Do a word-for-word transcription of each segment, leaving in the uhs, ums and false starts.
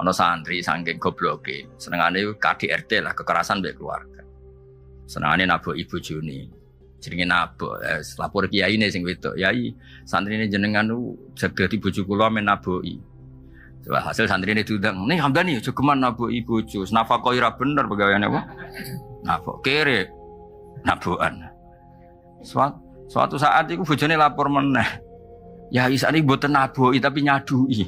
Ono santri saking gobloke, senengane K D R T lah, kekerasan mbek keluarga. Senengane nabok ibu juni, jenenge nabok. Eh, lapor kiai ne sing wedok, "Yai, santrine jenengan ku jagati bojo kula men naboki." Coba hasil santrine diundang, "Nih Hamdani jogeman naboki bojo, nafakoi ra bener pegaweane apa?" Nabok kere nabokan. Suatu, suatu saat iku bojone lapor meneh. "Yai, sakniki mboten naboki tapi nyaduki."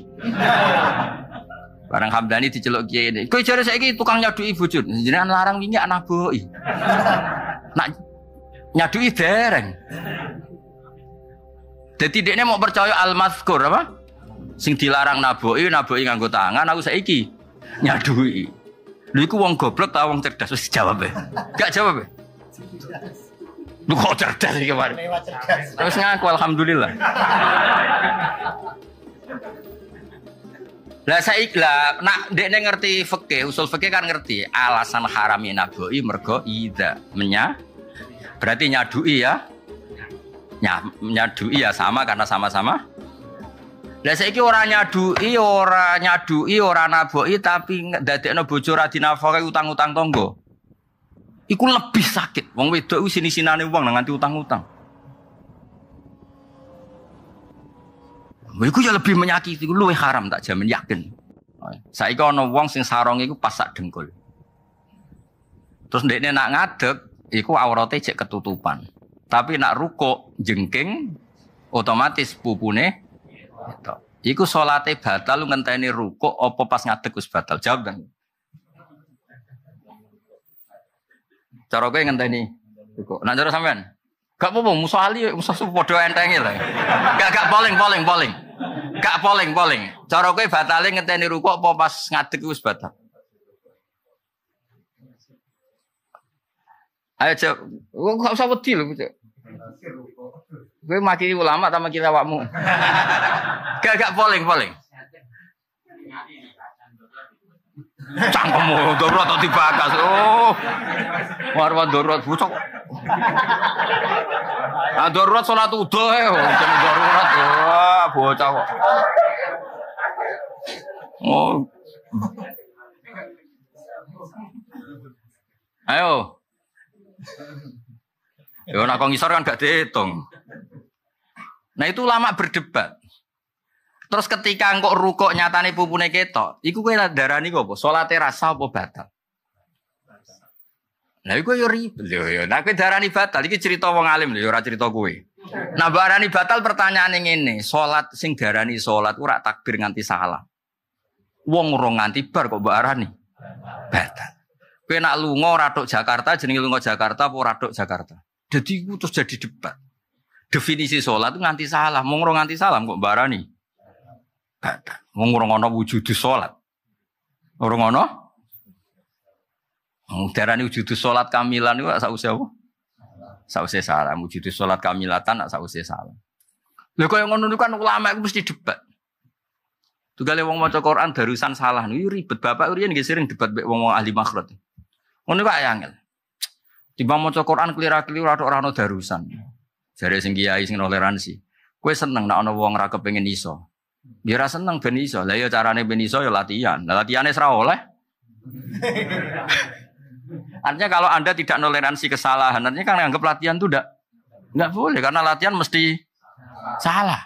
Barang Hamdani diceluk kiai ini, "Kowe jare saiki tukang nyaduki bojo, jenengan larang wingi naboki." Nak nyaduki dereng. Dadi dekne mau percaya al-mazkur apa? Sing dilarang naboki, naboki nganggo tangan, aku saiki nyaduki. Lha iku wong goblok ta wong cerdas? Wis jawab e. Gak jawab e. Lu kok cerdas iki kemarin? Terus ngaku alhamdulillah. Lah saiki lah nak dekne ngerti fikih, usul fikih kan ngerti alasan harami naboki mergo idza menya berarti nyadui ya. Nya, nyadui ya sama karena sama-sama. Lah saiki ora nyadui, ora nyadui, ora naboki tapi ndadekno bojo ra dinafakai utang-utang tangga. Iku lebih sakit. Wong wedok iku sini-sinane wong nganti utang-utang. Iku ya lebih menyakiti, iku luwih haram tak jamin yakin. Saiki ana wong sing sarong iku pas sak dengkul. Terus ndekne nak ngadeg, iku aurate cek ketutupan. Tapi nak rukuk jengking otomatis pupune ketok. Iku salate batal lu ngenteni rukuk apa pas ngadeg wis batal? Jawab kan. Cara kowe ngenteni rukuk. Nak cara sampean? Gak apa-apa, musuh ahli, musuh podo entengi lah. Gak, gak paling, paling, paling. Gak paling, paling. Cara kowe batale ngenteni rukuk apa pas ngadeg wis batal? Ayo cek, gak usah wedi lho. Kowe makiri ulama ta makiri awakmu? Gak, gak paling, paling. Cangkemmu dorot atau dibakas. Oh. Warwa dorot bucok. Ah dorot salat udah eh. Dorot. Wah, bocah kok. Oh. Ayo. Yo nak ngisor kan gak dihitung. Nah itu lama berdebat. Terus ketika engkau rukuk nyatane pupune ketok, iku kowe darani apa? Salate rasa apa batal? Lah iku yo ribet lho yo. Nek kowe darani batal iki cerita wong alim lho, ora cerita kowe. Nah darani batal pertanyaane ngene, salat sing darani salat ora takbir nganti salam. Wong ora nganti bar kok mbok arani batal. Kowe nak lunga ora tok Jakarta jenenge lunga Jakarta apa ora tok Jakarta? Dadi iku terus jadi debat. Definisi salat nganti salam, wong ora nganti salam kok mbok arani batal. Wong ora ana wujudu salat. Ora ana. Darani wujudu salat kamilan niku sausé apa? Sausé salam. Wujudu salat kamilatan nak sausé salam. Lha kaya ngono niku kan ulama iku mesti debat. Tugale wong maca Quran darusan salah niku ribet. Bapak riyen nggih sering debat mek wong ahli makhraj. Ngono kok angel. Timbang maca Quran kelira-kelira ora ora ana darusan. Jare sing kiai sing toleransi. Kowe seneng nek ana wong ra kepengin iso. Ya ra seneng ben iso. Lah ya carane ben iso ya latihan. Lah latihane ora oleh. Artinya kalau Anda tidak toleransi kesalahan, artinya kan anggap latihan itu tidak enggak boleh karena latihan mesti salah.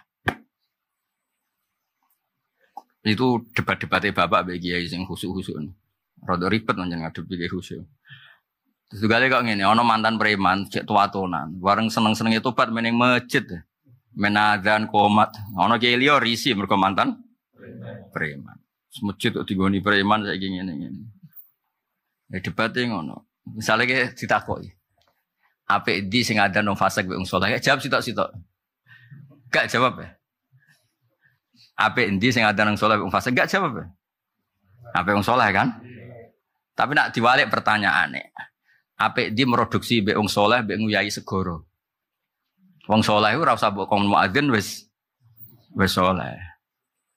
Itu debat-debatnya Bapak mbek kiai sing khusuk-khusuk. Rada ribet njenengan ngadepi kiai khusuk. Terus gale kok ngene, ana mantan preman cek tuwa-tuwanan, bareng seneng-senenge tobat mening masjid. Menadzan komat, ono kiai liya risi mergo mantan preman. Masjid kok digoni preman saiki ngene-ngene. Ya debate ngono. Misale ki ditakoki. Apik ndi sing ada nang fasik wong saleh? Jawab sitok-sitok. Gak jawab ya. Apik ndi sing ada nang saleh wong fasik? Gak jawab ya. Apik wong saleh kan? Tapi nak diwalik pertanyaane. Apik ndi produksi mbek wong saleh mbek nguyai segoro? Wong saleh ora usah mbok kon muadzin wis wis saleh.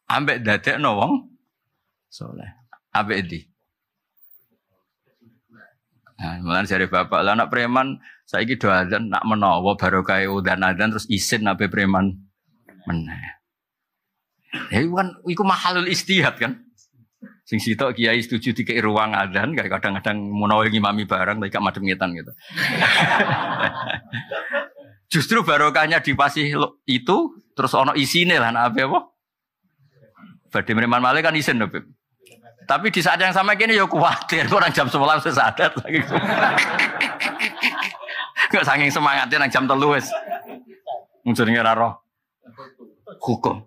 Ambek dadekno wong saleh. Ambek ndi? Nah, mulane jare bapak, "Lah anak preman saiki do azan nak menawa barokah udan azan terus isin ape preman meneh." Ya iku kan iku mahalul istihad kan. Sing sitok kiai setuju tiga ruang adzan, kayak kadang-kadang munawir ngimami bareng, tapi gak madem ngetan gitu. Justru barokahnya dipasih itu, terus ono isine lah, nah apa apa? Badhe mriman malih kan isin lho, Beb. Tapi di saat yang sama kene ya kuwatir, orang jam sebelas wis adat lagi. Kok saking semangatnya nang jam telu wis. Mujur ngira roh. Hukum.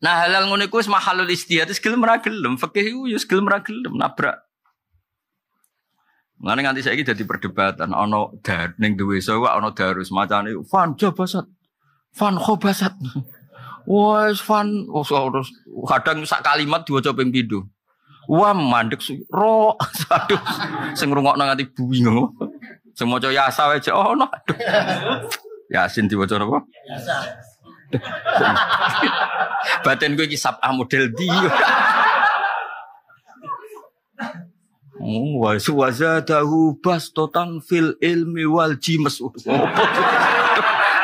Nah halal ngono iku wis mahalul istihad, wis gelem ra gelem, fikih iku wis gelem ra gelem nabrak. Mulane nganti saiki dadi perdebatan, ana dar ning duwe iso kok ana darus macane fan jabasat. Fan khobasat. Wes fan wes kadang sak kalimat diwaca ping pindho. Wah mandek ro. Aduh sing ngrungokno nganti buwi ngono. Sing maca yasa wae ono. Aduh. Yasin diwaca napa? Yasa. Batin gue kisap ah model dia. Oh, wasuwaza tahu bas totang fil ilmi wal jimes.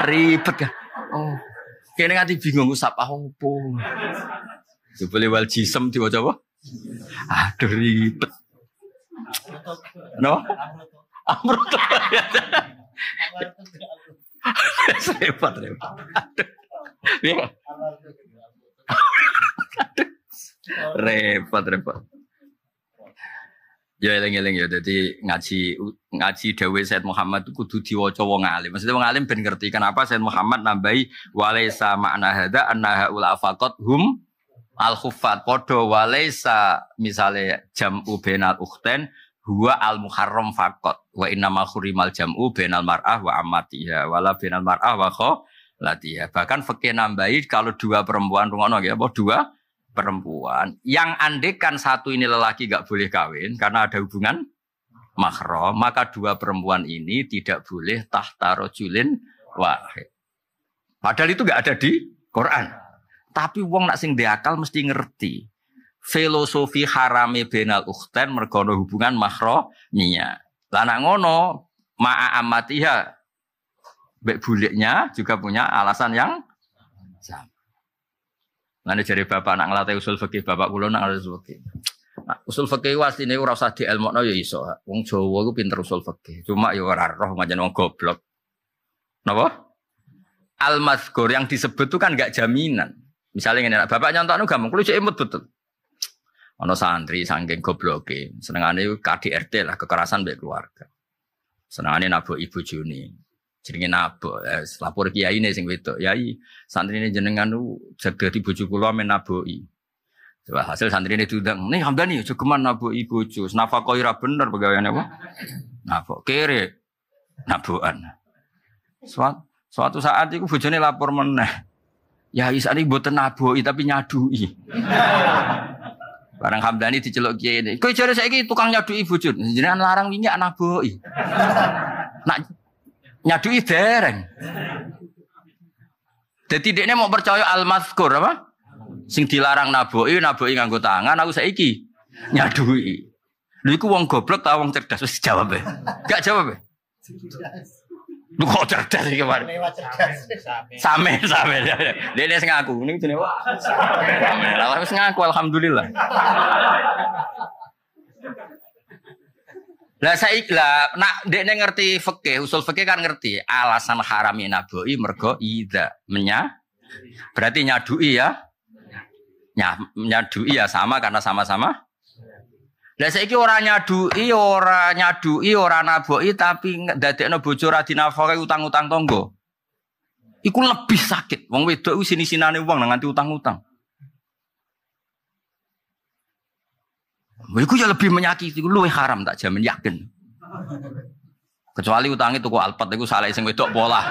Ribet ya. Oh, kayaknya nanti bingung gue sapa opo. Coba wal jisem diwaca apa? Aduh ribet. No? Amrut. Repot repot. Aduh. Ya. repot repot. Ya eling-eling ya. Jadi ngaji ngaji dawuh Said Muhammad itu kudu diwaca wong alim. Maksudnya wong alim ben ngerti kenapa Said Muhammad nambahi walaisa ma'na hada annaha ulafaqat hum al-khuffat padha walaisa misale jam'u bainal ukhtain huwa al-muharram faqat wa innama khurimal jam'u bainal mar'ah wa ammatiha wala bainal mar'ah wa kho Latiha. Bahkan fikih nambahi kalau dua perempuan rungono ya, apa dua perempuan yang andekan satu ini lelaki gak boleh kawin karena ada hubungan mahram, maka dua perempuan ini tidak boleh tahta rajulin wahid. Padahal itu gak ada di Quran. Tapi wong nak sing diakal mesti ngerti filosofi harame benal ukhtain mergono hubungan mahramiyah. Lah nak ngono ma'a amatiha baik buliknya juga punya alasan yang sama. Nanti dari bapak nak ngelatih usul fikih, bapak kulo nak ngelatih usul fikih. Nah, usul fikih asline ora usah dielmokno ya iso. Wong Jawa iku pinter usul fikih. Cuma ya ora roh pancen wong goblok. Napa? Al-mazkur yang disebut itu kan gak jaminan. Misalnya ngene, bapak nyontokno gampang, kulo cek imut betul. Ana santri saking gobloke, senengane K D R T lah, kekerasan mbek keluarga. Senengane nabok ibu june. Jenenge nabok, eh, lapor kiai ini sing wedok, yai santri ini jenengan lu jaga di bojo kula men naboi. Coba hasil santri ini tudang, nih Hamdani jogeman naboi bojo, nafkah ora bener pegaweane apa? Nabok kere, nabokan. Suatu, suatu saat iku bojone lapor meneh, yai sakniki mboten naboi tapi nyadui. Barang Hamdani diceluk kiai ini, kowe jare saiki tukang nyadui bojo, jenengan larang wingi naboi. Nak nyadui dereng. Jadi dekne mau percaya al-mazkur apa? Sing dilarang naboki, naboki nganggo tangan, aku saiki nyadui. Lha iku wong goblok ta wong cerdas wis jawab e. Gak jawab e. Lu kok cerdas iki kemarin. Same same. Dekne sing ngaku ning jenenge wah. Same. Lah wis ngaku alhamdulillah. Lah saiki lah nak dekne ngerti fikih, usul fikih kan ngerti alasan harami naboi mergo idza menya berarti nyadui ya. Ya nyadui ya sama karena sama-sama. Lah saiki ora nyadui, ora nyadui, ora naboi tapi ndadekno bojo ra dinafkahi utang-utang tangga. Iku lebih sakit. Wong wedok wis sini-sinane wong nganti utang-utang. Iku ya lebih menyakiti, luwih haram tak jamin yakin. Kecuali utangnya tuku alpat, iku salah sing wedok pola.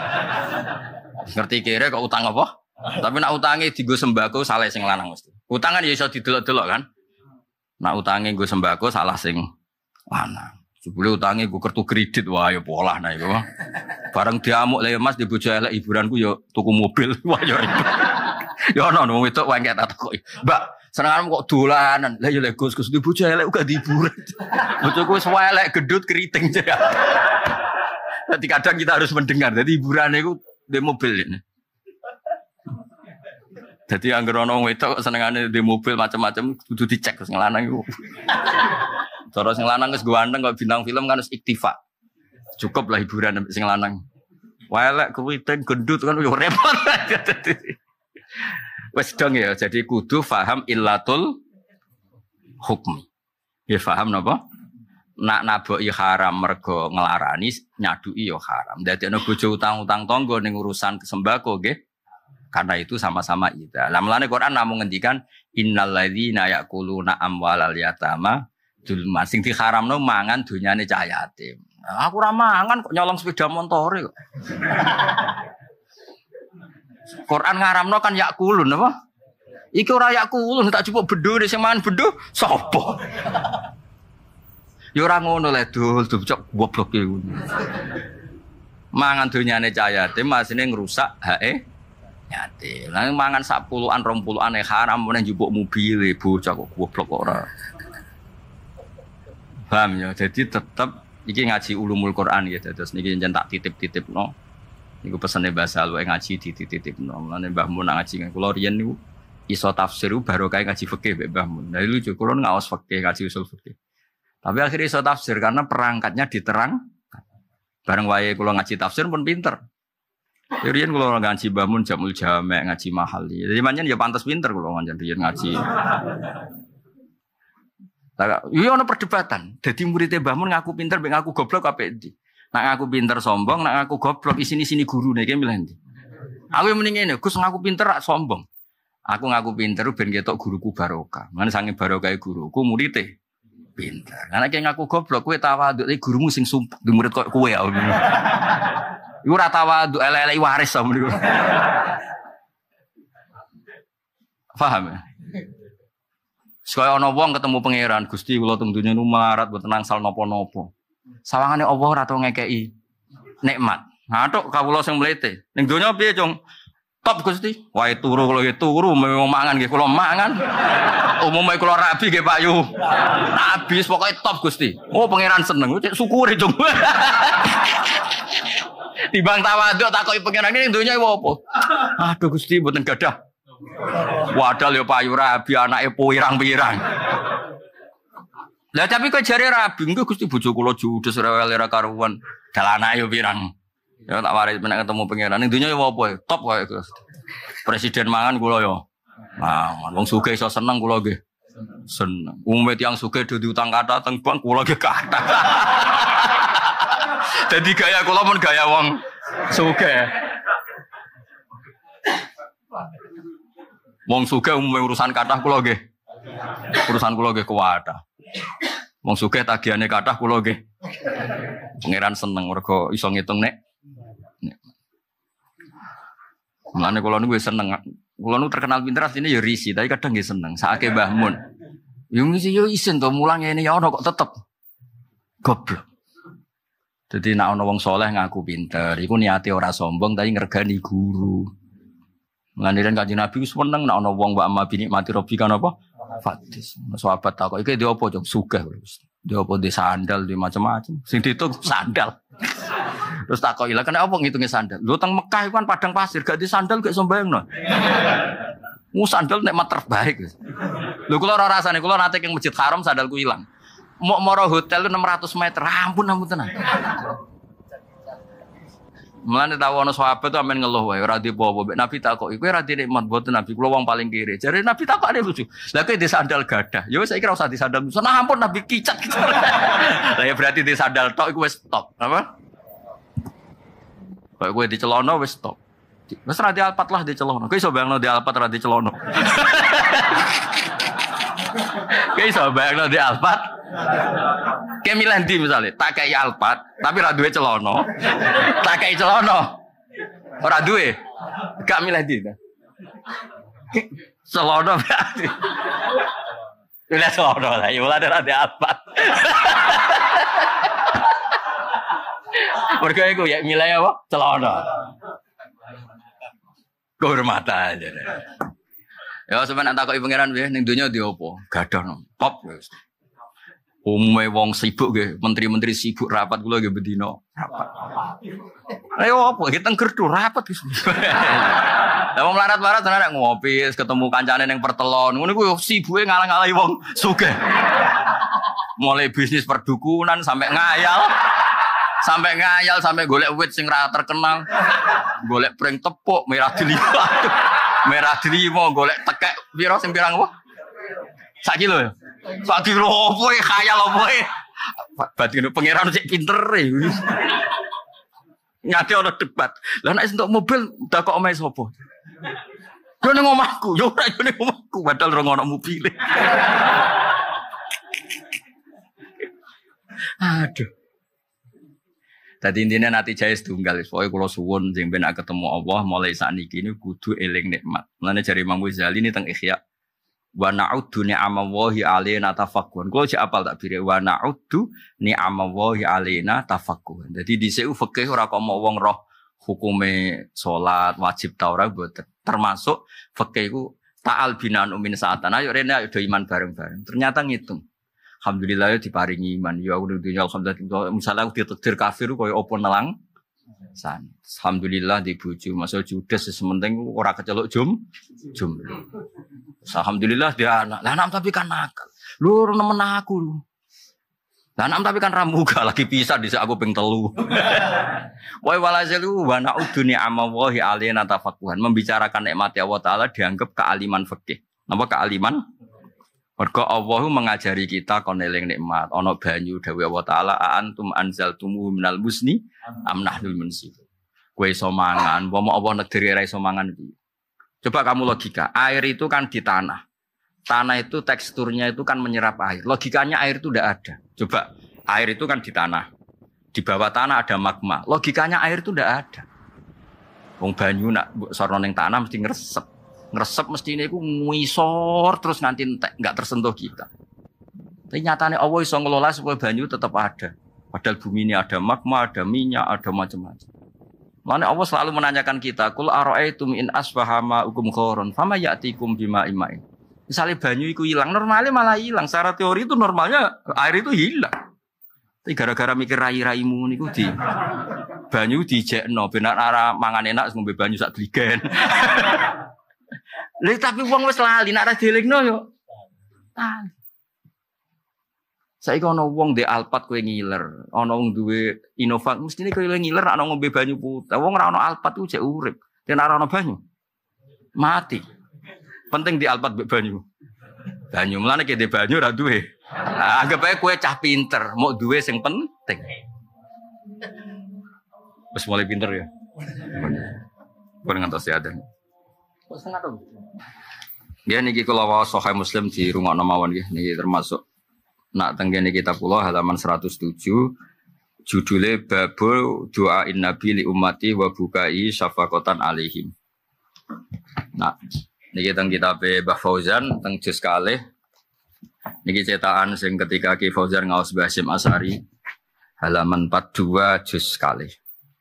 Ngerti kira kok utang apa? Tapi nak utangnya digo sembako salah sing lanang mesti. Utang kan ya iso didelok-delok kan? Nak utangnya gue sembako salah sing lanang. Sebelum utangnya gue kartu kredit, wah ya pola nah iku. Bareng diamuk lah ya mas di bojo elek hiburanku ya tuku mobil, wah ya ribet. Ya ono wong wedok wangket tak takoki. Mbak senengan kok dolanan. Lah ya lek Gus-gus di bojo elek uga diburet. Bojoku wis elek gendut keriting. Jadi kadang kita harus mendengar. Jadi hiburane iku ndek mobil. Jadi anggere ana wong wedok kok senengane di mobil macam-macam kudu dicek terus ngelanang iku. Cara sing lanang wis ganteng kok bintang film kan wis iktifa. Cukup lah hiburan ambek sing lanang. Wae lek kuwiten gendut kan yo repot. Wis dong ya, jadi kudu paham illatul hukmi. Ya paham napa? Nak naboki haram mergo ngelarani nyaduki yo haram. Dadi ana bojo utang-utang tangga ning urusan sembako nggih. Karena itu sama-sama ida. Lah melane Quran namung ngendikan innalladzina yaquluna amwalal yatama dzulman. Sing diharamno mangan dunyane cah yatim. Aku ora mangan kok nyolong sepeda montore kok. Quran ngaramno kan yaqulun apa? Iki ora yaqulun tak cukup bedo sing mangan bedo sapa? Ya ora ngono le dul dicok goblok iki. Mangan dunyane cah yatim masine ngrusak hae nyate, lalu mangan sak puluhan rong puluhan yang haram, mana jubuk mobil, bocah kok goblok ora. Paham ya, jadi tetap iki ngaji ulumul Quran gitu, terus niki jan tak titip-titip no, niku pesane bahasa lu ngaji dititip no, lalu Mbah Mun ngaji kula riyen niku iso tafsir baru kayak ngaji fikih Mbak Mbah Mun, dari lucu kula ngawas fikih ngaji usul fikih, tapi akhirnya iso tafsir karena perangkatnya diterang, bareng wae kula ngaji tafsir pun pinter. Rian kalau ngaji bangun jamul jamek ngaji mahal, jadi manjen ya pantas pinter kalau manjen Rian ngaji. Iya ono perdebatan. Jadi muridnya bangun ngaku pinter, ngaku goblok apa itu? Nak ngaku pinter sombong, nak ngaku goblok di sini sini guru nih kemilih. Aku yang mendingin ya, kus ngaku pinter sombong. Aku ngaku pinter, ben ketok guruku barokah. Mana sange barokah guruku muridnya pinter. Karena kayak ngaku goblok, kue tawaduk, gurumu sing sumpah di murid kok kue. Iku ora tawadhu elek-elek waris sama niku. Paham ya? Sekaya ana wong ketemu pangeran, Gusti kula tentunya nu marat mboten angsal napa-napa. Sawangane Allah ora tau ngekeki nikmat. Ngatuk kawula sing mlete. Ning donya piye, Cung? Top Gusti. Wae turu kula ya turu, mau mangan nggih kula mangan. Umume kula rabi nggih Pak Yu. Habis pokoke top Gusti. Oh, pangeran seneng. Syukuri, Cung. Tibang tawaduk takoki pangeran ini dunia apa? Aduh Gusti mboten gadah. Wadal ya payu rabi anake pirang-pirang. Lah tapi kok jare rabi engko Gusti bojo kula judes rewel ra karuan. Dal anake yo pirang. Ya tak waris menak ketemu pangeran ning dunia apa ya? Top kok Gusti. Presiden mangan kula yo. Mangan wong sugih iso seneng kula nggih. Seneng. Umet yang sugih do diutang kata teng bank kula nggih kata. Jadi gaya kula mun gaya wong sugih. Wong sugih umum urusan kathah kula nggih. Urusan kula nggih kuwata. Wong sugih tagiane kathah kula nggih. Pangeran seneng mergo iso ngitung nek. Mulane kula niku seneng. Kula niku terkenal pinter asline ya risi, tapi kadang nggih seneng. Sakake Mbah Mun. Ya mesti yo isin to mulang ngene ya ono kok tetep. Goblok. Jadi nak ono wong soleh ngaku pinter, iku niate ora sombong tapi ngergani guru. Ngandiran Kanjeng Nabi wis meneng nak ono wong wa amma binikmati robbi kan apa? Fatis. Sahabat takok iki di opo jong sugih. Di opo di sandal di macam-macam. Sing ditung sandal. Terus takok ilang kena opo ngitunge sandal. Lho teng Mekah iku kan padang pasir gak di sandal gak sembayangno. Mu sandal nikmat terbaik. Lho kula ora rasane kula nate ing Masjid Haram sandalku ilang. Mau moro hotel itu enam ratus meter, ampun ampun tenang. Melane tau ana sahabat tuh amen ngeluh wae ora dipopo. Nabi takoki, kowe ora dinikmat mboten Nabi, kula wong paling kiri. Jare Nabi takok ade lucu. Lah kowe di sandal gadah. Ya wis saiki ora usah di sandal. Nah ampun Nabi kicet. Lah ya berarti di sandal tok iku wis top, apa? Kok kowe di celana wis top. Wis ra di alpat lah di celana. Kowe iso bayangno di alpat ra di celana. Kowe iso bayangno di alpat kayak milih di misalnya, tak kayak alpat, tapi ra duwe celono, tak kayak celono, ora duwe, gak milih di, celono berarti, milih celono lah, ya mulai dari alpat, mereka itu ya milih apa, celono, kehormatan aja, ya sebenarnya takut pangeran ya, ning dunya diopo, gadono, top guys. Umumnya wong sibuk ge, menteri-menteri sibuk rapat gula ge bedino rapat. Ayo apa? Kita nggerdu rapat. Lah wong larat-larat tenan ngopi, ketemu kancane ning pertelon. Ngono kuwi sibuke ngalang-alangi wong sugih. Mulai bisnis perdukunan sampai ngayal. Sampai ngayal, sampai golek wit sing ra terkenal. Golek pring tepuk merah diliwat. Merah dilimo golek tekek piro sing pirang apa? Sak kilo ya. Sak kilo opo e khayal opo e. Batin pangeran sik pinter e. Nyate ono debat. Lah nek entuk mobil dak kok omahe sapa? Yo ning omahku, yo ora yo ning omahku padahal ora ono mobil. Aduh. Dadi intine natijah setunggal wis pokoke kula suwun sing ben ketemu Allah mulai sakniki niku kudu eling nikmat. Mulane jare Imam Ghazali ni teng Ihya wa na'uddu ni'amallahi 'alaina tafakkur. Kula sik apal tak bire wa na'uddu ni'amallahi 'alaina tafakkur. Dadi dhisik fikih ora kok mau wong roh hukume salat wajib ta ora mboten. Termasuk fikih iku ta'al binan umin saatan. Ayo rene ayo do iman bareng-bareng. Ternyata ngitung. Alhamdulillah ya diparingi iman. Ya aku dunia alhamdulillah. Misalnya aku ditetir kafir, kaya opo nelang. Alhamdulillah dibujuk. Maksudnya judes sementing orang kecelok jum, jum. Alhamdulillah dia anak. Lah anak tapi kan nakal. Lu nemen aku lu. Lah anak tapi kan ramuga lagi pisah di aku ping telu. Wa walazil wa na'udzu ni'amallahi 'alaina tafaqquhan. Membicarakan nikmat Allah Taala dianggap kealiman fikih. Napa kealiman? Mergo Allah mengajari kita kon eling nikmat. Ana banyu dawuh Allah Taala antum anzaltumu minal musni am nahnul munzil. Kowe iso mangan, umpama Allah negeri ra iso mangan piye. Coba kamu logika, air itu kan di tanah. Tanah itu teksturnya itu kan menyerap air. Logikanya air itu tidak ada. Coba air itu kan di tanah. Di bawah tanah ada magma. Logikanya air itu tidak ada. Wong banyu nak sarana ning tanah mesti ngresep. Ngeresep mesti ini aku nguisor terus nanti nggak tersentuh kita. Tapi nyatanya Allah bisa ngelola supaya banyu tetap ada. Padahal bumi ini ada magma, ada minyak, ada macam-macam. Makanya Allah selalu menanyakan kita, kul aro'aitum in asbahama ukum khoron, fama ya'tikum bima imain. Misalnya banyu itu hilang, normalnya malah hilang. Secara teori itu normalnya air itu hilang. Tapi gara-gara mikir rai-raimu ini di banyu dijekno, benar arah mangan enak ngombe banyu sak gligen. Lha tapi wong wis lali nek ra dielingno yo. Lali. Saiki ana wong ndek Alphard kowe ngiler, ana wong duwe Innova mestine kowe ngiler ana ngombe banyu putih. Wong ora ana Alphard ku jek urip. Nek ora ana banyu mati. Penting di Alphard mbek banyu. Banyu mlane ki ndek banyu ora duwe. Anggap ae kowe cah pinter, mok duwe sing penting. Wis mulai pinter ya. Kowe ngantos ya adane. Ya niki kula waos Sahih Muslim di rungokno mawon nggih niki termasuk nak teng kene kitab kula halaman seratus tujuh judule babul doa innabi li ummati wa bukai syafaqatan alaihim. Nah niki teng kitab Mbah Fauzan teng juz kalih niki cetakan sing ketika Ki Fauzan ngaos Mbah Hasyim Asari halaman empat puluh dua juz kalih.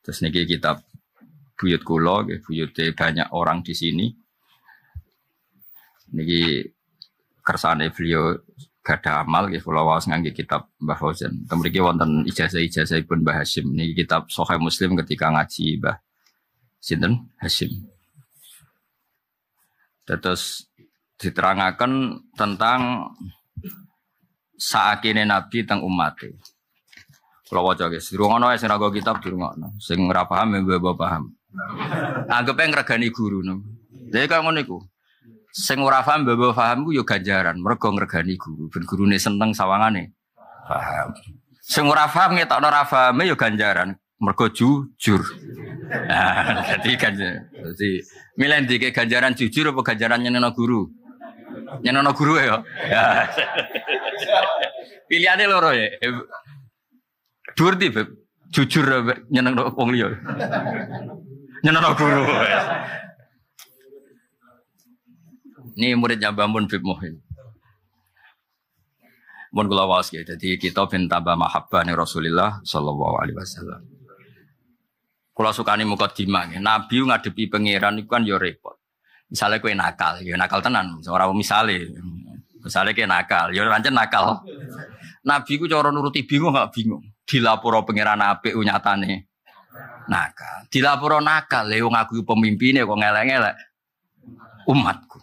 Terus niki kitab buyut kula, buyute banyak orang di sini. Niki kersane beliau gadah amal nggih kula waos ngangge kitab Mbah Fauzan. Ten mriki wonten ijazah-ijazahipun Mbah Hasyim niki kitab Sahih Muslim ketika ngaji Mbah sinten Hasyim. Terus diterangaken tentang saakine Nabi teng umate. Kula waca nggih, dirungokno sing ra nggo kitab dirungokno, sing ora paham mbok paham. Anggap ae ngregani guru. Dadi kaya ngono iku. Sing ora paham mbok paham ku ya ganjaran, mergo ngregani guru, ben gurune seneng sawangane. Paham. Sing ora paham ngetokno ora pahame ya ganjaran, mergo jujur. Nah, dadi ganjaran. Dadi milih ndike ganjaran jujur apa ganjaran nyenengno guru? Nyenengno guru ya. Pilihane loro ya. Jujur tipe jujur nyeneng wong liya. Nyeneng guru. Ini murid Mbahmun Bib Muhim. Mun kula waos ya. Dadi kita ben tambah mahabbah ning Rasulullah sallallahu alaihi wasallam. Kula sukani mukadimah. Nabi ngadepi pangeran iku kan ya repot. Misale kowe nakal, ya nakal tenan. Ora misale. Misale kowe nakal, ya pancen nakal. Nabi ku cara nuruti bingung gak bingung. Dilaporo pangeran apik nyatane nakal. Dilaporo nakal, lha wong aku pemimpine kok ngelek-ngelek. umatku.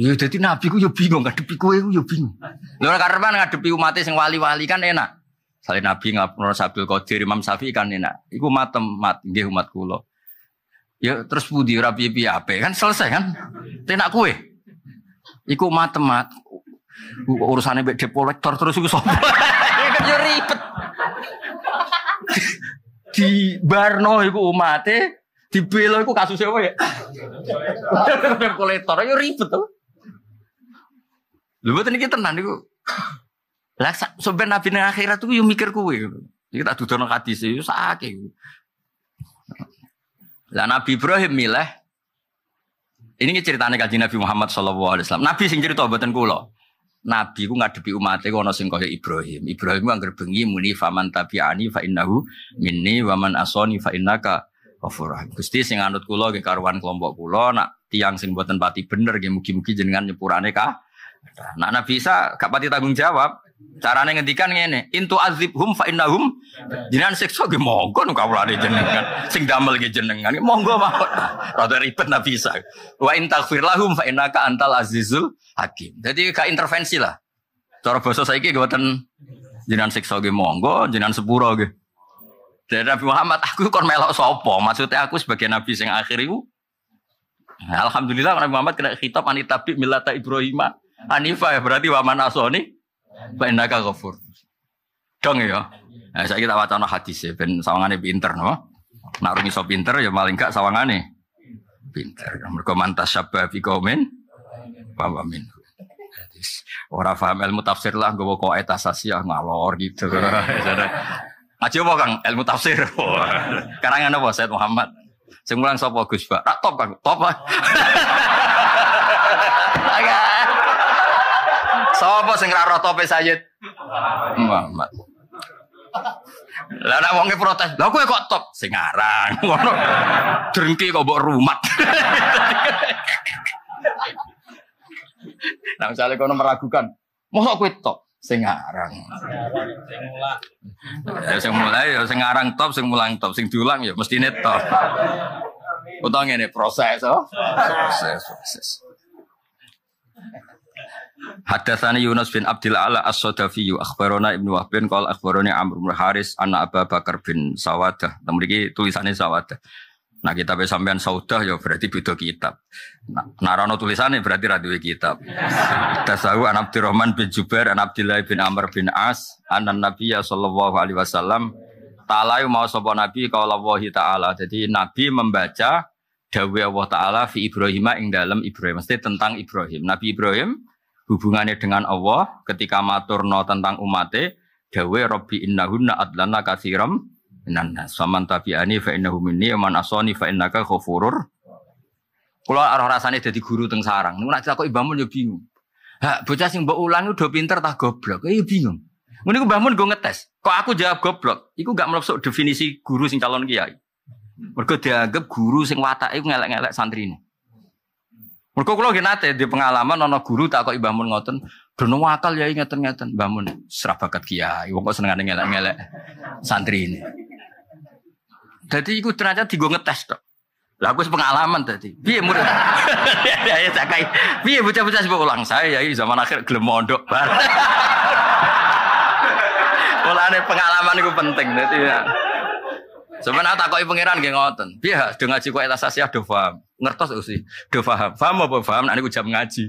Ya jadi nabi ku yo bingung, ngadepi kowe ku yo bingung. Lha karepan ngadepi umate sing wali-wali kan enak. Saleh nabi ngapura Abdul Qadir, Imam Syafi'i kan enak. Iku matem mat nggih umat kula. Ya terus pundi ora piye-piye ape kan selesai kan. Tenak kowe. Iku matem mat urusane mbek depolektor terus iku sapa. Kan yo ribet. Di barno iku umate, di belo iku kasusnya apa ya? Depolektor yo ribet to. Lha boten iki tenan niku. Lah sampe nabi nang akhirat iku yo mikir kowe. Iki tak dudono hadis yo sakake. Lah Nabi Ibrahim milih. Ini ceritane Kanjeng Nabi Muhammad sallallahu alaihi wasallam. Nabi sing cerita boten kula. Nabi ku ngadepi umat e ana sing kaya Ibrahim. Ibrahim ku anggere bengi muni faman tabi'ani fa innahu minni wa man asani fa innaka ghafur rahim. Gusti sing anut kula nggih karuan kelompok kula, nak tiyang sing boten pati bener nggih mugi-mugi jenengan nyepurane kah. Nah, Nabi Isa gak pati tanggung jawab. Carane ngendikan ngene, intu azibhum fa innahum jenengan siksa ge monggo kawulane jenengan. Sing damel ge jenengan monggo mawon. Rada ribet Nabi Isa. Wa in taghfir lahum fa innaka antal azizul hakim. Jadi gak intervensi lah. Cara basa saiki ge mboten jenengan siksa ge monggo, jenengan sepura ge. Dari Nabi Muhammad aku kon melok sapa? Maksudnya aku sebagai nabi sing akhir iku. Alhamdulillah Nabi Muhammad kena khitab anitabi millata Ibrahimah. Hanifah ya berarti waman asoni bendaka kufur. Dong ya. Nah, saya kita wacana hadis ya ben sawangane pinter no. Nek rung iso pinter ya maling gak sawangane pinter. Mergo mantas sabab fi komen. Paham amin. Hadis. Ora paham ilmu tafsir lah nggowo kaidah tasasiah ngalor gitu. Aja apa Kang ilmu tafsir. Karangan apa Said Muhammad? Sing mulang sapa Gus Bah? Tak top Kang. Top. Sopo sing ra roh tope Sayyid Muhammad. Lah nek wonge protes, lha kowe kok top sing aran ngono. Drengki kok mbok rumat. Lah misale kono meragukan, mosok kowe top sing aran. Sing mulai. Sing mulai ya sing aran top, sing mulang top, sing diulang ya mestine top. Utawa ngene proses, oh. Proses, proses. Hadatsani Yunus bin Abdil Ala As-Sadafiyu akhbarana Ibnu Wahb bin qala akhbarana Amr bin Haris anna Abu Bakar bin Sawadah. Nah, mriki tulisane Sawadah. Nah, kitabe sampean Saudah ya berarti beda kitab. Nah, ana tulisane berarti ra duwe kitab. Dasahu an Abdurrahman bin Jubair an Abdillah bin Amr bin As anna Nabiyya sallallahu alaihi wasallam ta'ala mau sapa nabi qala Allah ta'ala. Jadi nabi membaca dawuh Allah ta'ala fi Ibrahim ing dalem Ibrahim. Mesti tentang Ibrahim. Nabi Ibrahim hubungannya dengan Allah ketika maturno tentang umate dawe Robbi innahunna adlana katsiram minan nas faman tabi'ani fa innahu minni man asani fa innaka ghafurur. Kula arah rasane dadi guru teng sarang niku nek takok Mbah Mun yo bingung. Ha bocah sing mbok ulang udah pinter tah goblok. Ya bingung. Ngono niku Mbah Mun go ngetes. Kok aku jawab goblok? Iku gak mlebu definisi guru sing calon kiai. Mergo dianggap guru sing watake ngelek-ngelek santrine. Mergo kula nggih nate di pengalaman ana guru tak kok Mbah Mun ngoten, dono wakal ya ngeten-ngeten Mbah Mun serabakat kiai wong kok senengane ngelek-ngelek santrine. Dadi iku ternyata digo ngetes tok. Lah aku wis pengalaman dadi. Piye murid? Ya tak kai. Piye bocah-bocah sebab ulang saya ya zaman akhir gelem mondok bar. Olane pengalaman iku penting dadi ya. Sebenarnya tak koi pangeran geng ngoten. Biar dengan ngaji kau etas Asia do faham, ngertos usi do faham, faham apa faham? Nanti ujam ngaji.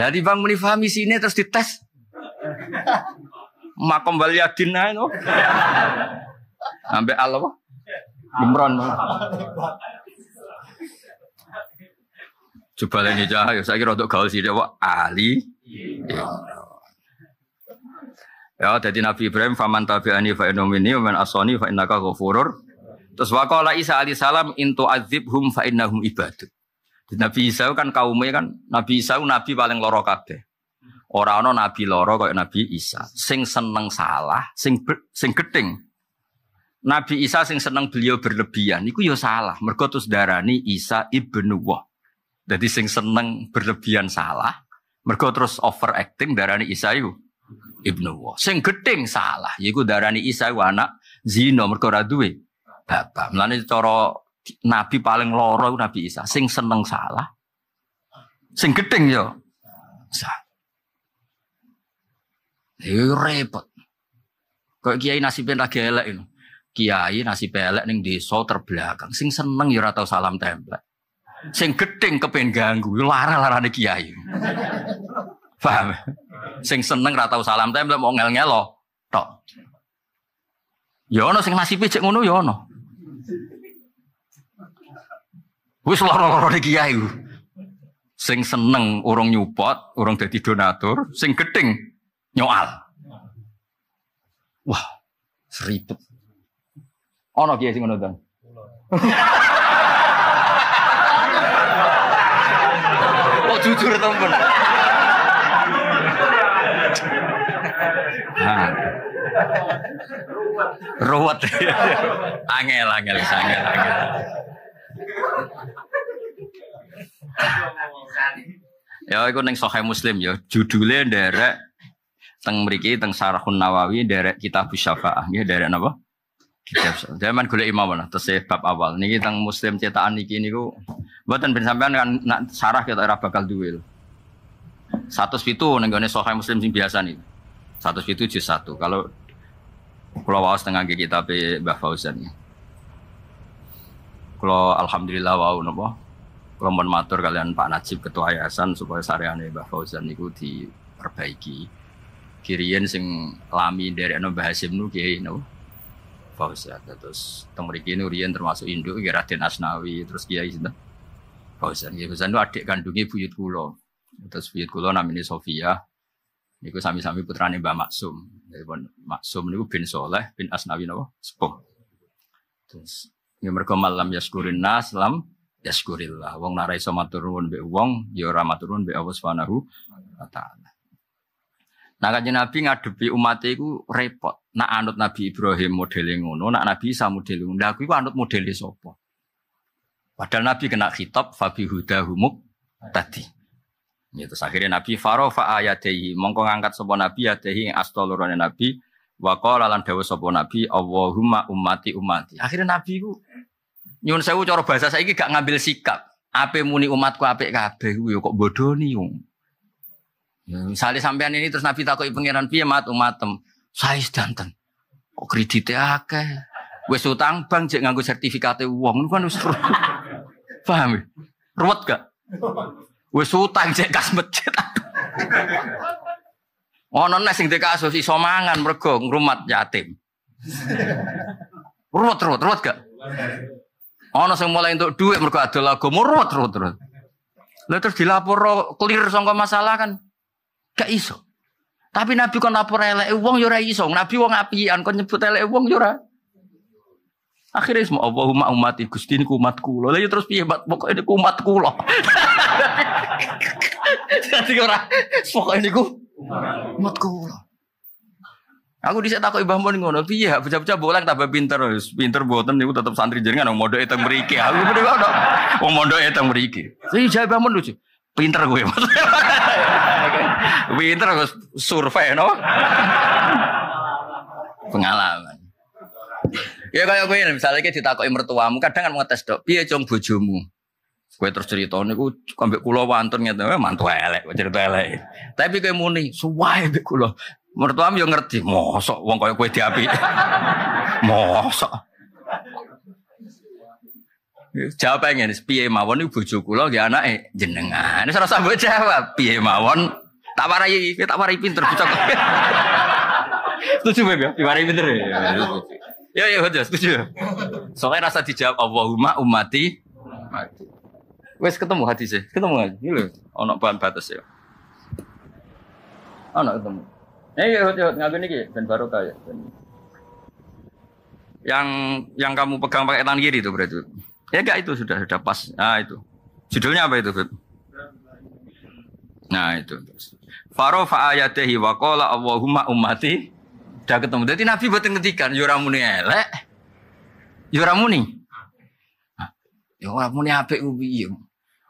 Jadi bang menifahami sini terus dites. Makom baliyadin aja no. Sampai Allah, Imron. Coba lagi cahaya. Saya kira untuk gaul sih dia wah Ali. Ya, jadi Nabi Ibrahim faman tabi'ani fa innahu minni wa man asani fa innaka ghafurur. Terus waqala Isa alaihi salam intu azibhum fa innahum ibadu. Nabi Isa kan kaumnya kan Nabi Isa nabi paling loro kabeh. Ora ana nabi loro kaya Nabi Isa. Sing seneng salah, sing ber, sing gething. Nabi Isa sing seneng beliau berlebihan iku ya salah. Mergo terus darani Isa ibnu Wah. Jadi sing seneng berlebihan salah. Mergo terus overacting darani Isa iku Ibnu Wah. Sing gedeng salah, yaiku darani Isa iku anak zina mergo ora duwe bapak. Mulane cara nabi paling loro Nabi Isa, sing seneng salah, sing gedeng yo salah. Yo repot. Kok kiai nasibnya lagi elek ini. Kiai nasib elek ning desa terbelakang. Sing seneng yo ora tau salam tempel. Sing gedeng kepen ganggu, lara-larane kiai. Paham? Sing seneng ora tau salam tempel mau ngel-ngelo tok. Ya ono sing nasibe jek ngono ya ono. Wis lara-larane kiai. Sing seneng urung nyupot, urung dadi donatur, sing gedeng nyoal. Wah, seribet. Ono kiai sing ngono ta? Kok jujur temen. Nah. Ruwet. Angel, angel, angel, angel. Ya iku ning Sahih Muslim ya, judule nderek teng mriki teng Syarahun Nawawi derek Kitab Syafaah nggih derek napa? Kitab. Zaman golek imam ana tesih bab awal. Niki teng Muslim cetakan niki niku mboten ben sampean kan nak sarah kita ora bakal duwe. seratus pitu ning gone Sahih Muslim sing biasa niku. seratus pitu juz satu. Kalau kula waos teng ngangge kitab Mbah Fauzan niki. Kula alhamdulillah wau napa? Kula mon matur kalian Pak Najib Ketua Yayasan supaya sareane Mbah Fauzan niku diperbaiki. Kirian sing lami dari Anu Bahasim nu kiai nu Fauzan terus temuriki nurian termasuk induk kiai Raden Asnawi terus kiai itu Fauzan kiai Fauzan itu adik kandungnya buyut kulo terus buyut kulo namanya Sofia niku sami-sami putrane Mbah Maksum dari Maksum niku bin Soleh bin Asnawi nu sepuh terus ini mereka malam yaskurin nas lam yaskurillah wong narai somaturun be wong yora maturun be Allah Subhanahu wa Ta'ala. Nah kanjeng Nabi ngadepi umat iku repot. Nak anut Nabi Ibrahim modele ngono, nak Nabi Isa modele ngono. Lah kuwi anut modele sapa? Padahal Nabi kena khitab fa bi hudahumuk tadi. Ya terus akhirnya Nabi farofa ayatihi, mongko ngangkat sapa Nabi ayatihi astolorone Nabi wa qala lan dawuh sapa Nabi Allahumma ummati ummati. Akhirnya Nabi ku nyuwun sewu cara bahasa saiki gak ngambil sikap. Ape muni umatku apik kabeh kuwi kok bodoni wong. Ya, misalnya sampean ini terus Nabi takoi pengiran piye mat umatem saya sedanten kok kredite akeh wis utang bank jek nganggo sertifikate wong niku kan wis paham ruwet gak wis utang jek kas masjid ono nek sing dikasus iso mangan mergo ngrumat yatim ruwet ruwet ruwet gak ono sing mulai entuk dhuwit mergo adol agama ruwet ruwet ruwet lha terus dilapor clear sangka masalah kan gak iso. Tapi Nabi kon lapor eleke wong yo ora iso. Nabi wong apian kon nyebut eleke wong yo ora. Akhire ismu Allahumma ummati Gusti niku umatku. Lha yo terus piye mbak pokoke niku umatku lho. Dadi ora pokoke niku umatku lho. Aku dhisik takoki Mbah Mun ngono piye hak bocah-bocah bolang tambah pinter. Pinter mboten niku tetep santri jenengan wong mondoke teng mriki. Aku menika ono wong mondoke teng mriki. Sing jawab Mbah Mun lucu. Pinter kowe. Winter survei no pengalaman. Ya kayak gue misalnya kita ditakoki mertuamu kadang kan ngetes dok piye cung bojomu. Gue terus cerita niku ambek kula wonten ngene mantu elek cerita elek. Tapi kowe muni suwae ambek kula. Mertuamu yo ngerti mosok wong kaya kowe diapik. Mosok. Jawab pengen piye mawon niku bojo kula nggih anake jenengan. Wis ora sambut jawab piye mawon. Tak warai, tak warai pinter, bucok. Setuju beb ya, diwarai pinter ya. Ya ya betul, setuju. Soalnya rasa dijawab Allahumma ummati. Wes ketemu hati sih, ketemu lagi. Ini loh, ono bahan batas ya. Ono ketemu. Eh ya betul, ngapain ini ben baru kayak. Yang yang kamu pegang pakai tangan kiri itu berarti. Ya gak itu sudah sudah pas. Ah itu. Judulnya apa itu beb? Nah itu farofa ayatihi wa qala Allahumma ummati udah ketemu. Jadi Nabi boten ngetikan yo ora muni elek. Yo ora muni. Yo ora muni apik ku piye.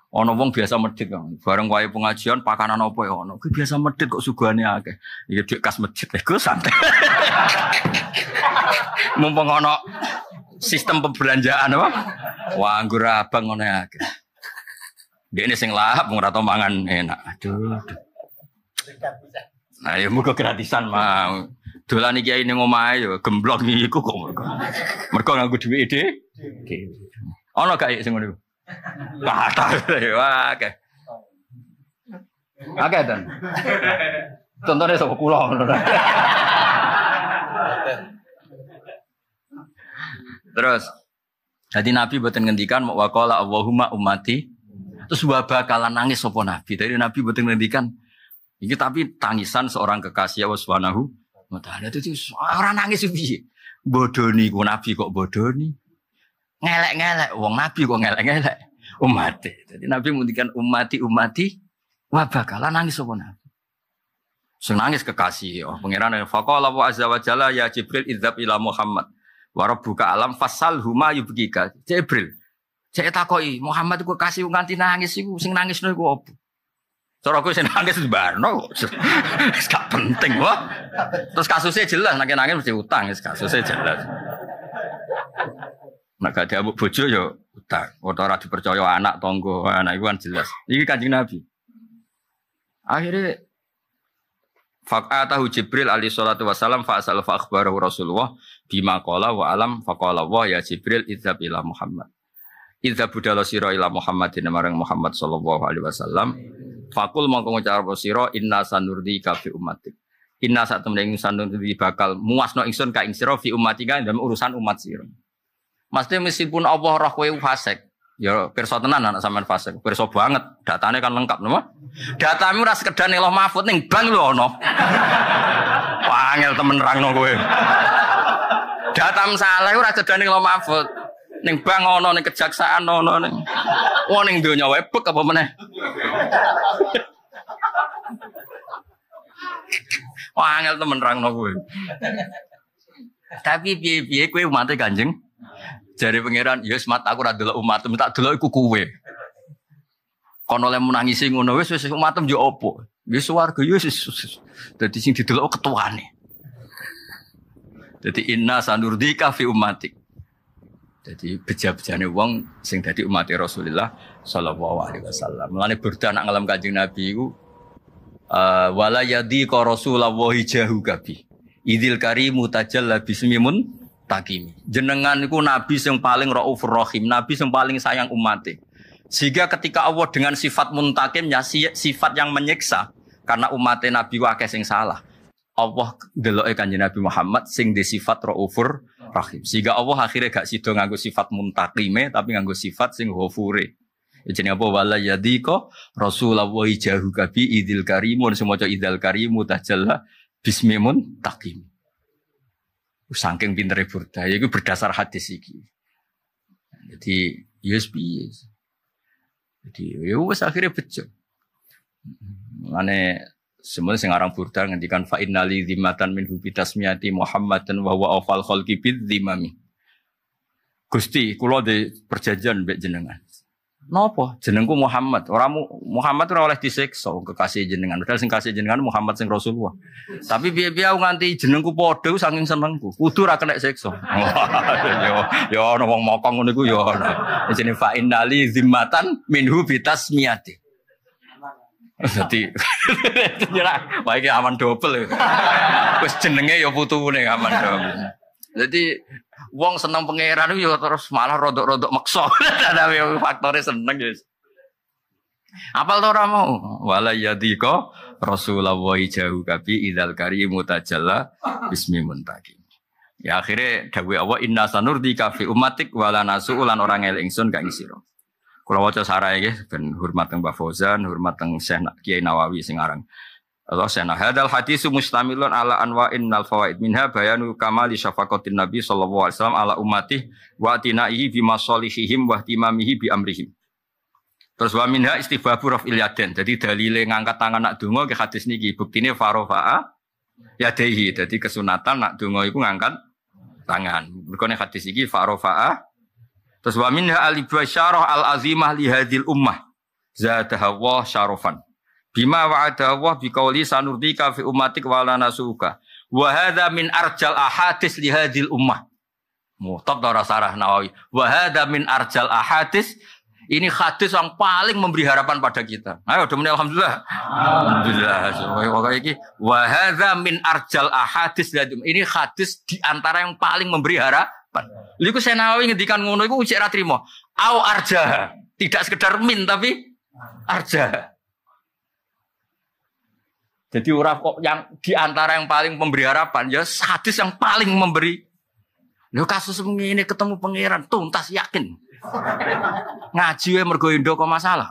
Ono wong biasa medit kan, bareng wae pengajian pakanan opo ya ono. Ki biasa medit kok sugihane akeh. Iki dhek kas medit iku santai. Mumpung ono sistem pembelanjaan apa? Wah, nggur abang ngono akeh. Dene sing lahap ora tau mangan enak. Aduh. Nah, ya muga gratisan mah. Dolan iki ning omahe ya gemblok iku kok. Mergo nganggo dhuwit dhewe. Ono gak sing ngono iku? Batal ya, oke. Oke dan contohnya sama kulo. Terus, jadi Nabi boten ngendikan waqala Allahumma ummati. Terus bakalan nangis sopo Nabi. Tadi Nabi boten ngendikan. Iki tapi tangisan seorang kekasih Allah Subhanahu wa taala itu orang nangis piye? Bodoni ku Nabi kok bodoni. Ngelek-ngelek, wong Nabi kok ngelek-ngelek umati. Jadi Nabi menghentikan umati umati, wah bakalan nangis apa Nabi? Senangis kekasih, oh pangeran. Faqala wa azza wa jalla ya Jibril idzab ila Muhammad wa rabbuka alam fasal huma yubgika. Jibril, saya takoki Muhammad kok kasih nganti nangis iku, sing nangis niku opo? Cara aku sing nangis barno kok. Wis gak penting wah. Terus kasusnya jelas, nangis nangis mesti utang, kasusnya jelas. Nak gak diambuk bojo ya utang. Ora dipercaya anak tonggo, anak iku kan jelas. Iki Kanjeng Nabi. Akhirnya faqatahu Jibril alaihi salatu wasalam fa asal fa akhbarahu Rasulullah bima qala wa alam faqala wa ya Jibril idzab ila Muhammad. Idza budala sira ila Muhammadin marang Muhammad sallallahu alaihi wasallam faqul mongko ngucap sira inna sanurdika fi ummatik. Inna sak temne ingsun bakal muasno ingsun ka ing sira fi ummatika dalam urusan umat sira. Maksudnya meskipun Allah roh kowe fasik, ya pirsa tenan anak sampean fasik, pirsa banget, datanya kan lengkap napa? Datamu ora sekedar ning Lauh Mahfudz ning bang lho ana. Angel temen nerangno kowe. Datam salah ora sekedar ning Lauh Mahfudz, ning bang ana, ning kejaksaan ana ning. Wong ning donya wae bek apa meneh. Angel temen nerangno kowe. Tapi piye-piye kowe umate Kanjeng? Jari pangeran, ya semat aku ora delok umatmu, tak delok iku kowe. Kon oleh menangisi ngono wis wis umatmu yo opo? Wis swarga yo wis. Dadi sing didelok ketuane. Dadi inna sanurdika fi ummatik. Dadi beja-bejane wong sing dadi umate Rasulullah sallallahu alaihi wasallam. Mulane berdah nak ngalem Kanjeng Nabi iku uh, wala yadhiqa rasulullahi jahu kabi. Idil karimu tajalla bismimun takimi. Jenengan iku nabi yang paling raufur rahim, nabi yang paling sayang umatnya. Sehingga ketika Allah dengan sifat muntakimnya, sifat yang menyiksa karena umatnya nabi akeh sing salah. Allah ndeloke Kanjeng Nabi Muhammad sing di sifat raufur rahim. Sehingga Allah akhirnya gak sida nganggo sifat muntakime tapi nganggo sifat sing ghafure. Jenenge apa wala yadika rasulullahi jahu kabi idil karimun semoco idal karimu tajalla bismimun takim. Saking pintere burda, itu berdasar hadis iki. Jadi U S B, jadi U S akhirnya bejo. Mane semua sing aran burda ngendikan fa innali dzimatan min hubitasmiyati Muhammadan wa huwa afal khalqi bidzimami. Gusti, kula di perjanjian mbek jenengan. Napa? Jenengku Muhammad. Ora Muhammad ora oleh disiksa kekasih jenengan. Padahal sing kasih jenengan Muhammad sing Rasulullah. Tapi piye-piye aku nganti jenengku padha saking senengku. Kudu ora kena siksa. Yo yo ana wong mokong ngono iku yo ana. Jenenge fa innali zimmatan minhu bitasmiyati. Dadi nyerak wae iki aman dobel. Wis jenenge yo putune aman dobel. Jadi wong seneng pangeran yo terus malah rodok-rodok maksa. Ada faktore seneng guys. Apal to ora mau? Wala yadika Rasulullah jauh kabi idal karimu tajalla bismi muntaqim. Ya akhirnya dawuh Allah inna sanurdika fi ummatik wala nasu lan orang elek ingsun gak ngisiro. Kula waca sarae nggih ben hormat teng Mbah Fauzan, hormat teng Syekh Kiai Nawawi sing aran Allah sana hadal hadisu mustamilun ala anwa'in minal fawaid minha bayanu kamali syafaqatin nabi sallallahu alaihi wasallam ala umatih wa tinaihi bima solihihim wa timamihi bi amrihim. Terus wa minha istibabu raf'il yaden. Jadi dalile ngangkat tangan nak donga ke hadis niki buktine farofa'a yadaihi. Jadi kesunatan nak donga iku ngangkat tangan. Mergo nek hadis iki farofa'a. Terus wa minha al ibasyarah al azimah li hadil ummah. zadahawah syarofan. Bima wa'adahawah biqauli sanurdika fi umatik wala nasuka. Wa hadza min arjal ahadits li hadhil ummah. Mutab ta sarah Nawawi. Wa hadza min arjal ahadits. Ini hadis yang paling memberi harapan pada kita. Ayo demene alhamdulillah. Alhamdulillah. Pokoknya wa hadza min arjal ahadits. Ini hadis di antara yang paling memberi harapan. Lha iku Senawi ngendikan ngono iku cek ra trimo. Au arjah. Tidak sekedar min tapi arjah. Jadi uraf kok yang di antara yang paling memberi harapan ya hadis yang paling memberi. Lho kasus ngene ketemu pangeran tuntas yakin. Ngaji wae mergo endo kok masalah.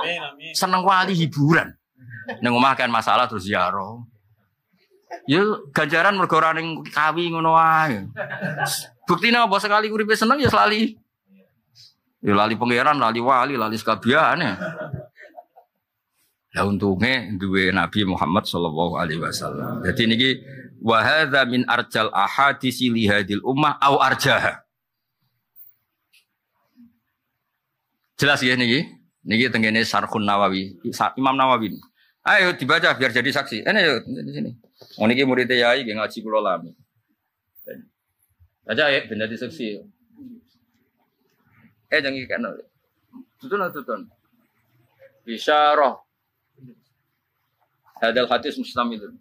Amin amin. Seneng wali hiburan. Nang omah kan masalah terus ziarah. Ya ganjaran mergo ora ning kawi ngono wae. Buktine apa sekali uripe seneng ya lali. Ya lali pangeran, lali wali, lali sekabiane. Lah untunge duwe Nabi Muhammad sallallahu alaihi wasallam. Jadi niki wa hadza min arjal ahadits li hadil ummah au arjaha. Jelas ya niki, niki tengene Syarhun Nawawi, Imam Nawawi. Ayo dibaca biar jadi saksi. Ini yuk, di sini. Wong niki murid Yai nggih ngaji kula lami. Baca ya ben jadi saksi. Eh jangan kena. Tutun tutun. Bisyarah. Hadal hadis mustamilun.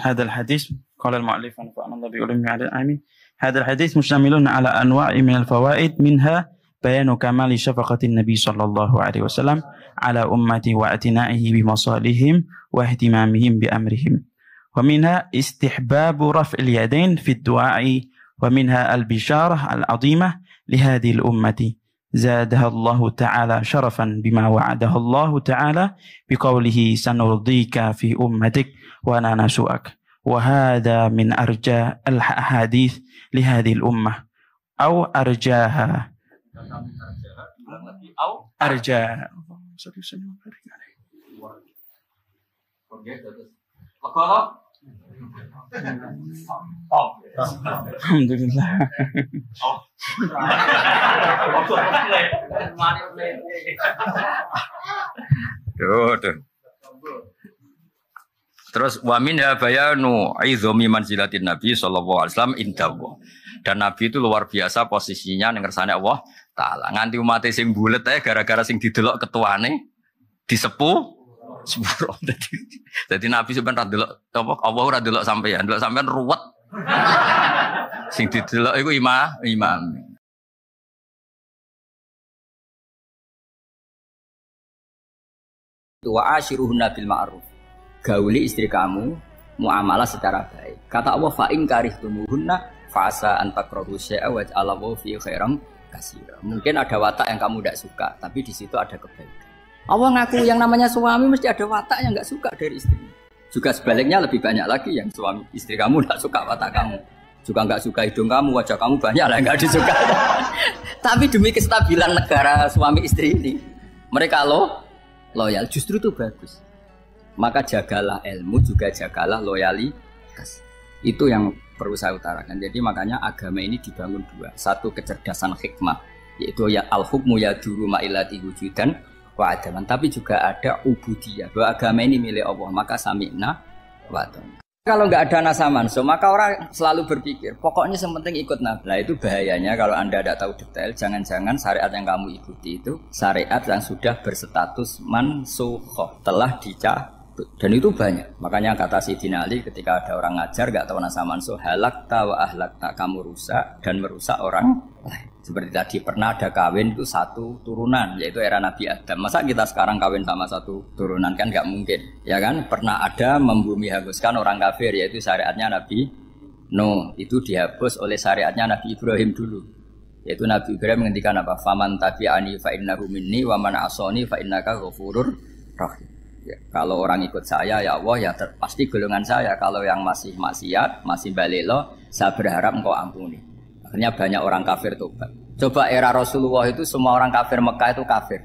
Hadal hadis qala al-mu'allif an fa'ana Allah bi ulumi ala amin. Hadal hadis mustamilun ala anwa'i min al-fawaid minha bayanu kamali syafaqatin Nabi sallallahu alaihi wasallam ala ummati wa atina'ihi bi masalihim wa ihtimamihim bi amrihim wa minha istihbabu raf'il yadain fi ad-du'a'i wa minha al-bisharah al-'azimah li hadhihi al-ummati zadaha Allah ta'ala syarafan bima wa'adaha Allah ta'ala biqaulihi sanurdika fi ummatik wa nanasu'ak wa hadha min arja al-ahadith li hadhihi al-ummah aw arjaha arja alhamdulillah terus wamin ya bayanu izumi manzilatin Nabi sallallahu alaihi wasallam indallah. Dan Nabi itu luar biasa posisinya ngersane Allah Ta'ala. Nganti umat sing bulet ae gara-gara sing didelok ketuane disepuh. Sepuro. Dadi Nabi sampean ra delok apa Allah ora delok sampean, delok sampean ruwet. Sing didelok iku imam, imam. Wa asyiruhunna bil ma'ruf. Gauli istri kamu muamalah secara baik. Kata Allah fa in karihtumuhunna fasa antakrahu syai'a waj'alallahu fi khairam katsira. Mungkin ada watak yang kamu tidak suka, tapi di situ ada kebaikan. Allah ngaku yang namanya suami mesti ada watak yang nggak suka dari istrinya. Juga sebaliknya lebih banyak lagi yang suami istri kamu tidak suka watak kamu, juga nggak suka hidung kamu, wajah kamu banyak lah nggak disuka. Tapi demi kestabilan negara suami istri ini, mereka lo loyal justru itu bagus. Maka jagalah ilmu juga jagalah loyalitas. Itu yang perlu saya utarakan. Jadi makanya agama ini dibangun dua. Satu kecerdasan hikmah, yaitu ya al-hukmu ya duru ma'ilati wujudan wa'adaman. Tapi juga ada ubudiyah, bahwa agama ini milik Allah. Maka sami'na wa'adana. Kalau nggak ada nasamanso, maka orang selalu berpikir, pokoknya sementing ikut Nabi. Nah itu bahayanya kalau Anda tidak tahu detail. Jangan-jangan syariat yang kamu ikuti itu syariat yang sudah berstatus mansukhoh, telah dicabut. Dan itu banyak. Makanya kata Sidina Ali ketika ada orang ngajar gak tahu nasa mansuh, halakta wa ahlakta, kamu rusak dan merusak orang lain. Seperti tadi pernah ada kawin itu satu turunan, yaitu era Nabi Adam. Masa kita sekarang kawin sama satu turunan kan gak mungkin, ya kan? Pernah ada membumi hanguskan orang kafir, yaitu syariatnya Nabi Nuh. Itu dihapus oleh syariatnya Nabi Ibrahim dulu, yaitu Nabi Ibrahim menghentikan apa? Faman tabi'ani fa'innahu minni wa man asoni fa'innaka ghafurur rahim. Ya, kalau orang ikut saya ya Allah ya ter, pasti golongan saya. Kalau yang masih maksiat, masih balelo, saya berharap engkau ampuni. Akhirnya banyak orang kafir tobat. Coba era Rasulullah itu semua orang kafir Mekah itu kafir.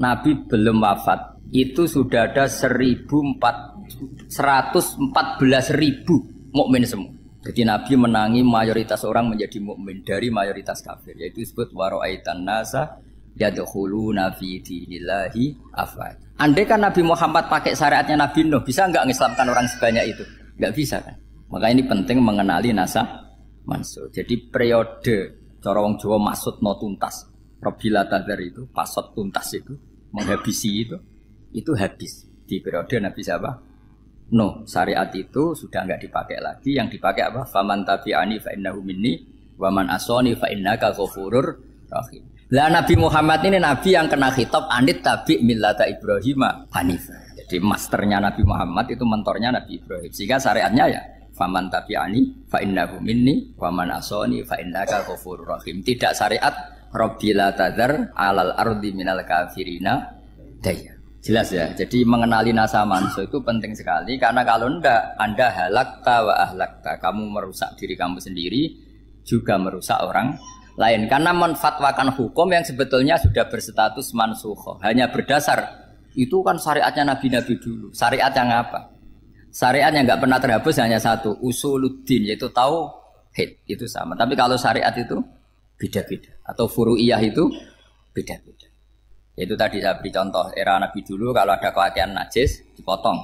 Nabi belum wafat itu sudah ada seribu empat ratus, seratus empat belas ribu mukmin semua. Jadi Nabi menangi mayoritas orang menjadi mukmin dari mayoritas kafir. Yaitu disebut waro'aitan nasa yadkhuluna fi dinillahi afwaj. Andai kan Nabi Muhammad pakai syariatnya Nabi Nuh, bisa nggak mengislamkan orang sebanyak itu? Nggak bisa kan? Maka ini penting mengenali nasab mansur. Jadi periode cara wong Jawa maksud no tuntas, Rabbil Tadzar itu, pasot tuntas itu, menghabisi itu, itu habis di periode Nabi siapa? No, syariat itu sudah nggak dipakai lagi. Yang dipakai apa? Faman tabi'ani fa innahu minni, waman asoni fa innaka ghafurur rahim. Lah Nabi Muhammad ini Nabi yang kena khitab anit tabi' millata Ibrahim hanifah. Jadi masternya Nabi Muhammad itu mentornya Nabi Ibrahim. Sehingga syariatnya ya faman tabi'ani fa innahu minni waman asani fa innaka ghafurur rahim. Tidak syariat Rabbil tadzar alal ardi minal kafirina daya. Jelas ya. Jadi mengenali nasa mansur itu penting sekali karena kalau ndak Anda halakta wa ahlakta. Kamu merusak diri kamu sendiri juga merusak orang lain, karena menfatwakan hukum yang sebetulnya sudah berstatus mansukh hanya berdasar itu kan syariatnya nabi-nabi dulu. Syariat yang apa? Syariat yang nggak pernah terhapus hanya satu, usuluddin, yaitu tauhid, itu sama. Tapi kalau syariat itu beda-beda atau furu'iyah itu beda-beda. Itu tadi saya beri contoh era Nabi dulu kalau ada kewakilan najis dipotong,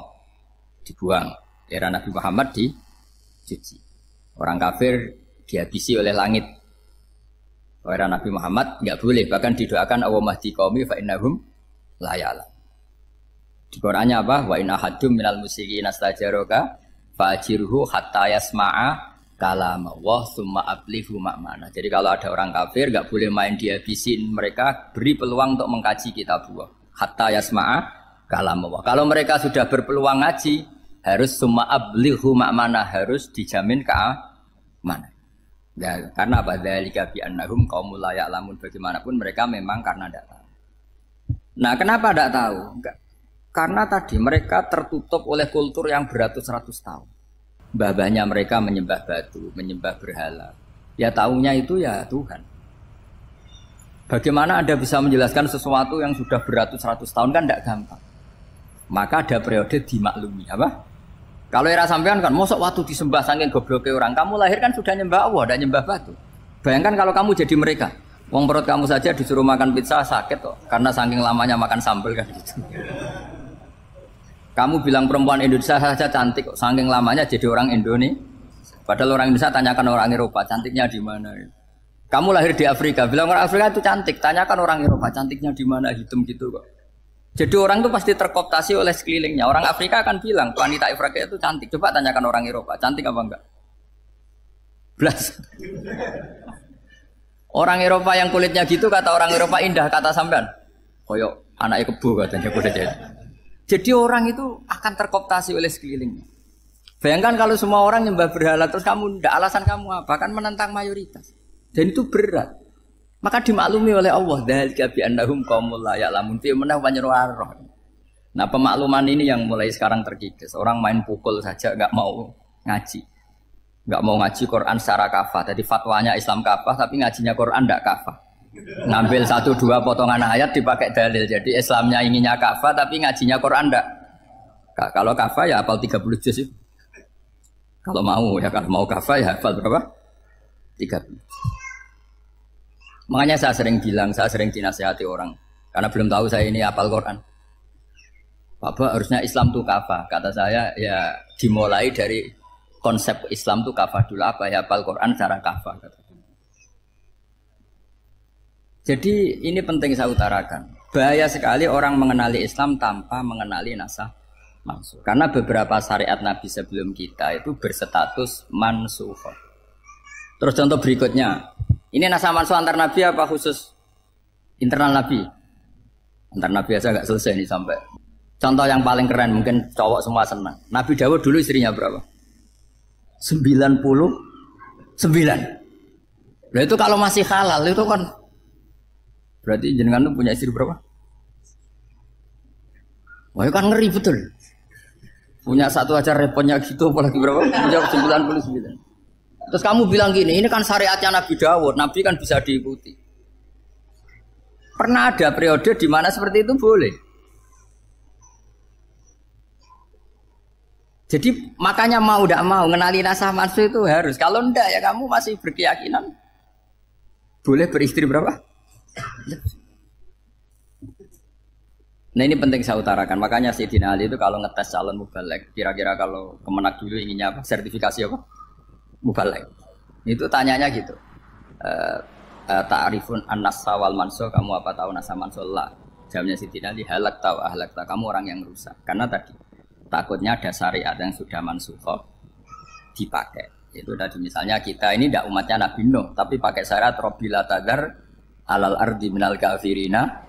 dibuang. Era Nabi Muhammad dicuci. Orang kafir dihabisi oleh langit. Era Nabi Muhammad nggak boleh, bahkan didoakan Allahumma hdi qaumi fa innahum la ya'lam. Di Qur'annya apa? Wa inna hadum minal musyriqina nastajaroka fa ajirhu hatta yasma'a kalam Allah tsumma ablihu ma'mana. Jadi kalau ada orang kafir nggak boleh main dihabisin, mereka beri peluang untuk mengkaji kitab Allah. Hatta yasma'a kalam Allah. Kalau mereka sudah berpeluang ngaji, harus tsumma ablihu ma'mana, harus dijamin keamanan. Ya, karena apa? Dzalika bi annahum qaumul la ya'lamun, bagaimanapun mereka memang karena tidak tahu. Nah, kenapa tidak tahu? Enggak. Karena tadi mereka tertutup oleh kultur yang beratus-ratus tahun. Mbah-mbahnya mereka menyembah batu, menyembah berhala. Ya taunya itu ya Tuhan. Bagaimana Anda bisa menjelaskan sesuatu yang sudah beratus-ratus tahun, kan tidak gampang. Maka ada periode dimaklumi, apa? Kalau era sampean kan, mosok waktu disembah saking gobloknya orang, kamu lahir kan sudah nyembah Allah, tidak nyembah batu. Bayangkan kalau kamu jadi mereka, wong perut kamu saja disuruh makan pizza sakit kok, karena saking lamanya makan sambal kan gitu. Kamu bilang perempuan Indonesia saja cantik kok, saking lamanya jadi orang Indonesia. Padahal orang Indonesia tanyakan orang Eropa, cantiknya di mana? Kamu lahir di Afrika, bilang orang Afrika itu cantik, tanyakan orang Eropa, cantiknya di mana? Hitam gitu kok. Jadi orang itu pasti terkooptasi oleh sekelilingnya. Orang Afrika akan bilang, wanita Afrika itu cantik. Coba tanyakan orang Eropa, cantik apa enggak? Belas. Orang Eropa yang kulitnya gitu, kata orang Eropa indah, kata sampean. Koyok anaknya kebo katanya kulitnya. Jadi orang itu akan terkooptasi oleh sekelilingnya. Bayangkan kalau semua orang nyembah berhala, terus kamu enggak, alasan kamu apa? Kan menentang mayoritas. Dan itu berat. Maka dimaklumi oleh Allah, dzalika bi annahum qaumul la ya'lamun, fi manah wanyaroh. Nah, pemakluman ini yang mulai sekarang terkikis. Orang main pukul saja enggak mau ngaji. Enggak mau ngaji Quran secara kafah. Jadi fatwanya Islam kafah tapi ngajinya Quran enggak kafah. Ngambil satu dua potongan ayat dipakai dalil. Jadi Islamnya inginnya kafah tapi ngajinya Quran enggak. Kalau kafah ya hafal tiga puluh juz itu. Kalau mau ya, kalau mau kafah ya hafal berapa? tiga puluh. Makanya saya sering bilang, saya sering dinasihati orang karena belum tahu saya ini hafal Quran. Bapak, harusnya Islam itu kafah. Kata saya ya dimulai dari konsep Islam itu kafah dulu, apa ya hafal Quran secara kafah. Jadi ini penting saya utarakan. Bahaya sekali orang mengenali Islam tanpa mengenali nasab mansukh. Karena beberapa syariat Nabi sebelum kita itu berstatus mansukh. Terus contoh berikutnya. Ini nasab mansukh antar Nabi apa khusus internal Nabi? Antar Nabi aja nggak selesai nih sampai. Contoh yang paling keren mungkin cowok semua senang. Nabi Dawud dulu istrinya berapa? sembilan puluh sembilan. Nah itu kalau masih halal itu kan berarti jenengan tuh punya istri berapa? Wah itu kan ngeri betul. Punya satu aja repotnya gitu, apalagi berapa? Punya sembilan puluh sembilan. Terus kamu bilang gini, ini kan syariatnya Nabi Dawud, Nabi kan bisa diikuti. Pernah ada periode di mana seperti itu boleh. Jadi makanya mau tidak mau mengenali nasab mansukh itu harus. Kalau tidak ya kamu masih berkeyakinan boleh beristri berapa? Nah ini penting saya utarakan, makanya Sayyidina Ali itu kalau ngetes calon mubalek, kira-kira kalau kemenak dulu inginnya apa? Sertifikasi apa? Mubalek. Itu tanyanya gitu. E, e, Ta'arifun an-nasa wal manso, kamu apa tahu nasa manso lah. Jawabnya Sayyidina Ali, halak tahu ahlak tahu, kamu orang yang rusak. Karena tadi takutnya ada syariat yang sudah mansukhoh dipakai. Itu tadi misalnya kita ini tidak umatnya Nabi Nuh, tapi pakai syariat Robila Tadar alal ardi minal kafirina.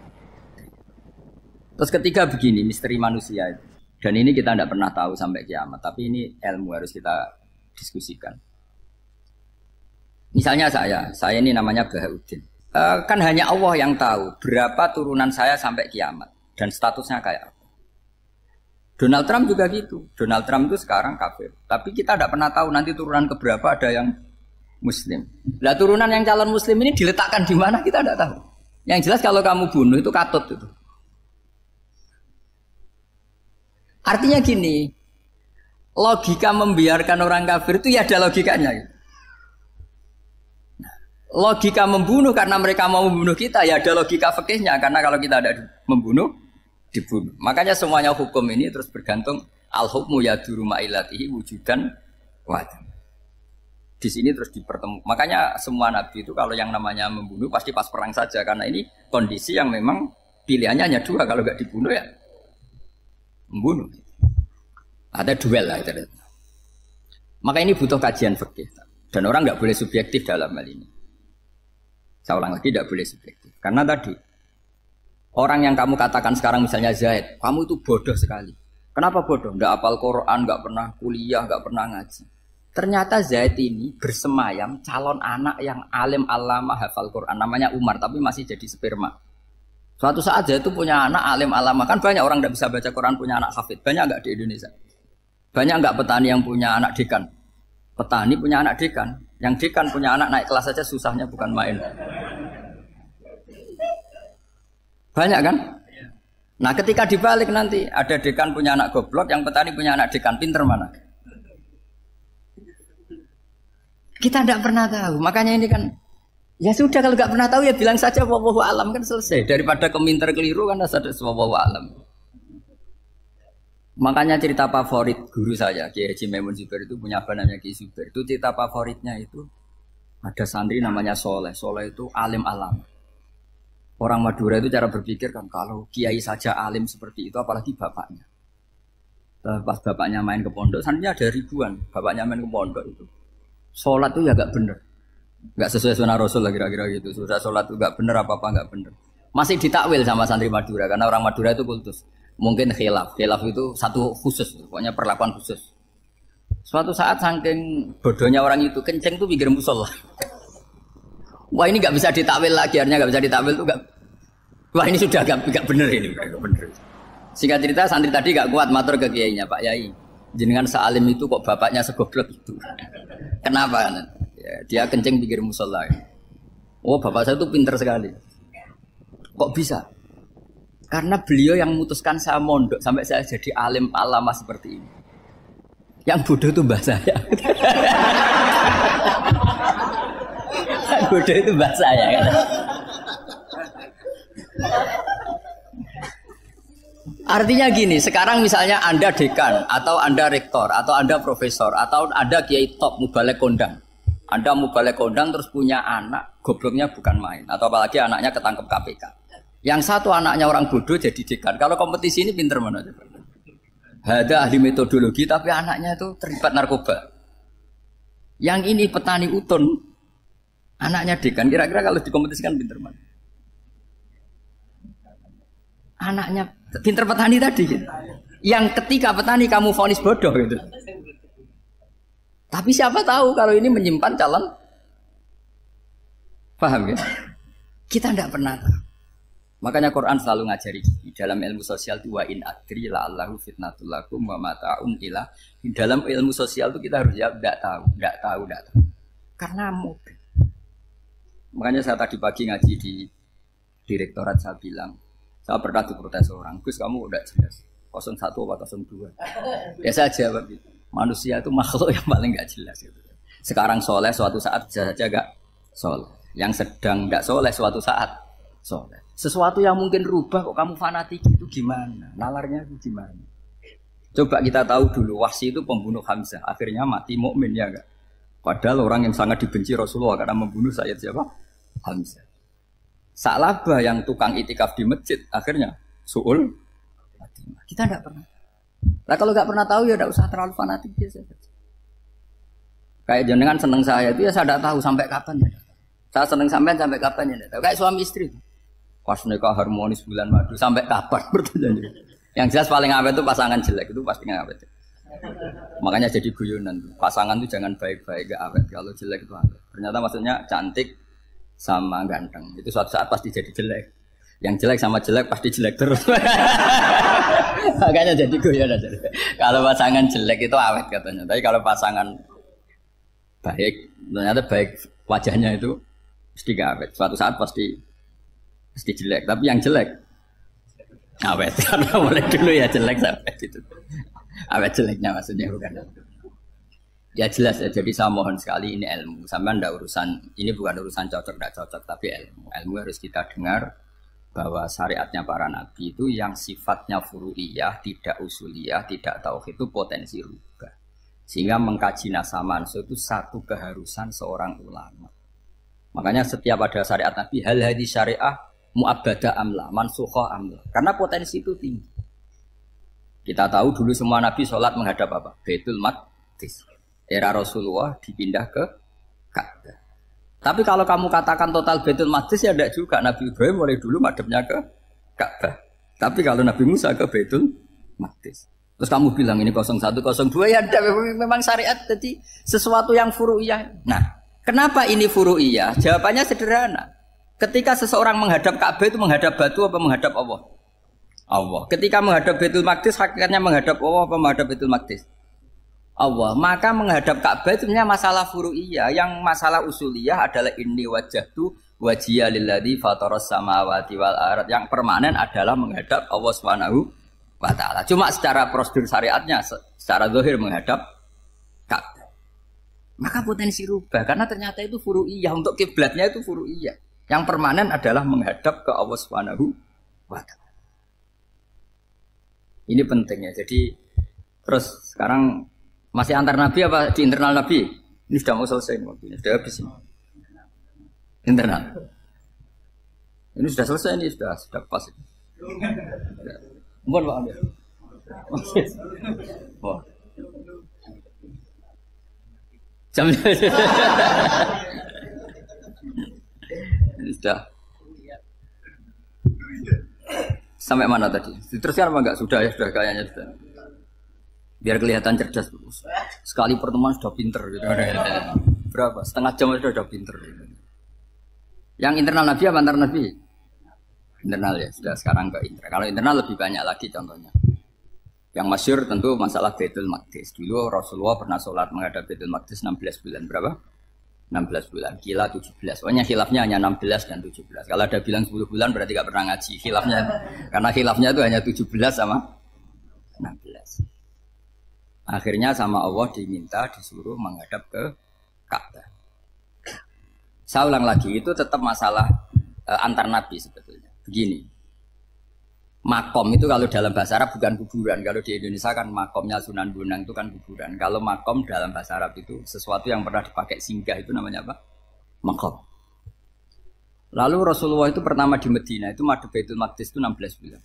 Terus ketiga begini, misteri manusia itu. Dan ini kita tidak pernah tahu sampai kiamat, tapi ini ilmu harus kita diskusikan. Misalnya saya, saya ini namanya Bahauddin. E, kan hanya Allah yang tahu berapa turunan saya sampai kiamat dan statusnya kayak apa. Donald Trump juga gitu. Donald Trump itu sekarang kafir, tapi kita tidak pernah tahu nanti turunan keberapa ada yang Muslim. Nah turunan yang calon Muslim ini diletakkan di mana kita tidak tahu. Yang jelas kalau kamu bunuh itu katut itu. Artinya gini, logika membiarkan orang kafir itu ya ada logikanya. Logika membunuh karena mereka mau membunuh kita ya ada logika fikihnya, karena kalau kita ada membunuh, dibunuh. Makanya semuanya hukum ini terus bergantung al-hukmu yaduru ma'ilatihi wujudan wadah. Di sini terus dipertemukan. Makanya semua nabi itu kalau yang namanya membunuh pasti pas perang saja, karena ini kondisi yang memang pilihannya hanya dua, kalau nggak dibunuh ya membunuh. Ada duel lah itu. Maka ini butuh kajian fikih. Dan orang nggak boleh subjektif dalam hal ini. Saya ulang lagi, tidak boleh subjektif. Karena tadi orang yang kamu katakan sekarang misalnya Zaid, kamu itu bodoh sekali. Kenapa bodoh? Nggak hafal Quran, nggak pernah kuliah, nggak pernah ngaji. Ternyata Zaid ini bersemayam calon anak yang alim alama hafal Quran. Namanya Umar, tapi masih jadi sperma. Suatu saat Zaid itu punya anak alim alama. Kan banyak orang nggak bisa baca Quran punya anak hafid. Banyak nggak di Indonesia? Banyak nggak petani yang punya anak dekan? Petani punya anak dekan. Yang dekan punya anak naik kelas saja susahnya bukan main. Banyak kan? Nah ketika dibalik nanti ada dekan punya anak goblok, yang petani punya anak dekan, pinter mana? Kita tidak pernah tahu. Makanya ini kan ya sudah, kalau nggak pernah tahu ya bilang saja wallahu alam, kan selesai. Daripada keminter keliru kan ada wallahu alam. Makanya cerita favorit guru saya Kiai Haji Maimun Zubair itu punya banannya Kiai Zubair. Itu cerita favoritnya itu ada santri namanya Soleh. Soleh itu alim alam. Orang Madura itu cara berpikir kan, kalau kiai saja alim seperti itu, apalagi bapaknya. Pas bapaknya main ke pondok, santrinya ada ribuan, bapaknya main ke pondok itu. Sholat itu ya gak bener, gak sesuai sunnah Rasul lah kira-kira gitu. Sudah sholat itu gak bener, apa-apa gak bener. Masih ditakwil sama santri Madura, karena orang Madura itu kultus. Mungkin khilaf, khilaf itu satu khusus, pokoknya perlakuan khusus. Suatu saat saking bodohnya orang itu, kenceng tuh pikir musola. Wah ini nggak bisa ditakwil lagi, akhirnya nggak bisa ditakwil tuh nggak. Wah ini sudah nggak bener ini, nggak bener. Singkat cerita santri tadi nggak kuat matur ke kiainya, Pak Yai, jenengan sealim itu kok bapaknya segoblok itu. Kenapa? Ya, dia kencing pikir musola. Oh bapak saya tuh pinter sekali. Kok bisa? Karena beliau yang memutuskan saya mondok sampai saya jadi alim alama seperti ini. Yang bodoh tuh mbah saya. Bodoh itu bahasa ya kan? Artinya gini, sekarang misalnya Anda dekan, atau Anda rektor, atau Anda profesor, atau Anda kiai top mubalek kondang. Anda mubalek kondang terus punya anak, gobloknya bukan main. Atau apalagi anaknya ketangkep K P K. Yang satu anaknya orang bodoh jadi dekan. Kalau kompetisi ini pinter mana? Ada ahli metodologi tapi anaknya itu terlibat narkoba. Yang ini petani utun, anaknya dekan, kira-kira kalau dikompetisikan pinter mana? Anaknya pinter petani tadi gitu. Yang ketika petani kamu vonis bodoh gitu. Tapi siapa tahu kalau ini menyimpan calon. Paham ya? Kita tidak pernah tahu. Makanya Quran selalu ngajari di dalam ilmu sosial itu wa in adri la'allahu fitnatul lakum wa mata'un ilah. Di dalam ilmu sosial itu kita harus jawab tidak tahu, tidak tahu, tidak tahu. Karena mungkin. Makanya saya tadi pagi ngaji di direktorat, saya bilang, saya pernah diprotes orang, Gus kamu udah jelas, nol satu atau nol dua. Ya saya jawab, manusia itu makhluk yang paling gak jelas. Gitu. Sekarang soleh, suatu saat bisa saja gak soleh. Yang sedang gak soleh, suatu saat soleh. Sesuatu yang mungkin rubah kok kamu fanatik itu gimana? Nalarnya itu gimana? Coba kita tahu dulu, Wahsy itu pembunuh Hamzah, akhirnya mati mukmin ya enggak? Padahal orang yang sangat dibenci Rasulullah karena membunuh Sayyid siapa? Hamzah. Sa'labah yang tukang itikaf di masjid, akhirnya su'ul. Kita enggak pernah. Nah kalau enggak pernah tahu ya enggak usah terlalu fanatik biasa. Kayak jenengan seneng saya itu ya saya enggak tahu sampai kapan ya. Saya seneng sampean sampai kapan ya enggak tahu. Kayak suami istri. Pas nikah harmonis bulan madu sampai kapan bertanya. Yang jelas paling awet itu pasangan jelek itu pasti enggak awet. Makanya jadi guyonan. Pasangan itu jangan baik-baik enggak awet. Kalau jelek itu awet. Ternyata maksudnya cantik sama ganteng. Itu suatu saat pasti jadi jelek. Yang jelek sama jelek pasti jelek terus. Makanya jadi guyon aja. Kalau pasangan jelek itu awet katanya. Tapi kalau pasangan baik, ternyata baik wajahnya itu pasti gak awet. Suatu saat pasti pasti jelek. Tapi yang jelek awet. Karena mulai dulu ya jelek sampai itu. Awet jeleknya maksudnya bukan. Ya jelas ya, jadi saya mohon sekali ini ilmu. Sampai ndak urusan, ini bukan urusan cocok ndak cocok, tapi ilmu. Ilmu harus kita dengar. Bahwa syariatnya para nabi itu yang sifatnya furu'iyah, tidak usuliyah, tidak tauhid itu potensi rubah. Sehingga mengkaji Nashab Mansur itu satu keharusan seorang ulama. Makanya setiap ada syariat nabi, hal hadi syariah mu'abbada amla, mansukha amla. Karena potensi itu tinggi. Kita tahu dulu semua nabi sholat menghadap apa? Baitul Maqdis. Era Rasulullah dipindah ke Ka'bah. Tapi kalau kamu katakan total Baitul Maqdis ya tidak juga. Nabi Ibrahim mulai dulu madhabnya ke Ka'bah. Tapi kalau Nabi Musa ke Baitul Maqdis. Terus kamu bilang ini nol satu nol dua ya ada, memang syariat tadi sesuatu yang furu'iyah. Nah, kenapa ini furu'iyah? Jawabannya sederhana. Ketika seseorang menghadap Ka'bah itu menghadap batu apa menghadap Allah? Allah. Ketika menghadap Baitul Maqdis hakikatnya menghadap Allah apa menghadap Baitul Maqdis? Allah, maka menghadap Ka'bah itu sebenarnya masalah furu'iyah. Yang masalah usuliyah adalah inni wajjahtu wajhiya lilladzi fataras samawati wal ard. Yang permanen adalah menghadap Allah Subhanahu wa taala. Cuma secara prosedur syariatnya, secara zahir menghadap Ka'bah. Maka potensi rubah karena ternyata itu furu'iyah, untuk kiblatnya itu furu'iyah. Yang permanen adalah menghadap ke Allah Subhanahu wa taala. Ini pentingnya. Jadi terus sekarang masih antar Nabi apa di internal Nabi? Ini sudah mau selesai waktunya, sudah habis ini. Internal. Ini sudah selesai ini, sudah sudah pas. Mohon Pak Amir. Jam ini sudah. Sampai mana tadi? Diteruskan apa enggak? Sudah ya, sudah kayaknya sudah. Biar kelihatan cerdas, sekali pertemuan sudah pinter gitu. Berapa? Setengah jam sudah sudah pinter gitu. Yang internal Nabi apa antar Nabi? Internal ya, sudah sekarang ke internal. Kalau internal lebih banyak lagi contohnya. Yang masyhur tentu masalah Baitul Maqdis. Dulu Rasulullah pernah sholat menghadap Baitul Maqdis enam belas bulan. Berapa? enam belas bulan, kila tujuh belas. Pokoknya khilafnya hanya enam belas dan tujuh belas. Kalau ada bilang sepuluh bulan berarti gak pernah ngaji khilafnya. Karena khilafnya itu hanya tujuh belas sama enam belas. Akhirnya sama Allah diminta disuruh menghadap ke Ka'bah. Saya ulang lagi, itu tetap masalah e, antar nabi sebetulnya. Begini, makom itu kalau dalam bahasa Arab bukan kuburan. Kalau di Indonesia kan makomnya Sunan Bonang itu kan kuburan. Kalau makom dalam bahasa Arab itu sesuatu yang pernah dipakai singgah itu namanya apa? Makom. Lalu Rasulullah itu pertama di Medina itu madhab Baitul Maqdis itu enam belas bulan.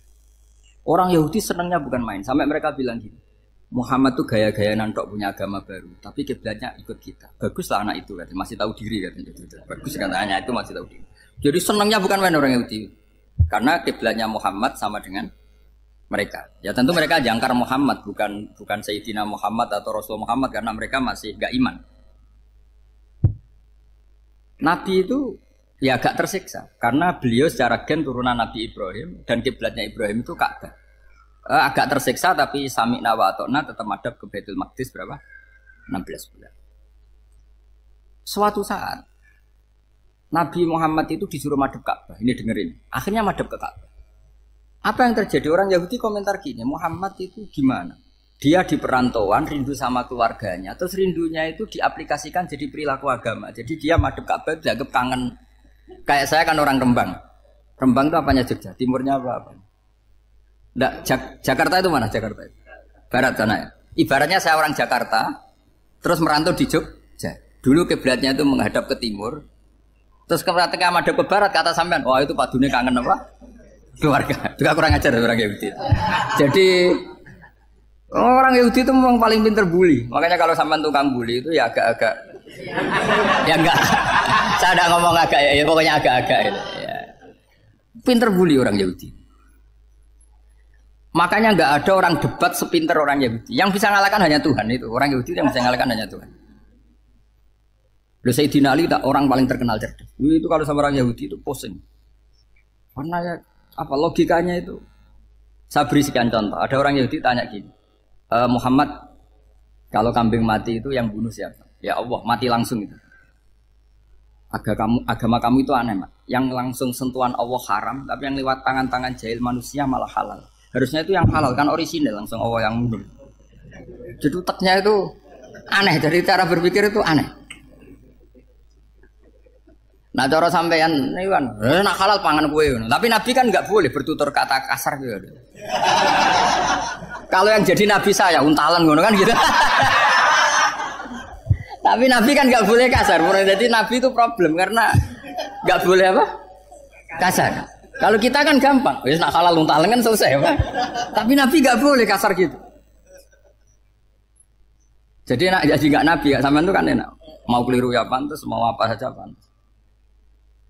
Orang Yahudi senangnya bukan main. Sampai mereka bilang gini. Muhammad tuh gaya-gaya nantok punya agama baru, tapi kiblatnya ikut kita. Baguslah anak itu, katanya. Masih tahu diri katanya. Bagus katanya itu masih tahu diri. Jadi senangnya bukan main orang Yahudi, karena kiblatnya Muhammad sama dengan mereka. Ya tentu mereka jangkar Muhammad, bukan bukan Sayyidina Muhammad atau Rasul Muhammad, karena mereka masih gak iman. Nabi itu ya agak tersiksa, karena beliau secara gen turunan Nabi Ibrahim dan kiblatnya Ibrahim itu Ka'bah. Agak tersiksa tapi sami'na wa ata'na tetap madhab ke Baitul Maqdis berapa? enam belas bulan. Suatu saat Nabi Muhammad itu disuruh madhab Ka'bah. Ini dengerin. Akhirnya madhab ke Ka'bah. Apa yang terjadi? Orang Yahudi komentar gini, Muhammad itu gimana? Dia di perantauan rindu sama keluarganya. Terus rindunya itu diaplikasikan jadi perilaku agama. Jadi dia madhab Ka'bah dianggap kangen. Kayak saya kan orang Rembang. Rembang itu apanya Jogja? Timurnya apa? Apanya? Nggak, Jak Jakarta itu mana? Jakarta itu? Barat sana ya? Ibaratnya saya orang Jakarta, terus merantau di Jogja. Dulu kiblatnya itu menghadap ke timur, terus ketika menghadap ke barat, kata sampean, wah itu padunya kangen apa? Keluarga. Juga kurang ajar orang Yahudi itu. Jadi orang Yahudi itu memang paling pinter bully. Makanya kalau sampean tukang bully itu ya agak-agak, ya enggak. Saya enggak ngomong agak ya, ya pokoknya agak-agak itu. Ya. Pinter bully orang Yahudi. Makanya enggak ada orang debat sepinter orang Yahudi. Yang bisa ngalahkan hanya Tuhan itu. Orang Yahudi yang bisa ngalahkan hanya Tuhan. Lalu Sayyidina Ali tak orang paling terkenal cerdas. Itu kalau sama orang Yahudi itu pusing. Karena ya, apa logikanya itu? Saya beri sekian contoh. Ada orang Yahudi tanya gini, e, Muhammad, kalau kambing mati itu yang bunuh siapa? Ya Allah, mati langsung itu. Agama kamu, agama kamu itu aneh, Mak. Yang langsung sentuhan Allah haram, tapi yang lewat tangan-tangan jahil manusia malah halal. Harusnya itu yang halal kan orisinal, langsung Allah yang bunuh. Jadi uteknya itu aneh, dari cara berpikir itu aneh. Nah cara sampean ini kan, nak halal pangan kue, tapi Nabi kan nggak boleh bertutur kata kasar gitu. Kalau yang jadi Nabi saya untalan gitu kan gitu. Tapi Nabi kan nggak boleh kasar, jadi Nabi itu problem karena nggak boleh apa? Kasar. Kalau kita kan gampang, wis nak halal untalan kan selesai apa? Tapi Nabi nggak boleh kasar gitu. Jadi nak jadi nggak Nabi, nggak sampean itu kan enak. Mau keliru ya pantas, mau apa saja pantas.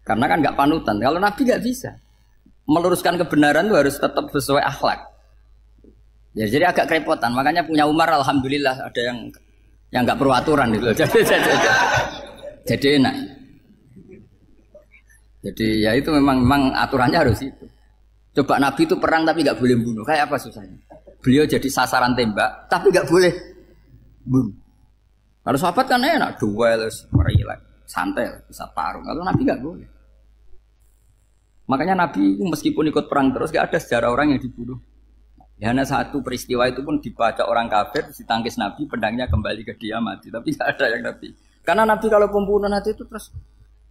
Karena kan nggak panutan. Kalau Nabi nggak bisa meluruskan kebenaran itu harus tetap sesuai akhlak. Ya jadi agak kerepotan. Makanya punya Umar, alhamdulillah ada yang yang nggak peraturan itu. Jadi, jadi, jadi, jadi enak. Jadi ya itu memang memang aturannya harus itu. Coba Nabi itu perang tapi nggak boleh bunuh. Kayak apa susahnya? Beliau jadi sasaran tembak tapi nggak boleh bunuh. Kalau sahabat kan enak, duel, merilek, santai, bisa tarung. Kalau Nabi nggak boleh. Makanya Nabi meskipun ikut perang terus, gak ada sejarah orang yang dibunuh. Ya, hanya satu peristiwa itu pun dibaca orang kafir, ditangkis Nabi, pedangnya kembali ke dia mati. Tapi gak ada yang Nabi. Karena Nabi kalau pembunuhan hati itu terus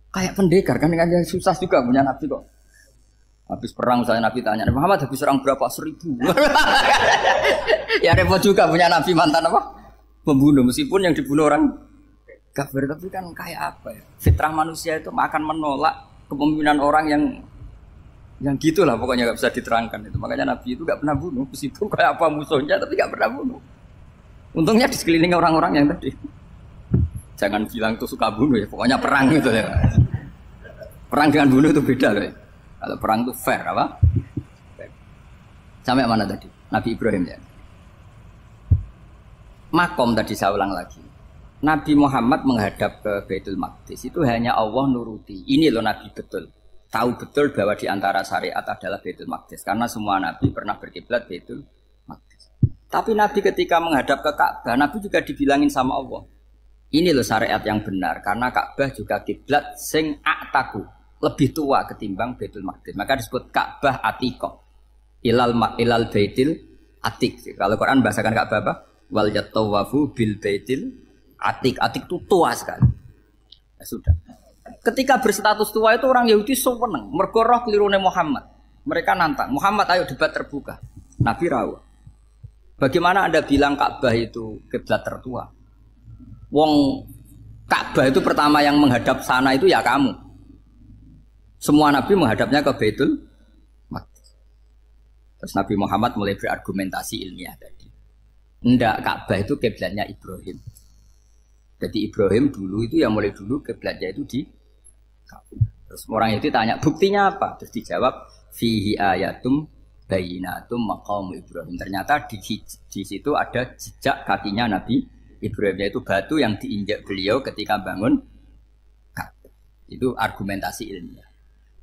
kayak pendekar kan, kan susah juga punya Nabi kok. Habis perang misalnya Nabi tanya, Muhammad habis perang berapa? Seribu. Ya repot juga punya Nabi mantan apa? Pembunuh, meskipun yang dibunuh orang kafir. Tapi kan kayak apa ya? Fitrah manusia itu akan menolak kepemimpinan orang yang yang gitulah pokoknya nggak bisa diterangkan itu. Makanya Nabi itu nggak pernah bunuh, meskipun kayak apa musuhnya tapi nggak pernah bunuh. Untungnya di sekeliling orang-orang yang tadi jangan bilang itu suka bunuh ya, pokoknya perang gitu ya. Perang dengan bunuh itu beda loh ya. Kalau perang itu fair apa? Sampai mana tadi? Nabi Ibrahim ya. Makom tadi saya ulang lagi. Nabi Muhammad menghadap ke Baitul Maqdis itu hanya Allah nuruti. Ini loh Nabi betul. Tahu betul bahwa di antara syariat adalah Baitul Maqdis. Karena semua Nabi pernah berkiblat Baitul Maqdis. Tapi Nabi ketika menghadap ke Ka'bah, Nabi juga dibilangin sama Allah. Ini loh syariat yang benar. Karena Ka'bah juga kiblat sing ataku. Lebih tua ketimbang Baitul Maqdis. Maka disebut Ka'bah Atikoh. Ilal, ilal Baitil Atik. Kalau Quran bahasakan Ka'bah apa? Wal yatawafu bil Baitil Atik. Atik itu tua sekali. Ya sudah. Ketika berstatus tua itu orang Yahudi seneng, mergo roh kelirune Muhammad. Mereka nantang, Muhammad ayo debat terbuka. Nabi rawuh. Bagaimana Anda bilang Ka'bah itu kiblat tertua? Wong Ka'bah itu pertama yang menghadap sana itu ya kamu. Semua Nabi menghadapnya ke Baitul Maqdis. Terus Nabi Muhammad mulai berargumentasi ilmiah tadi. Ndak, Ka'bah itu kiblatnya Ibrahim. Jadi Ibrahim dulu itu yang mulai dulu kiblatnya itu di terus orang itu tanya buktinya apa? Terus dijawab fihi ayatum bayinatum maqamu Ibrahim. Ternyata di, di situ ada jejak kakinya Nabi Ibrahim, yaitu batu yang diinjak beliau ketika bangun. Itu argumentasi ilmiah.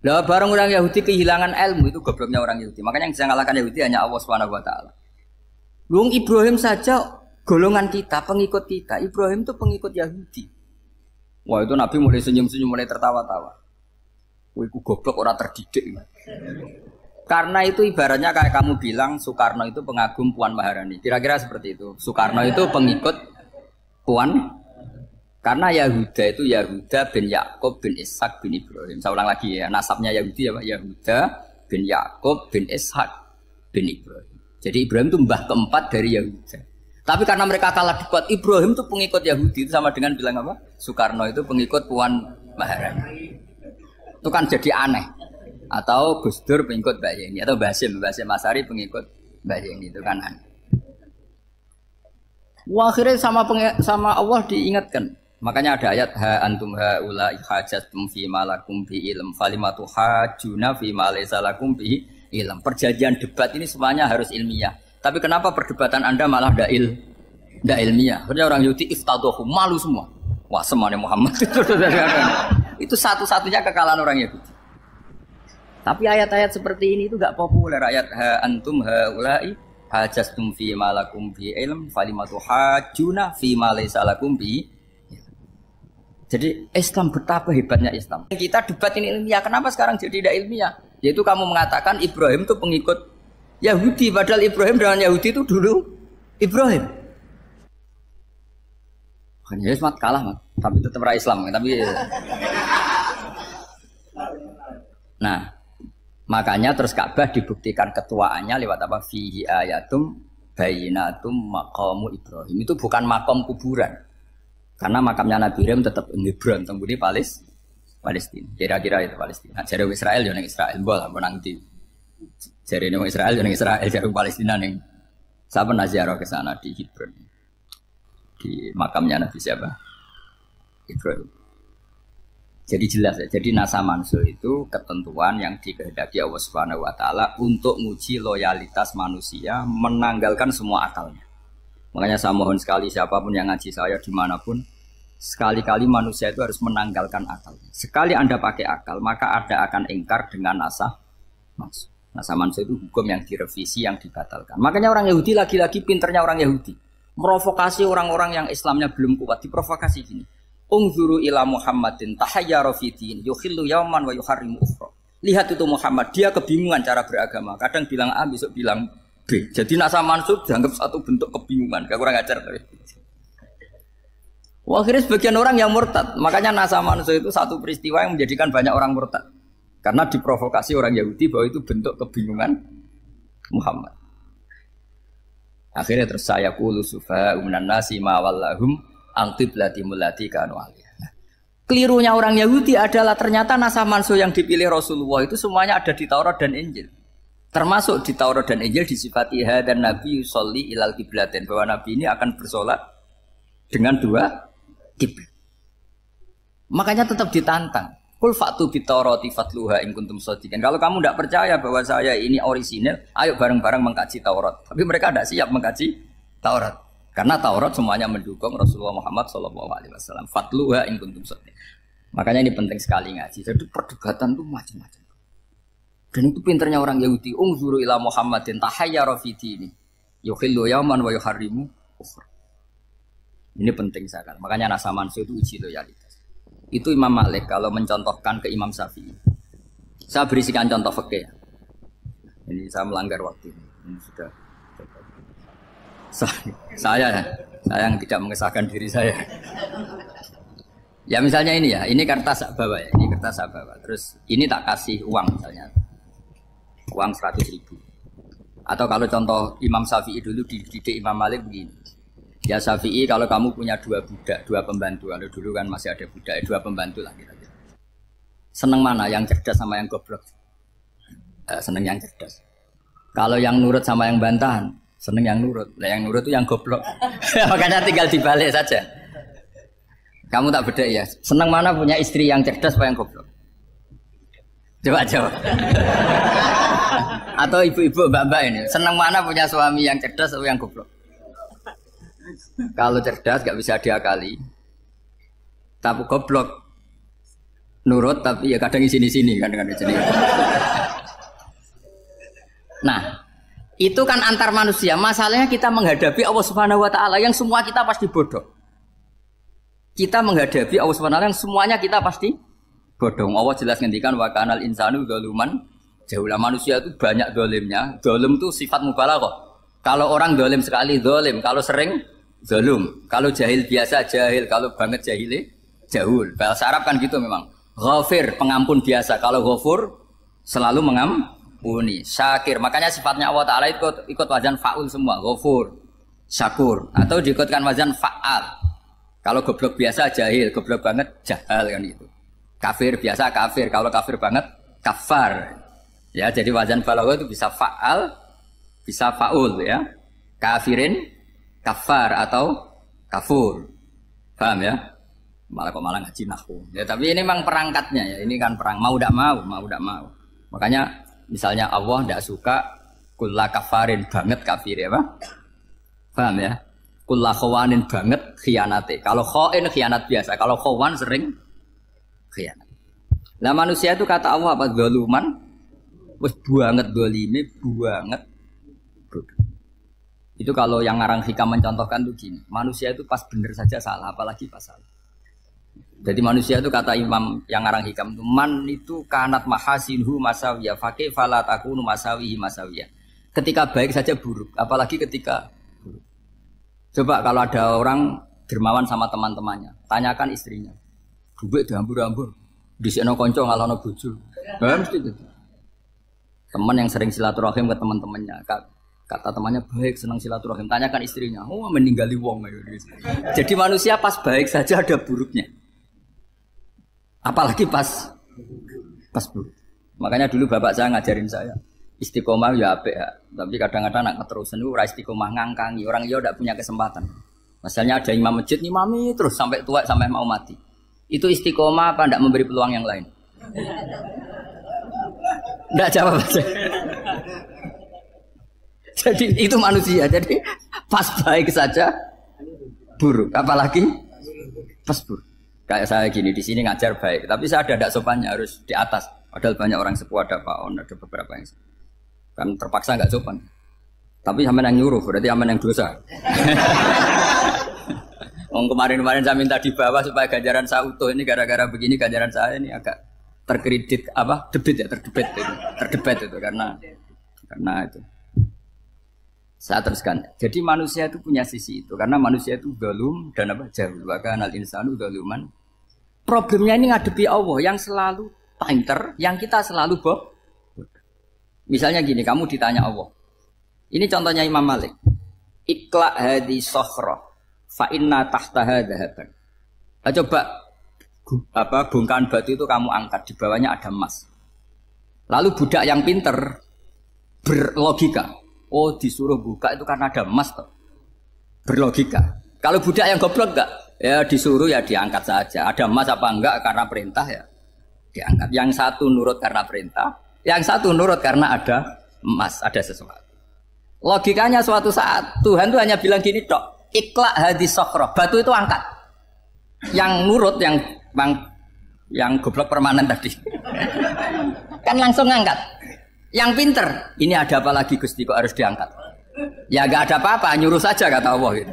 Lah bareng orang Yahudi kehilangan ilmu itu gobloknya orang Yahudi. Makanya yang bisa ngalahkan Yahudi hanya Allah Subhanahu wa taala. Luang Ibrahim saja golongan kita, pengikut kita. Ibrahim itu pengikut Yahudi. Wah itu Nabi mulai senyum-senyum, mulai tertawa-tawa. Wih, ku goblok orang terdidik. Karena itu ibaratnya kayak kamu bilang Soekarno itu pengagum Puan Maharani. Kira-kira seperti itu. Soekarno itu pengikut Puan Karena Yahuda itu Yahuda bin Yakub bin Ishak bin Ibrahim. Saya ulang lagi ya, nasabnya Yahudi ya Pak, Yahuda bin Yakub bin Ishak bin Ibrahim. Jadi Ibrahim itu mbah keempat dari Yahuda. Tapi karena mereka kalah di kuat, Ibrahim itu pengikut Yahudi, itu sama dengan bilang apa? Soekarno itu pengikut Puan Maharani. Itu kan jadi aneh. Atau Gus Dur pengikut Mbak Yeni, atau Basim, Basim Masari pengikut Mbak Yeni, itu kan aneh. Wah, akhirnya sama penge- sama Allah diingatkan. Makanya ada ayat ha antum haula hajatum fi malakum bi ilm falimatu hajuna fi ma laysa lakum bi ilm. Perjanjian debat ini semuanya harus ilmiah. Tapi kenapa perdebatan Anda malah ndak il ndak ilmiah? Karena orang Yahudi iftadhahu, malu semua. Wah, semane Muhammad itu. Itu satu-satunya kekalahan orang Yahudi. Tapi ayat-ayat seperti ini itu enggak populer. Ayat ha antum haula hajastum fi malakum bi ilm falimatu hajuna fi ma laysa lakum bi. Jadi Islam, betapa hebatnya Islam. Kita debat ini ilmiah, kenapa sekarang jadi tidak ilmiah? Yaitu kamu mengatakan Ibrahim itu pengikut Yahudi, padahal Ibrahim dengan Yahudi itu dulu Ibrahim. Makanya Ismat kalah, mat. Tapi tetap rakyat Islam. Tapi... Nah, makanya terus Ka'bah dibuktikan ketuaannya lewat apa? Fihi ayatum bayinatum maqamu Ibrahim. Itu bukan makam kuburan. Karena makamnya Nabi Ibrahim tetap Hebron, tunggu di Palis, Palestina. Kira-kira itu Palestina. Jadi Israel yang Israel, boleh menanti. Jadi orang Israel yang Israel, jadi Palestina yang saya pernah ziarah ke sana di Hebron, di makamnya Nabi siapa? Ibrahim. Jadi jelas ya. Jadi nasa mansuh itu ketentuan yang dikehendaki Allah Subhanahu Wa Taala untuk menguji loyalitas manusia, menanggalkan semua akalnya. Makanya saya mohon sekali siapapun yang ngaji saya dimanapun, sekali-kali manusia itu harus menanggalkan akal. Sekali Anda pakai akal, maka Anda akan ingkar dengan nasah mansuh. Nasah mansuh itu hukum yang direvisi, yang dibatalkan. Makanya orang Yahudi lagi-lagi pinternya orang Yahudi. Provokasi orang-orang yang Islamnya belum kuat, diprovokasi gini. Ungzuru ila Muhammadin tahayyara fi din yukhillu yawman wa yuharrimu ukhra. Lihat itu Muhammad, dia kebingungan cara beragama. Kadang bilang A, besok bilang B. Jadi nasah mansuh dianggap satu bentuk kebingungan. Gak kurang ajar tadi. Wah, akhirnya sebagian orang yang murtad. Makanya nasah mansuh itu satu peristiwa yang menjadikan banyak orang murtad. Karena diprovokasi orang Yahudi bahwa itu bentuk kebingungan Muhammad. Akhirnya terus saya qulu sufa'u minan nasi ma wallahum an qiblatimul lati kanu alaiha. Kelirunya orang Yahudi adalah ternyata nasah mansuh yang dipilih Rasulullah itu semuanya ada di Taurat dan Injil. Termasuk di Taurat dan Injil disifati hadza Nabi yusolli ilal qiblatain, bahwa Nabi ini akan bersolat dengan dua kiblat. Makanya tetap ditantang. Qul fa'tu bit-taurati fatluha in kuntum shadiqin. Kalau kamu tidak percaya bahwa saya ini orisinil, ayo bareng-bareng mengkaji Taurat. Tapi mereka tidak siap mengkaji Taurat. Karena Taurat semuanya mendukung Rasulullah Muhammad shallallahu alaihi wasallam. Fatluha in kuntum shadiqin. Makanya ini penting sekali ngaji. Jadi perdebatan itu macam-macam. Dan itu pinternya orang Yahudi. Ungzuru ila Muhammadin tahayyara fi dini yukhillu yawman wa yuharrimu ukhra. Ini penting sekali. Makanya nasah mansuh itu uji loyalitas. Itu Imam Malik kalau mencontohkan ke Imam Syafi'i. Saya berisikan contoh fikih. Ini saya melanggar waktu. Ini sudah. Saya, saya, saya yang tidak mengesahkan diri saya. Ya misalnya ini ya. Ini kertas saya bawa ya. Ini kertas saya bawa. Terus ini tak kasih uang misalnya. Uang seratus ribu. Atau kalau contoh Imam Syafi'i dulu dididik Imam Malik begini. Ya Syafi'i, kalau kamu punya dua budak, dua pembantu. Kalau dulu kan masih ada budak, eh, dua pembantu lah kira-kira. Seneng mana? Yang cerdas sama yang goblok? Eh, seneng yang cerdas. Kalau yang nurut sama yang bantahan, seneng yang nurut. Nah, yang nurut itu yang goblok. Makanya tinggal dibalik saja. Kamu tak beda ya. Seneng mana punya istri yang cerdas apa yang goblok? Coba jawab. Atau ibu-ibu mbak-mbak ini, senang mana punya suami yang cerdas atau yang goblok? Kalau cerdas gak bisa diakali, tapi goblok nurut tapi ya kadang di sini-sini kadang di sini. Nah, itu kan antar manusia. Masalahnya kita menghadapi Allah Subhanahu Wa Taala yang semua kita pasti bodoh. Kita menghadapi Allah Subhanahu Wa Taala yang semuanya kita pasti bodong. Allah jelas ngendikan wa kanal insanu zaluman jahula, manusia itu banyak dolimnya. Dolim itu sifat mubalaghah. Kalau orang dolim sekali dolim, kalau sering zalum. Kalau jahil biasa jahil, kalau banget jahile jahul. Bahasa Arab kan gitu memang. Ghafir pengampun biasa, kalau ghafur selalu mengampuni. Syakir, makanya sifatnya Allah Ta'ala ikut, ikut wazan fa'ul semua. Ghafur, syakur, atau diikutkan wazan fa'al. Kalau goblok biasa jahil, goblok banget jahal kan gitu. Kafir biasa kafir, kalau kafir banget kafar. Ya, jadi wazan balagha itu bisa fa'al, bisa fa'ul ya. Kafirin kafar atau kafur, paham ya? Malah kok malah ngaji nahwu. Ya tapi ini memang perangkatnya ya. Ini kan perang mau tidak mau, mau tidak mau. Makanya misalnya Allah tidak suka kulla kafarin banget kafir ya, Pak? Paham ya? Kulla khawanin banget khianate. Kalau khain khianat biasa, kalau khawan sering khianat. Lah manusia itu kata Allah apa zaluman? Wes banget dolime, banget. Itu kalau yang ngarang hikam mencontohkan tuh gini, manusia itu pas bener saja salah, apalagi pas salah. Jadi manusia itu kata imam yang ngarang hikam itu, man itu kanat mahasinhu masawiyah, fakih falatakunu masawihi masawiyah. Ketika baik saja buruk, apalagi ketika buruk. Coba kalau ada orang dermawan sama teman-temannya, tanyakan istrinya, duit dihambur-hambur, disini konco ngalono bujul. Teman yang sering silaturahim ke teman-temannya, kata temannya baik, senang silaturahim, tanyakan istrinya, oh meninggali wong. Jadi manusia pas baik saja ada buruknya, apalagi pas pas buruk. Makanya dulu bapak saya ngajarin saya istiqomah ya apik ya. Tapi kadang-kadang nak keterusan itu istiqomah ngangkangi orang, dia tidak punya kesempatan. Misalnya ada imam masjid nih mami terus sampai tua sampai mau mati, itu istiqomah apa tidak memberi peluang yang lain? Tidak jawab saya. Jadi itu manusia, jadi pas baik saja buruk, apalagi pas buruk. Kayak saya gini, di sini ngajar baik, tapi saya ada tidak sopannya, harus di atas. Padahal banyak orang sepuh, ada Pak On, ada beberapa yang sepuh. Kan terpaksa nggak sopan. Tapi sama yang nyuruh, berarti sama yang dosa. Wong kemarin-kemarin saya minta di bawah supaya ganjaran saya utuh, ini gara-gara begini ganjaran saya ini agak terkredit, apa, debit ya, terdebit itu, terdebit itu, karena karena itu. Saya teruskan. Jadi manusia itu punya sisi itu, karena manusia itu zalum dan apa jahil. Maka al insanu zaluman. Problemnya ini ngadepi Allah yang selalu pinter, yang kita selalu boh. Misalnya gini, kamu ditanya Allah. Ini contohnya Imam Malik. Ikla hadi sohroh fa inna tahtaha dahaban. Nah, coba apa bongkahan batu itu kamu angkat, di bawahnya ada emas. Lalu budak yang pinter berlogika. Oh disuruh buka itu karena ada emas toh. Berlogika. Kalau budak yang goblok enggak? Ya disuruh ya diangkat saja. Ada emas apa enggak karena perintah ya diangkat. Yang satu nurut karena perintah, yang satu nurut karena ada emas, ada sesuatu. Logikanya suatu saat Tuhan tuh hanya bilang gini tok, ikla hadis sokro, batu itu angkat. Yang nurut yang bang, yang goblok permanen tadi kan langsung ngangkat. Yang pinter, ini ada apa lagi Gusti kok harus diangkat? Ya gak ada apa-apa, nyuruh saja kata Allah gitu.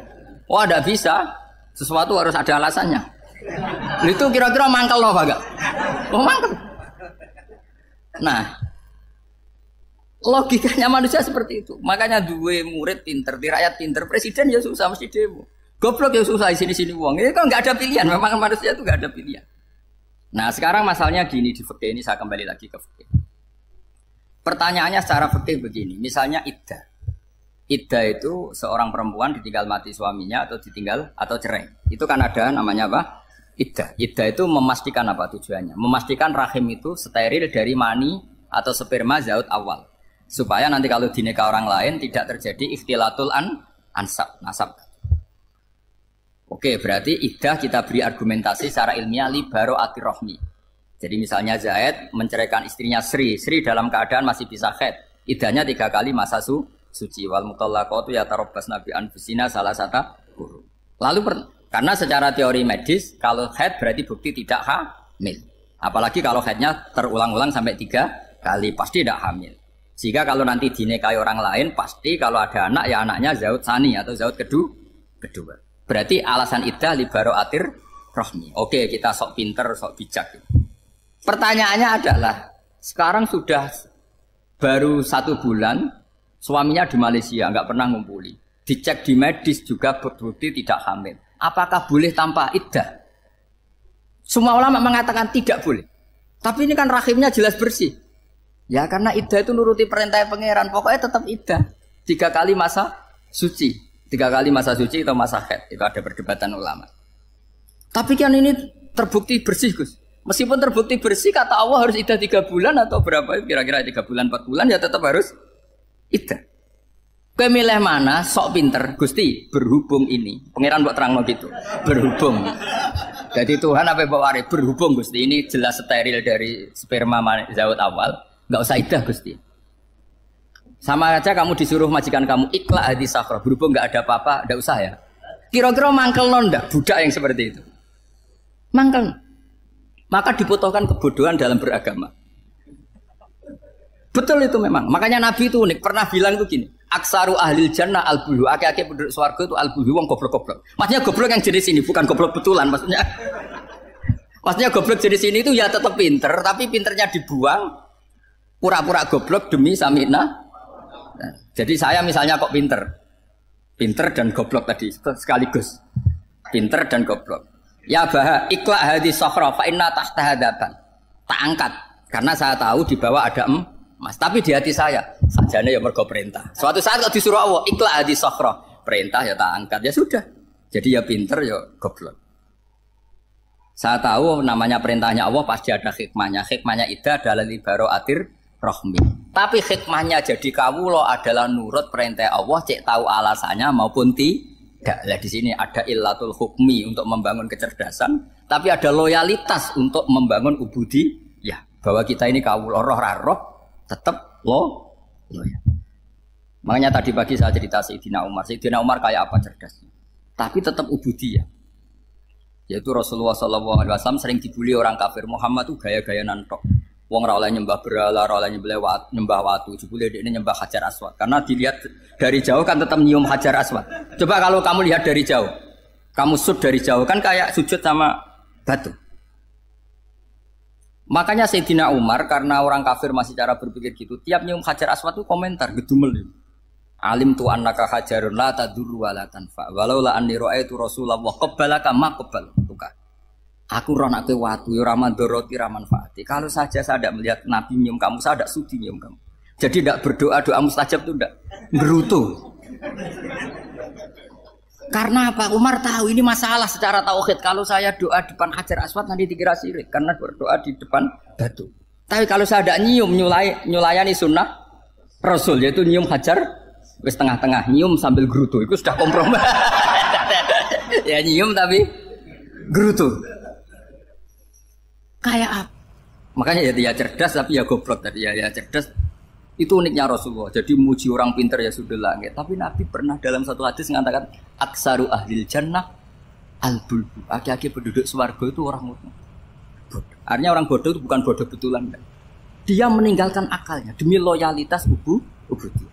Wah gak bisa, sesuatu harus ada alasannya. Itu kira-kira mangkel loh Pak. Oh mangkel. Nah, logikanya manusia seperti itu. Makanya duwe murid pinter, di rakyat pinter, presiden ya susah mesti demo. Goblok ya susah sini-sini uang. Ini kok gak ada pilihan, memang manusia itu gak ada pilihan. Nah sekarang masalahnya gini di fikih ini, saya kembali lagi ke fikih. Pertanyaannya secara fikih begini, misalnya iddah. Iddah itu seorang perempuan ditinggal mati suaminya atau ditinggal atau cerai. Itu kan ada namanya apa? Iddah. Iddah itu memastikan apa tujuannya? Memastikan rahim itu steril dari mani atau sperma zaud awal. Supaya nanti kalau dinikah orang lain tidak terjadi ikhtilatul an ansab, nasab. Oke, berarti iddah kita beri argumentasi secara ilmiah li baro ati rohmi. Jadi misalnya Zaid menceraikan istrinya Sri, Sri dalam keadaan masih bisa khed. Iddahnya tiga kali masa su, suci. Wal mutallaqatu yatarabbasna bi anfusina salasata quru. Lalu karena secara teori medis kalau khed berarti bukti tidak hamil. Apalagi kalau khednya terulang-ulang sampai tiga kali pasti tidak hamil. Sehingga kalau nanti dinikahi orang lain pasti kalau ada anak ya anaknya zaud sani atau zaud kedua. kedua. Berarti alasan iddah li baro atir rohmi. Oke kita sok pinter sok bijak. Gitu. Pertanyaannya adalah, sekarang sudah baru satu bulan, suaminya di Malaysia, nggak pernah ngumpuli. dicek di medis juga berbukti tidak hamil. Apakah boleh tanpa iddah? Semua ulama mengatakan tidak boleh. Tapi ini kan rahimnya jelas bersih. Ya karena iddah itu nuruti perintah pangeran. Pokoknya tetap iddah. Tiga kali masa suci. Tiga kali masa suci atau masa haid. Itu ada perdebatan ulama. Tapi kan ini terbukti bersih, Gus. Meskipun terbukti bersih, kata Allah harus iddah tiga bulan atau berapa? Kira-kira tiga bulan, empat bulan, ya tetap harus iddah. Kowe milih mana? Sok pinter, Gusti. Berhubung ini, pangeran buat terang begitu. Berhubung. Jadi Tuhan apa yang bawa arep? Berhubung, Gusti. Ini jelas steril dari sperma zaut awal. Nggak usah iddah, Gusti. Sama aja kamu disuruh majikan kamu ikhla hati sakro. Berhubung nggak ada apa-apa, nggak usah ya. Kira-kira mangkel nonda budak yang seperti itu. Mangkel. Maka dibutuhkan kebodohan dalam beragama. Betul itu memang. Makanya Nabi itu unik. Pernah bilang itu gini. Aksaru ahlil jannah al-bulu. Aki-aki penduduk swarga itu al-bulu. Wong goblok-goblok. Maksudnya goblok yang jenis ini. Bukan goblok betulan. Maksudnya maksudnya goblok jenis ini itu ya tetap pinter. Tapi pinternya dibuang. Pura-pura goblok demi samina. Nah, jadi saya misalnya kok pinter. Pinter dan goblok tadi. Sekaligus. Pinter dan goblok. Ya Baha. Ikhla hadi sohra fa'inna tahta hadapan. Tak angkat. Karena saya tahu di bawah ada em. Mas, tapi di hati saya, sajane ya mergo perintah. Suatu saat kalau disuruh Allah, ikhla hadi sokhroh. Perintah ya tak angkat, ya sudah. Jadi ya pinter, ya goblok. Saya tahu namanya perintahnya Allah pasti ada hikmahnya. Hikmahnya iddah adalah libaro atir rohmi. Tapi hikmahnya jadi kawulo adalah nurut perintah Allah, cek tahu alasannya maupun tidak. Lah di sini ada illatul hukmi untuk membangun kecerdasan, tapi ada loyalitas untuk membangun ubudi. Ya, bahwa kita ini kawulo roh-roh. Tetap lo, lo ya. Makanya tadi pagi saya cerita Sayyidina Umar. Sayyidina Umar kayak apa cerdasnya. Tapi tetap ubudiyah. Yaitu Rasulullah shallallahu alaihi wasallam sering dibully orang kafir. Muhammad itu gaya-gaya nantok. Wong ra oleh nyembah berhala, ra oleh nyembah watu. Jebule dekne nyembah Hajar Aswad. Karena dilihat dari jauh kan tetap nyium Hajar Aswad. Coba kalau kamu lihat dari jauh, kamu sud dari jauh kan kayak sujud sama batu. Makanya Sayyidina Umar, karena orang kafir masih cara berpikir gitu, tiap nyium Hajar Aswad itu komentar, gedumel. Alim tu annaka hajarun la tadurru wa la tanfa. Walaula anni ra'aitu Rasulullah qabbalaka ma qabbaltuka. Aku ora nak watu ya ora mandoroti ra manfaati. Kalau saja saya tidak melihat Nabi nyium kamu, saya tidak sudi nyium kamu. Jadi tidak berdoa doa mustajab itu tidak berutuh. Karena apa? Umar tahu ini masalah secara tauhid. Kalau saya doa depan Hajar Aswad nanti dikira syirik karena berdoa di depan batu. Tapi kalau saya tidak nyium nyulai, nyulayani sunnah Rasul yaitu nyium Hajar wis tengah-tengah nyium sambil gerutu itu sudah kompromi. Ya nyium tapi gerutu. Kayak apa? Makanya ya dia cerdas tapi ya goblok tadi ya, ya cerdas. Itu uniknya Rasulullah. Jadi muji orang pintar ya sudah langit. Tapi Nabi pernah dalam satu hadis mengatakan aksaru ahlil jannah al-bulbu. Aki-aki penduduk swarga itu orang bodoh. Artinya orang bodoh itu bukan bodoh betulan. Enggak. Dia meninggalkan akalnya demi loyalitas ubu ubuti.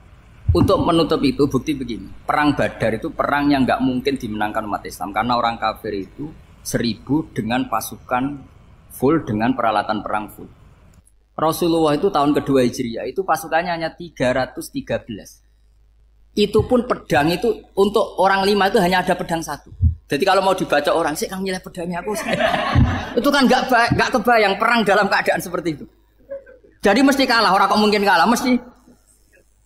Untuk menutup itu bukti begini. Perang Badar itu perang yang nggak mungkin dimenangkan umat Islam karena orang kafir itu seribu dengan pasukan full dengan peralatan perang full. Rasulullah itu tahun kedua Hijriah itu pasukannya hanya tiga ratus tiga belas. Itu pun pedang itu untuk orang lima itu hanya ada pedang satu. Jadi kalau mau dibaca orang sih kan nyileh pedangnya aku. Itu kan nggak nggak kebayang perang dalam keadaan seperti itu. Jadi mesti kalah, orang kok mungkin kalah mesti.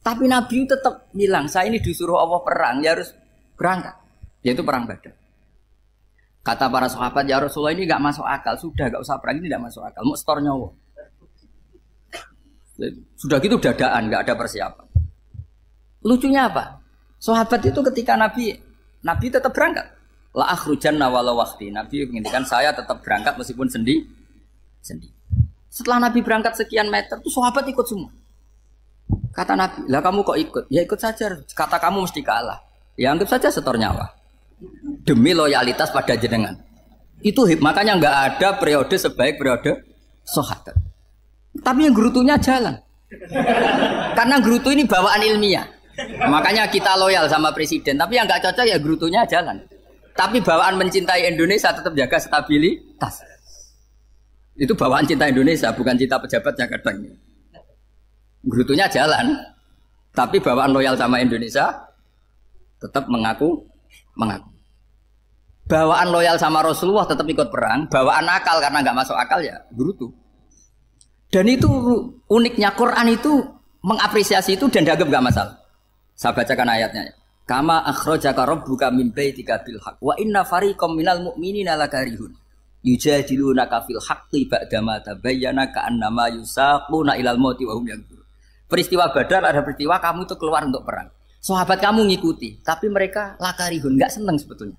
Tapi Nabi tetap bilang saya ini disuruh Allah perang, ya harus berangkat. Yaitu perang Badar. Kata para sahabat ya Rasulullah ini nggak masuk akal sudah nggak usah perang ini nggak masuk akal. Mau store nyawa. Sudah gitu dadaan, nggak ada persiapan. Lucunya apa? Sahabat itu ketika Nabi, Nabi tetap berangkat. La akhrujanna walau wakti. Nabi menginginkan saya tetap berangkat meskipun sendi, sendi. Setelah Nabi berangkat sekian meter, tuh sahabat ikut semua. Kata Nabi, lah kamu kok ikut? Ya ikut saja. Kata kamu mesti kalah. Ya anggap saja setor nyawa. Demi loyalitas pada jenengan. Itu makanya nggak ada periode sebaik periode sahabat. Tapi yang gerutunya jalan. Karena gerutu ini bawaan ilmiah. Makanya kita loyal sama presiden. Tapi yang nggak cocok ya gerutunya jalan. Tapi bawaan mencintai Indonesia tetap jaga stabilitas. Itu bawaan cinta Indonesia, bukan cinta pejabatnya kadang. Gerutunya jalan. Tapi bawaan loyal sama Indonesia tetap mengaku mengaku. Bawaan loyal sama Rasulullah tetap ikut perang, bawaan akal karena nggak masuk akal ya gerutu. Dan itu uniknya Quran itu mengapresiasi itu dan dianggap nggak masalah. Saya bacakan ayatnya. Kama akhrajaka rabbuka min baitika bil haqq wa inna fariqam minal mu'minina lakarihun yujadilunaka fil haqqi ba'dama tabayyana ka'annama yusaquna ilal mauti wa hum yanzurun. Peristiwa Badar ada peristiwa kamu itu keluar untuk perang. Sahabat kamu ngikuti, tapi mereka lakarihun, enggak seneng sebetulnya.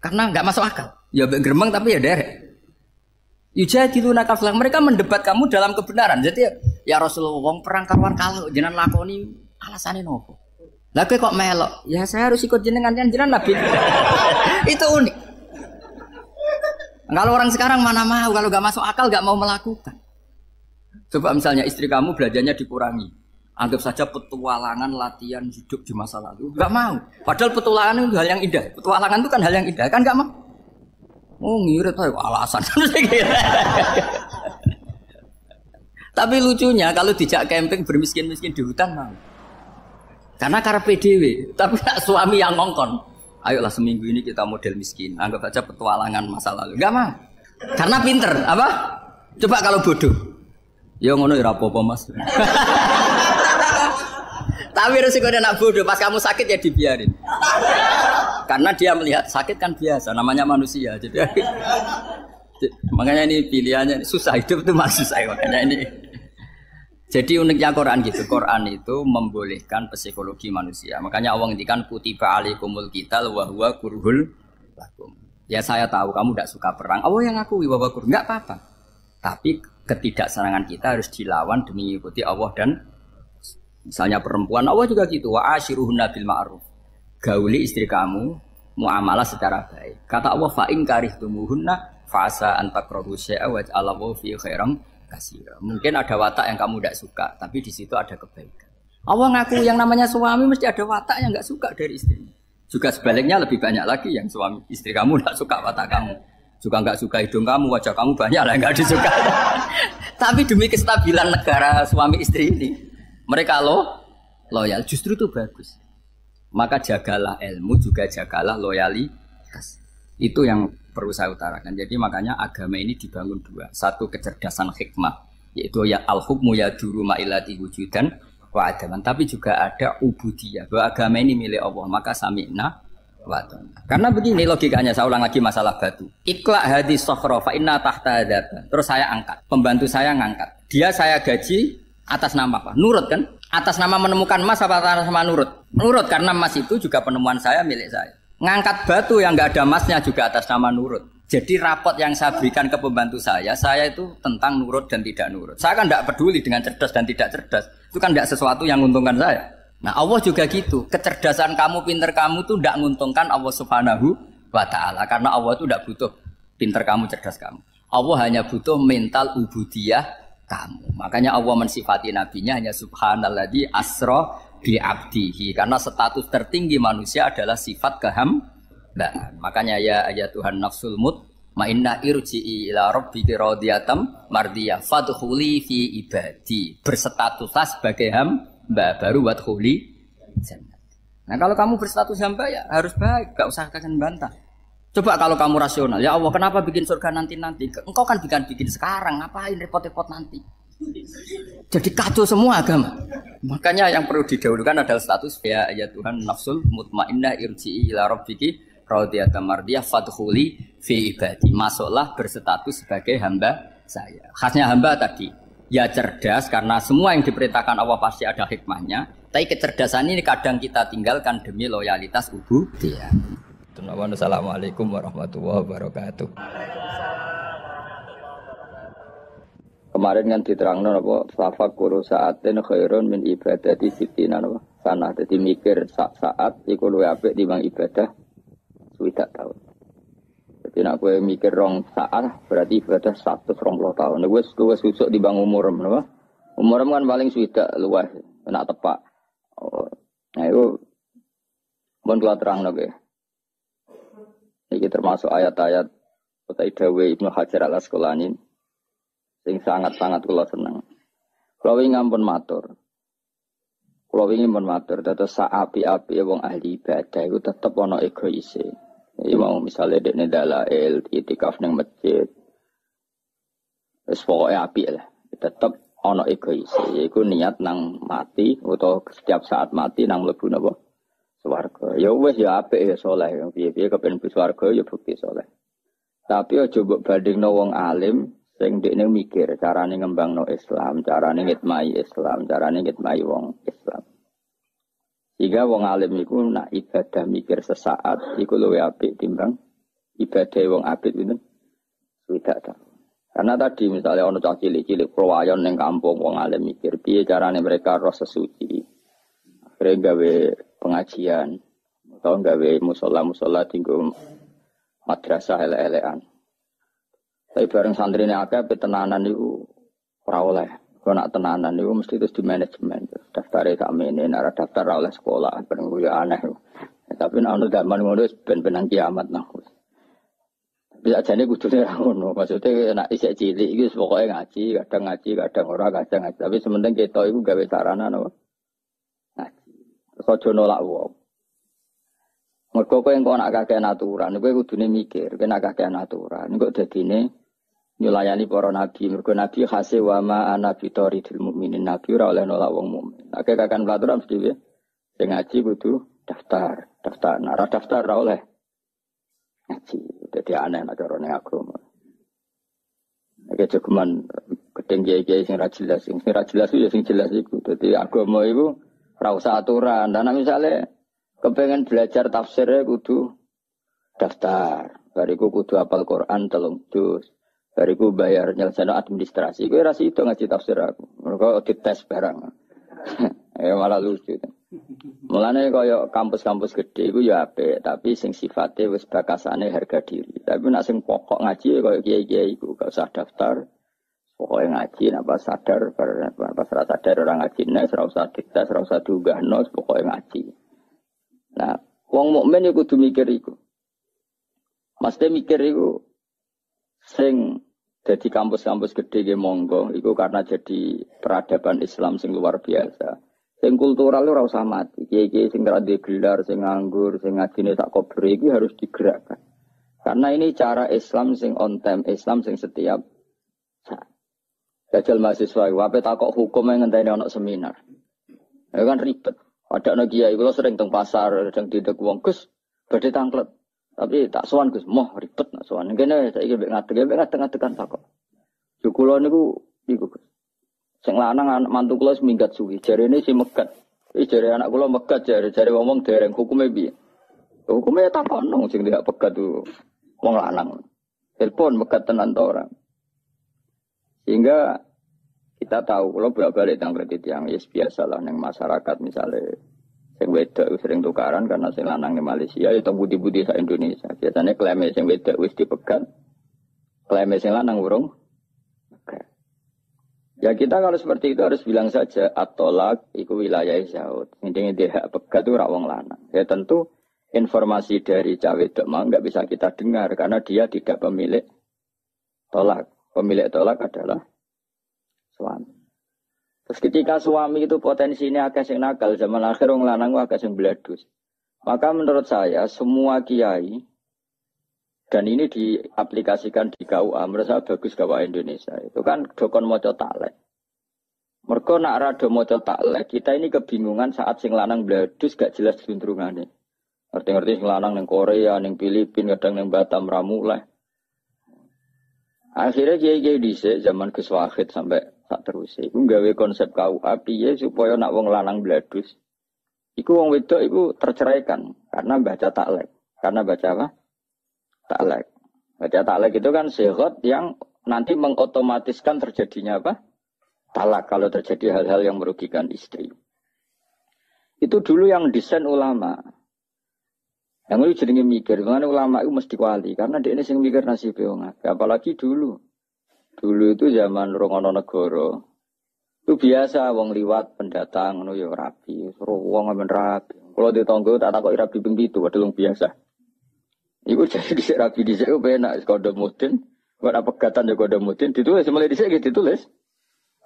Karena enggak masuk akal. Ya gremeng tapi ya derek. Yujadilunaka fil haqqi, mereka mendebat kamu dalam kebenaran. Jadi ya Rasulullah wong perang kawan kalah jenengan lakoni alasane nopo? Lah kok melok? Ya saya harus ikut jenengan jenengan Nabi. Itu unik. Kalau orang sekarang mana mau, kalau gak masuk akal gak mau melakukan. Coba misalnya istri kamu belajarnya dikurangi, anggap saja petualangan latihan hidup di masa lalu, gak mau. Padahal petualangan itu hal yang indah, petualangan itu kan hal yang indah, kan gak mau. Oh ngirit, alasan. Tapi lucunya kalau dijak camping bermiskin-miskin di hutan mau. Karena karpe dhewe, tapi suami yang ngongkon. Ayolah seminggu ini kita model miskin, anggap saja petualangan masa lalu. Enggak mah, karena pinter, apa? Coba kalau bodoh, ya ngono ya apa-apa mas. Tapi resikonya nak bodoh, pas kamu sakit ya dibiarin. Karena dia melihat sakit kan biasa, namanya manusia. Jadi makanya ini pilihannya susah hidup itu masih susah makanya ini. Jadi uniknya Quran gitu, Quran itu membolehkan psikologi manusia. Makanya Allah ngendikan kutiba alaikumul qital wa huwa kurhul lakum. Ya saya tahu kamu tidak suka perang. Allah yang ngakui wa huwa kurhul, enggak apa-apa. Tapi ketidaksenangan kita harus dilawan demi mengikuti Allah dan misalnya perempuan Allah juga gitu, wa ashiruhunna bil ma'ruf. Gauli istri kamu muamalah secara baik. Kata Allah fa in karihtumuhunna fa asa an takrahu syai'a wa ja'alallahu fi khairan. Kasih. Mungkin ada watak yang kamu tidak suka, tapi di situ ada kebaikan. Allah ngaku yang namanya suami mesti ada watak yang nggak suka dari istrinya. Juga sebaliknya lebih banyak lagi yang suami istri kamu nggak suka watak kamu, juga nggak suka hidung kamu, wajah kamu banyak lah nggak disuka. Tapi demi kestabilan negara suami istri ini, mereka lo loyal justru itu bagus. Maka jagalah ilmu juga jagalah loyalitas. Itu yang perlu saya utarakan. Jadi makanya agama ini dibangun dua. Satu kecerdasan hikmah, yaitu ya al-hukmu ya duru ma'ilati wujudan wa'adaman. Tapi juga ada ubudiyah, bahwa agama ini milik Allah. Maka sami'na wa'adana. Karena begini logikanya, saya ulang lagi masalah batu. Iqla' hadis sokhro fa'inna tahta hadatan. Terus saya angkat, pembantu saya ngangkat. Dia saya gaji atas nama apa? Nurut kan? Atas nama menemukan emas apa atas nama nurut? Nurut karena emas itu juga penemuan saya, milik saya. Ngangkat batu yang nggak ada emasnya juga atas nama nurut. Jadi rapot yang saya berikan ke pembantu saya, saya itu tentang nurut dan tidak nurut. Saya kan nggak peduli dengan cerdas dan tidak cerdas. Itu kan nggak sesuatu yang menguntungkan saya. Nah Allah juga gitu. Kecerdasan kamu, pinter kamu itu nggak menguntungkan Allah Subhanahu wa Ta'ala. Karena Allah itu nggak butuh pinter kamu, cerdas kamu. Allah hanya butuh mental ubudiyah kamu. Makanya Allah mensifati nabinya hanya subhanalladzi asra bi'abdihi, karena status tertinggi manusia adalah sifat kehambaan. Makanya ya ayat Tuhan nafsul mutmainnah irji'i ila rabbiki radiyatan mardiyah fadkhuli fi ibadi, berstatuslah sebagai hamba baru wadkhuli jannah. Nah kalau kamu berstatus hamba ya harus baik, gak usah kalian bantah. Coba kalau kamu rasional, ya Allah kenapa bikin surga nanti-nanti, engkau kan bikin-bikin sekarang, ngapain repot-repot nanti. Jadi kacau semua agama. Makanya yang perlu didahulukan adalah status ya, ya Tuhan nafsul mutmainnah irji'i ila rabbiki radiyatan mardiyah fadkhuli fi ibadi. Masuklah berstatus sebagai hamba saya. Khasnya hamba tadi ya cerdas karena semua yang diperintahkan Allah pasti ada hikmahnya. Tapi kecerdasan ini kadang kita tinggalkan demi loyalitas ubudiyah. Assalamualaikum warahmatullahi wabarakatuh. Kemarin kan diterangkan apa tafakkur sa'atin khairun min ibadati sittina apa sana dadi mikir sak saat iku luwih apik timbang ibadah swidak tahun. Dadi nek kowe mikir rong saat berarti ibadah satu rong tahun. Wis wis susuk timbang umur menapa? Umur kan paling swidak luas nek tepak. Oh, nah iku mun kula terangno kowe. Iki termasuk ayat-ayat utai dawe Ibnu Hajar Al-Asqalani. Sing sangat-sangat kula seneng. Kula wingi ngampun matur. Kalau ingin mengatur, tetap saapi-api wong ahli ibadah itu tetap ono ego isi. Jadi mau misalnya di dalail, itikaf neng masjid, pokoknya api lah. Tetap ono ego isi. Yaitu niat nang mati atau setiap saat mati nang lebu nabo swarga. Ya wes ya api ya soleh. Biar-biar kepen bu swarga ya bukti soleh. Tapi ojo mbok bandingno wong alim sing dekne mikir carane ngembangno Islam, carane ngitmai Islam, carane ngitmai wong Islam. Sehingga wong alim iku nak ibadah mikir sesaat iku luwih apik timbang ibadah wong abid itu tidak tahu. Karena tadi misalnya ono cah cilik-cilik prowayon ning kampung wong alim mikir piye carane mereka roh sesuci. Akhire gawe pengajian atau gawe musala-musala tinggo madrasah elek-elekan. Tapi bareng santrine akeh tenanan niku ora oleh. Kok nak tenanan niku mesti terus di manajemen. Daftare sakmene nek ora daftar ora oleh sekolah, ben yo aneh. Tapi nek ana zaman ngono wis ben-benan kiamat nah. Tapi ajane kudune ra ngono. Maksude nek isih cilik iki wis pokoke ngaji, kadang ngaji, kadang ora kadang ngaji. Tapi sementing ketok iku gawe sarana napa? Ngaji. Terus aja nolak wong. Mergo kowe engko nak kakean aturan, kowe kudune mikir, kowe nak kakean aturan, engko dadine nyulayani para nabi, mergo nabi khase wa ma ana bitoridil mukminin, nabi ora oleh nolak wong mukmin. Nek kakean aturan mesti piye? Sing ngaji kudu daftar, daftar, ora daftar ora oleh ngaji. Dadi aneh nek cara ning agama. Nek cukuman ketengge iki sing ra jelas, sing ra jelas yo sing jelas iku. Dadi agama iku ora usah aturan. Lah nek misale kepengen belajar tafsirnya kudu daftar. Bariku kudu hafal Quran telung juz. Bariku bayar nyelesaikan administrasi. Gue rasa itu ngaji tafsir aku. Mereka dites barang. Ya malah lucu. Mulanya kayak kampus-kampus gede gue ya apik. Tapi sing sifatnya wis bakasane harga diri. Tapi nak sing pokok ngaji kayak kiai-kiai gue gak usah daftar. Pokoknya ngaji napa sadar. Napa sadar orang ngaji nah serau usah dites, serau usah diunggah nos. Pokoknya ngaji. Nah, wong mukmin iku kudu mikir iku. Mas de mikir iku sing dadi kampus-kampus gede ge monggo iku karena jadi peradaban Islam sing luar biasa. Sing kultural ora usah mati. Kiye-kiye sing ora duwe gelar, sing nganggur, sing ngajine tak koberi iki harus digerakkan. Karena ini cara Islam sing on time, Islam sing setiap saat. Jajal mahasiswa iku ape takok hukum ngenteni ana seminar. Ya kan ribet. Ada anak kiai kula sering teng pasar, sering ditek wong Gus, badhe tangklet. Tapi tak sowan Gus, moh ribet nak sowan. Kene saiki mbek ngadeg, mbek ngadeg-adegan takok. Yo kula niku iku Gus. Sing lanang anak mantu kula seminggat suwi, jarene si megat. Iki jare anak kula megat jare jare wong dereng hukume piye. Hukume takono sing dak pegat tuh wong lanang. Telepon megat tenan ta ora. Sehingga kita tahu kalau bolak-balik tangkret itu yang yes, biasalah neng masyarakat misalnya sing wedok sering tukaran karena sing lanang di Malaysia itu budi-budi sa Indonesia biasanya klaim sing wedok wis dipegat klaim sing lanang urung. Oke. Ya kita kalau seperti itu harus bilang saja at-tolak iku wilayah Saud. Intinya dia pegat itu wong lanang. Ya tentu informasi dari cah wedok mah nggak bisa kita dengar karena dia tidak pemilik tolak. Pemilik tolak adalah suami. Terus ketika suami itu potensinya agak sing nakal, zaman akhir wong lanang agak sing bledus. Maka menurut saya semua kiai dan ini diaplikasikan di K U A, menurut saya bagus K U A Indonesia. Itu kan dokon maca taklek. Mergo nak rada maca taklek, kita ini kebingungan saat sing lanang bledus gak jelas juntrungane. Ngerti-ngerti sing lanang ning Korea, ning Filipina, kadang ning Batam ramuleh. Akhirnya kiai-kiai dhisik zaman Gus Wahid sampai tak terus. Iku gawe konsep K U A piye supaya nak wong lanang bledus. Iku wong wedok iku terceraikan karena baca taklek. Karena baca apa? Taklek. Baca taklek itu kan syarat yang nanti mengotomatiskan terjadinya apa? Talak kalau terjadi hal-hal yang merugikan istri. Itu dulu yang desain ulama. Yang itu jenenge mikir, karena ulama itu mesti wali karena dia ini sing mikir nasibe wong. Apalagi dulu. Dulu itu zaman Rongono Negoro, itu biasa wong liwat pendatang, nu yo rapi, suruh wong ngamen rapi. Kalau di tonggo tak takut rapi begitu, padahal biasa. Ibu jadi dicek rapi dicek, ibu enak kode modern, buat apa pegatan juga kode modern ditulis, mulai dicek gitu ditulis,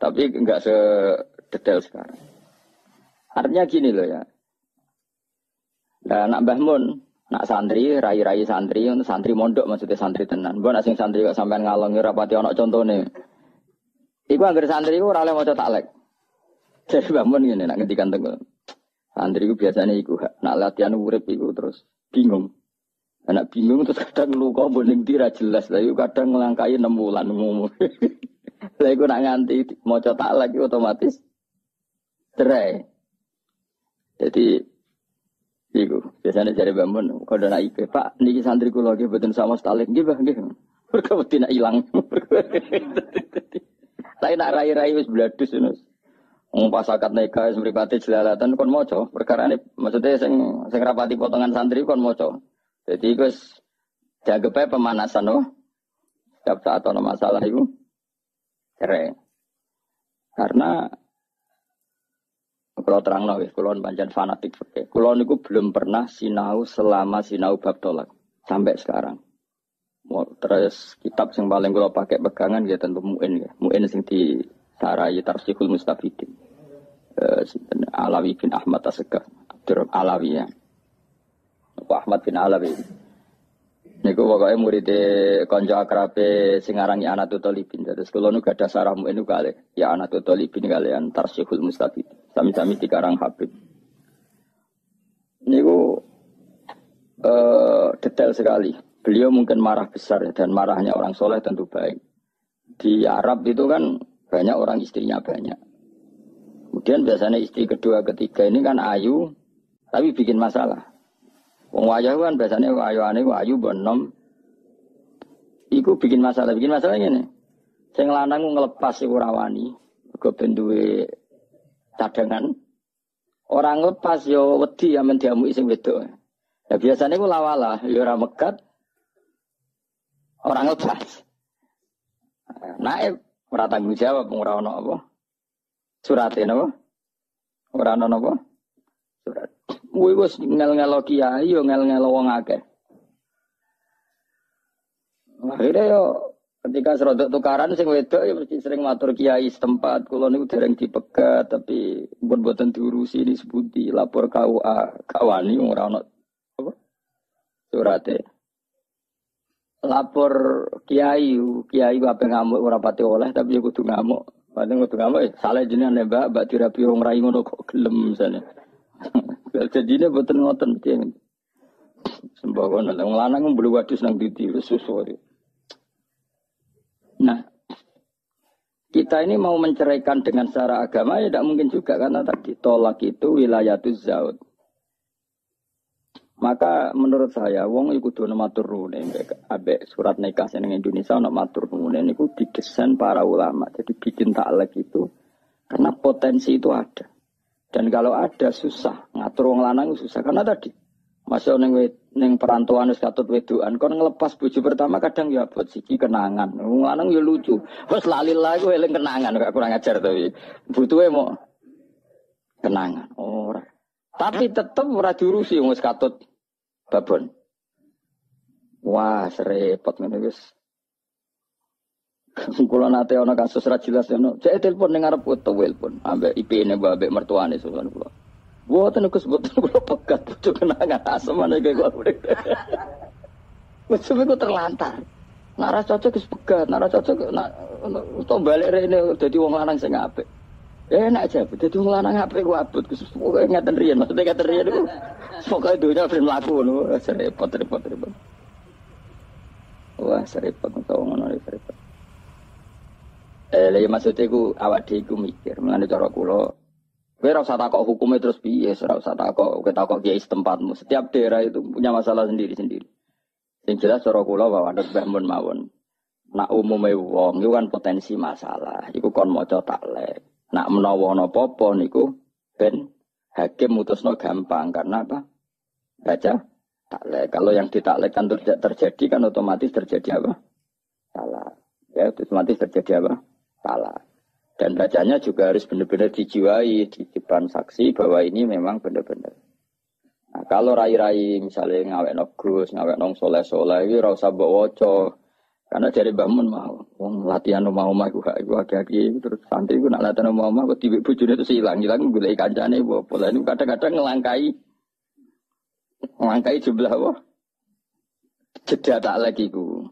tapi enggak sedetail sekarang. Artinya gini loh ya. Nah, nak Mbah Mun, nak santri, rai-rai santri, untuk santri mondok maksudnya santri tenan. Bukan asing santri kok sampean ngalongi rapati ono contone. Iku anggere santri ku ora oleh maca taklek. Jadi Mbah Mun ngene nak ngendikan teng. Santri ku biasanya iku nak latihan urip iku terus bingung. Anak bingung terus kadang luka boning dira jelas lah. Kadang ngelangkai enam bulan umum. Lah iku nak nganti maca taklek otomatis cerai. Jadi iku biasanya jare Mbah Mun kandha nak I P, Pak niki santri kula nggih mboten samos taklek nggih Pak nggih. Mergo wedi nak ilang. Lah nak rai-rai wis bladus ngono. Wong pas akad nikah wis mripate jelalatan kon maca, perkarane maksudnya sing sing rapati potongan santri kon maca. Jadi iku wis dianggepe pemanasan loh. Setiap saat ana masalah iku cerai. Karena kalau terangno wis kula pancen fanatik fikih. Kula niku belum pernah sinau selama sinau bab tolak sampai sekarang. Terus kitab yang paling kula pakai pegangan ya tentu Mu'in ya. Mu'in sing di Sarai Tarshihul Mustafidin. Eh Alawi bin Ahmad As-Sakaf, Abdur Alawi ya. Ahmad bin Alawi. Niku pokoke muride kanca akrabe sing aran Anatut Thalibin. Terus kula nu gadah sarah Mu'in kali. Ya Anatut Thalibin kalian Tarshihul Mustafidin. Sami-sami dikarang Habib. Niku eh, detail sekali. Beliau mungkin marah besar dan marahnya orang soleh tentu baik. Di Arab itu kan banyak orang istrinya banyak. Kemudian biasanya istri kedua ketiga ini kan ayu, tapi bikin masalah. Wong wayah kan biasanya ayu ane, ayu benom. Iku bikin masalah, bikin masalah gini. Sing lanang ngelepas iku rawani, go ben duwe cadangan. Orang lepas yo wedi amen diamuki sing wedok. Ya biasanya ku lawalah, yo ora mekat. Orang lepas, naib, orang tanggung jawab, orang no apa, suratin apa, orang no apa, surat. Wih bos ngel ngelo kiai, yo ngel ngelo wong akeh. Akhirnya yo ketika serodok tukaran, sing wedok yo mesti sering matur kiai setempat. Kulo niku dereng dipegat, tapi buat-buatan diurusi disebuti lapor K U A, kawani orang no apa, suratin. Lapor kiai, kiai apa ngamuk ora pati oleh tapi aku kudu ngamuk. Padahal kudu ngamuk eh, salah jenengan ya Mbak, Mbak dirapi wong rai ngono kok gelem misalnya. Bel jadine mboten ngoten piye. Sembawana wong lanang mblu wadus nang titi wis susore. Nah, kita ini mau menceraikan dengan cara agama ya tidak mungkin juga karena tadi tolak itu wilayatuz zaud. Maka menurut saya, wong iku kudu matur nuwun ambek surat nikah seneng Indonesia ono matur nuwun niku didesain para ulama. Jadi bikin taklek itu karena potensi itu ada. Dan kalau ada susah ngatur wong lanang susah karena tadi masuk ning ning perantauan wis katut wedokan kon ngelepas bojo pertama kadang ya buat siki kenangan. Wong lanang ya lucu. Wes lalilah iku eling kenangan gak kurang ajar to iki. Butuhe mok kenangan ora. Tapi tetep ora diurusi wong wis katut babon. Wah, serepot ngene wis. Kulo nate ana kasus ra jelas ngono. Cek telepon ning arep telepon ambek I P-ne ambek mertuane sowan kulo. Mboten Gus mboten kulo pegat pucuk kenangan asemane kaya kulo. Mesem iku terlantar. Nek ra cocok Gus pegat, nek ra cocok nek to bali rene dadi wong lanang sing apik. Enak aja, dadi wong lanang apik ku abot Gus. Pokoke ngaten riyen, maksudnya ngaten riyen iku. Pokoke dunya ben mlaku ngono, repot-repot-repot. Wah, repot to ngono repot. Eh, lha maksudnya ku awak dhewe ku mikir, mlane cara kula. Kowe ora usah takok hukume terus piye, ora usah takok, kowe takok kiai setempatmu. Setiap daerah itu punya masalah sendiri-sendiri. Sing jelas cara kula wae nek Mbah Mun mawon. Nak umume wong iku kan potensi masalah, iku kon maca taklek. Nak menawa ana apa-apa niku ben hakim mutusno gampang karena apa? Baca taklek. Kalau yang ditaklekkan tidak terjadi kan otomatis terjadi apa? Salah. Ya otomatis terjadi apa? Salah. Dan bacanya juga harus benar-benar dijiwai di depan saksi bahwa ini memang benar-benar. Nah, kalau rai-rai misalnya ngawekno Gus, ngawekno soleh-soleh iki ora usah mbok waca. Karena dari Mbak Mun mau, latihan rumah omah gue gak, gue agak-agak terus santri gue nak latihan rumah omah, gue tiba bujurnya terus hilang, hilang gue lagi kancane, gue pola ini kadang-kadang ngelangkai, ngelangkai jumlah wah, jeda tak lagi gue.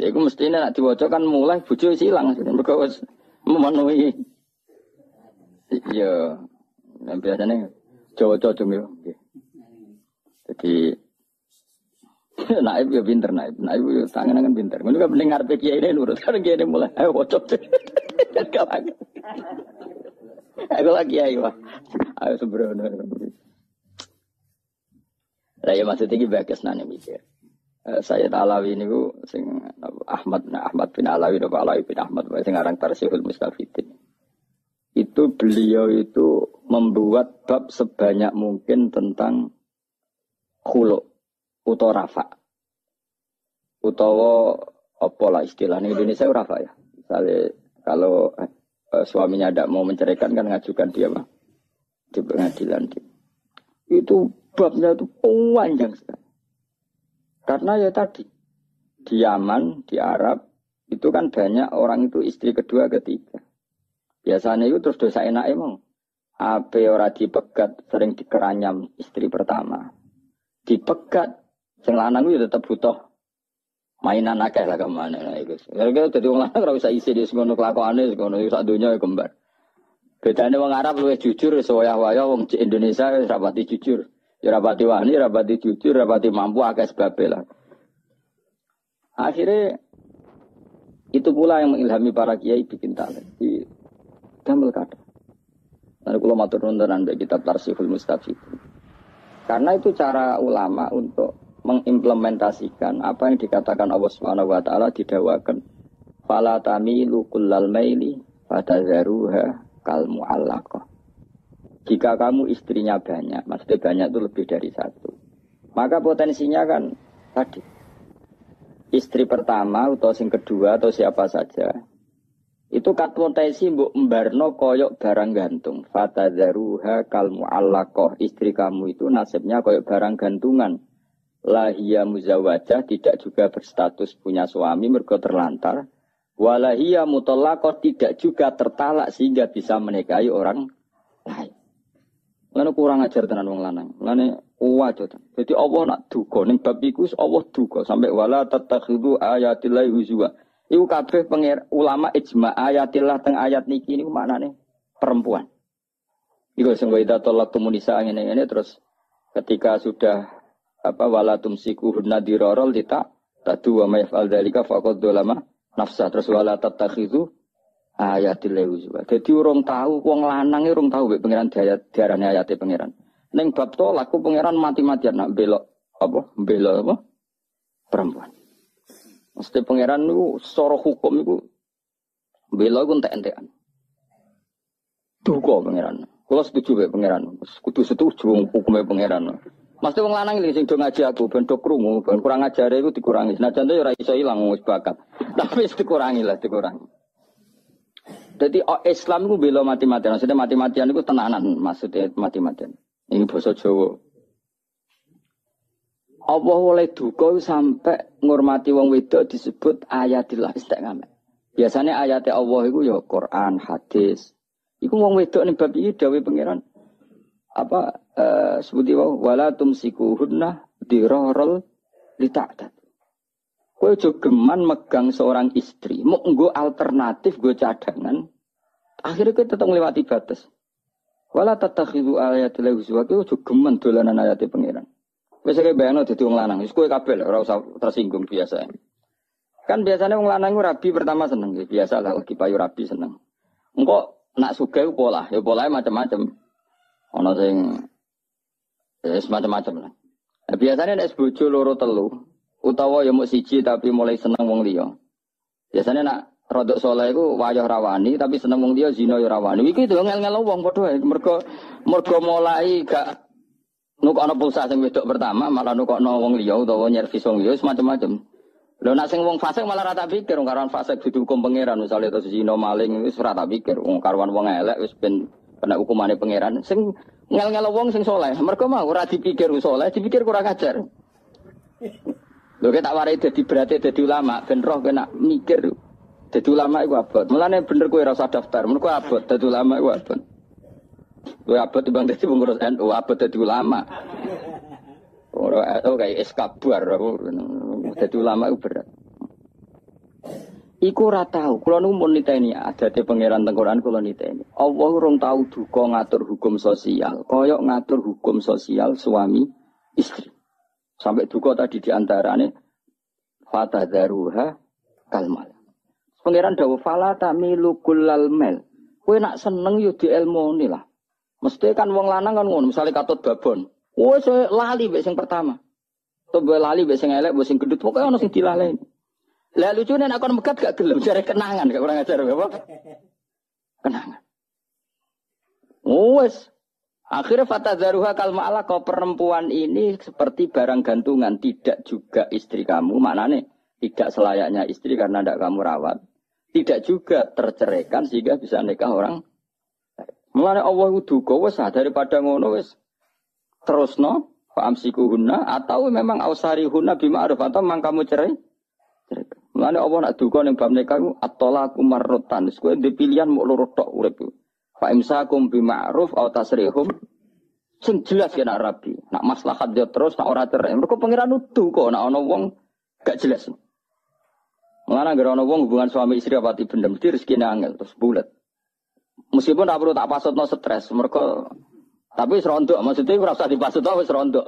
Ya gue mestinya nak diwocok kan mulai bujur hilang, mereka memenuhi, iya, yang biasanya cowok-cowok ya, jadi Naib ya pinter, Naib, Naib ya tangan-tangan pinter. Mereka mendengar P K I ini nurut, karena P K I ini mulai, ayo wocok deh. Gak lagi. Aku lagi, ayo. Ayo sebrono. Saya maksudnya ini bagus, nanya mikir. Saya Alawi ini, sing Ahmad, Ahmad bin Alawi, Alawi bin Ahmad, sing ngarang Tarsihul Mustafidin. Itu beliau itu membuat bab sebanyak mungkin tentang khuluk. Uto rafa, utawa apa lah istilahnya Indonesia rafa ya. Misalnya kalau eh, suaminya tidak mau menceraikan kan ngajukan dia mah di pengadilan. Itu babnya itu panjang sekali. Karena ya tadi di Yaman, di Arab itu kan banyak orang itu istri kedua ketiga. Biasanya itu terus dosa enak emang. Ape ora dipegat sering dikeranyam istri pertama, dipegat. Sing lanang itu tetap butuh mainan akeh lah kemana lah itu. Karena jadi orang lanang harus isi di sekolah kelakuannya, sekolah itu satunya kembar. Bedanya orang Arab lebih jujur, sewayah-wayah orang Indonesia rapati jujur, rapati wani, rapati jujur, rapati mampu akeh sebabnya lah. Akhirnya itu pula yang mengilhami para kiai bikin talent di Gamel Kada. Lalu kalau matur nuwun nandhek kitab Tarsihul Mustafid. Karena itu cara ulama untuk mengimplementasikan apa yang dikatakan Allah Subhanahu wa taala didawakan fala tamilu kullal maili fatadzaruha kal muallaqah. Jika kamu istrinya banyak, maksudnya banyak itu lebih dari satu, maka potensinya kan tadi istri pertama atau sing kedua atau siapa saja itu kat potensi mbok mbarno koyok barang gantung fatadzaruha kal muallaqah. Istri kamu itu nasibnya koyok barang gantungan. Lahia muzawajah, tidak juga berstatus punya suami mergo terlantar. Walahia mutolaqah, tidak juga tertalak sehingga bisa menikahi orang lain. Lha kurang ajar tenan wong lanang. Lha kuat to. Dadi Allah nak duga ning bab iku Allah duga sampai wala tattakhidhu ayatillahi huzwa. Iku kabeh ulama ijma ayatillah teng ayat niki niku maknane perempuan. Iku sing wa idza talaqtum nisaa ngene-ngene terus ketika sudah apa walatum sikuhunna dirorol ditak tadu wa mayfal dalika faqad dolama nafsah terus wala tatakhizu ayatil huzwa. Dadi urung tahu wong lanange urung tahu mbek pangeran dayat diarani ayate pangeran. Ning bab tolak ku pangeran mati-matian nak belok apa belok apa perempuan. Mesti pangeran niku secara hukum niku belok ku entek-entekan. Duka pangeran. Kula setuju mbek pangeran. Kudu setuju hukume pangeran. Mesti wong lanang iki sing do ngaji aku ben do krungu, ben kurang ajare iku dikurangi. Senajan yo ora iso ilang wis bakat. Tapi wis dikurangi lah, dikurangi. Dadi Islam iku bela mati-matian. Maksudnya mati-matian iku tenanan, maksudnya mati-matian. Iki basa Jawa. Apa oleh duka sampai ngurmati wong wedok disebut ayatillah istiqamah. Biasane ayate Allah iku ya Quran, hadis. Iku wong wedok ning bab iki dawuh pangeran. Apa uh, seperti wala tumsikuhunna dirorol lita'tad. Kowe jogeman megang seorang istri, mau nggo alternatif, nggo cadangan. Akhirnya kowe tetep ngliwati batas. Wala tattakhidhu ayatil huzwa, kowe jogeman dolanan ayate pangeran. Wis kaya bayangno dadi wong lanang, wis kowe kabeh ora usah tersinggung biasa. Kan biasanya wong lanang rabi pertama seneng, biasa lah lagi payu rabi seneng. Engko nak sugih pola, ya polahe macam-macam. Ono sing eh macam-macam lah. Nah, biasanya nek bojo loro telu utawa ya mung siji tapi mulai seneng wong liya. Biasanya nak rodok saleh iku wayah rawani tapi seneng wong liya zina ya rawani. Iki lho ngel-ngel wong padha mergo mergo mulai gak nukokno pulsa sing wedok pertama malah nukokno wong liya utawa nyervis wong liya macam-macam. Lho nek sing wong fasik malah rata pikir wong karuan fasik dihukum pangeran misale terus zina maling wis ora tak pikir wong karuan wong elek wis ben kena hukumane pangeran sing ngel-ngel wong sing saleh mergo mau ora dipikir saleh dipikir kurang ajar Lho tak warai dadi berarti dadi ulama ben roh kena mikir. Dadi ulama iku abot. Mulane bener kowe ora usah daftar, men kowe abot dadi ulama iku abot. Kowe abot timbang dadi pengurus N U, abot dadi ulama. Ora ora kaya es kabar dadi ulama iku berat. Iku ora tau, kula niku mun niteni adate pangeran teng Quran kula niteni. Allah urung tau duka ngatur hukum sosial, kaya ngatur hukum sosial suami istri. Sampai duka tadi diantarane fatah daruha kalmal. Pangeran dawuh fala tamilu kullal mel. Kowe nak seneng yo dielmoni lah. Mesti kan wong lanang kan ngono, misale katut babon. Wes lali mbek sing pertama. Tobe lali mbek sing elek, mbek sing gendut, pokoke ana sing dilaleni. Lah lucu nek kon megat gak gelem jare kenangan gak kurang ajar apa? Kenangan. Wes akhirnya fatadzaruha kalma'ala kau perempuan ini seperti barang gantungan, tidak juga istri kamu, maknane tidak selayaknya istri karena tidak kamu rawat. Tidak juga terceraikan sehingga bisa nikah orang. Mulane Allah duga wes daripada ngono wes. Terusno faamsikuhunna atau memang ausarihunna bima'ruf atau memang kamu cerai? Mulane Allah nak duka ning bab nikah iku at-talaqu marratan. Wis kowe ndek pilihan mok loro tok urip iku. Fa imsakum bi ma'ruf aw tasrihum. Sing jelas ya nak rabi. Nak maslahat yo terus, nak ora cerai. Mergo pangeran nuduh kok nak ana wong gak jelas. Mulane nek ana wong hubungan suami istri apa dipendem, mesti rezekine angel terus bulet. Meskipun tak perlu tak pasutno stres, mergo tapi serondok maksudnya ora usah dipasutno wis serondok.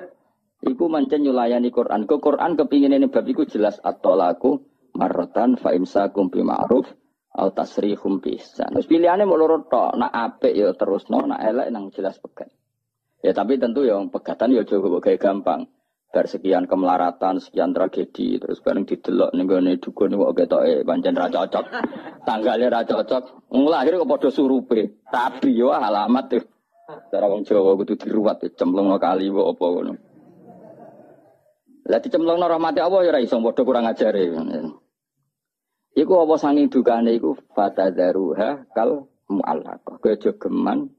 Iku mancen nyulayani Quran. Ke Quran kepingin ini bab iku jelas at-talaqu marratan fa imsakum bi ma'ruf aw tasrihum bi ihsan. Wis pilihane mok loro tok, nak apik ya terusno, nak elek nang jelas pegat. Ya tapi tentu ya pegatan ya aja kok gampang. Bar sekian kemelaratan, sekian tragedi terus bareng didelok ning gone dukun kok ketoke pancen ra cocok. Tanggale ra cocok. Mula akhire kok padha surupe. Tapi yo alamat tuh. Cara wong Jawa kudu diruwat cemplungno kali kok apa ngono. Lah dicemplungno rahmate Allah ya ora iso padha kurang ajare. Iku apa sanging dukane iku fatadzaruha kal mu'allaqah. Kowe aja geman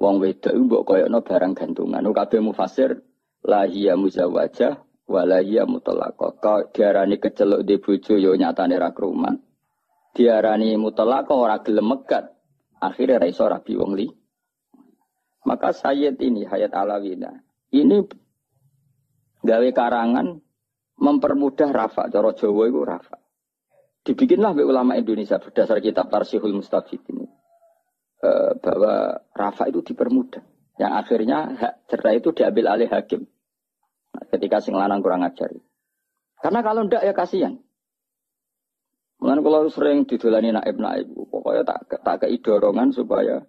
wong wedok iku mbok koyokno barang gantungan. Kabeh mufasir la hiya muzawajah wa la hiya mutallaqah. Diarani keceluk di bojo ya nyatane ra kruman. Diarani mutallaqah ora gelem megat. Akhire ra iso rabi wong li. Maka Sayyid ini Hayat Alawina. Ini gawe karangan mempermudah rafa, cara Jawa itu rafa. Dibikinlah oleh ulama Indonesia berdasar kitab Tarsihul Mustafid ini e, bahwa rafa itu dipermudah. Yang akhirnya hak cerai itu diambil alih hakim. Ketika sing lanang kurang ajar. Karena kalau ndak ya kasihan. Mulane kula sering didolani naib-naib, pokoknya tak tak kei dorongan supaya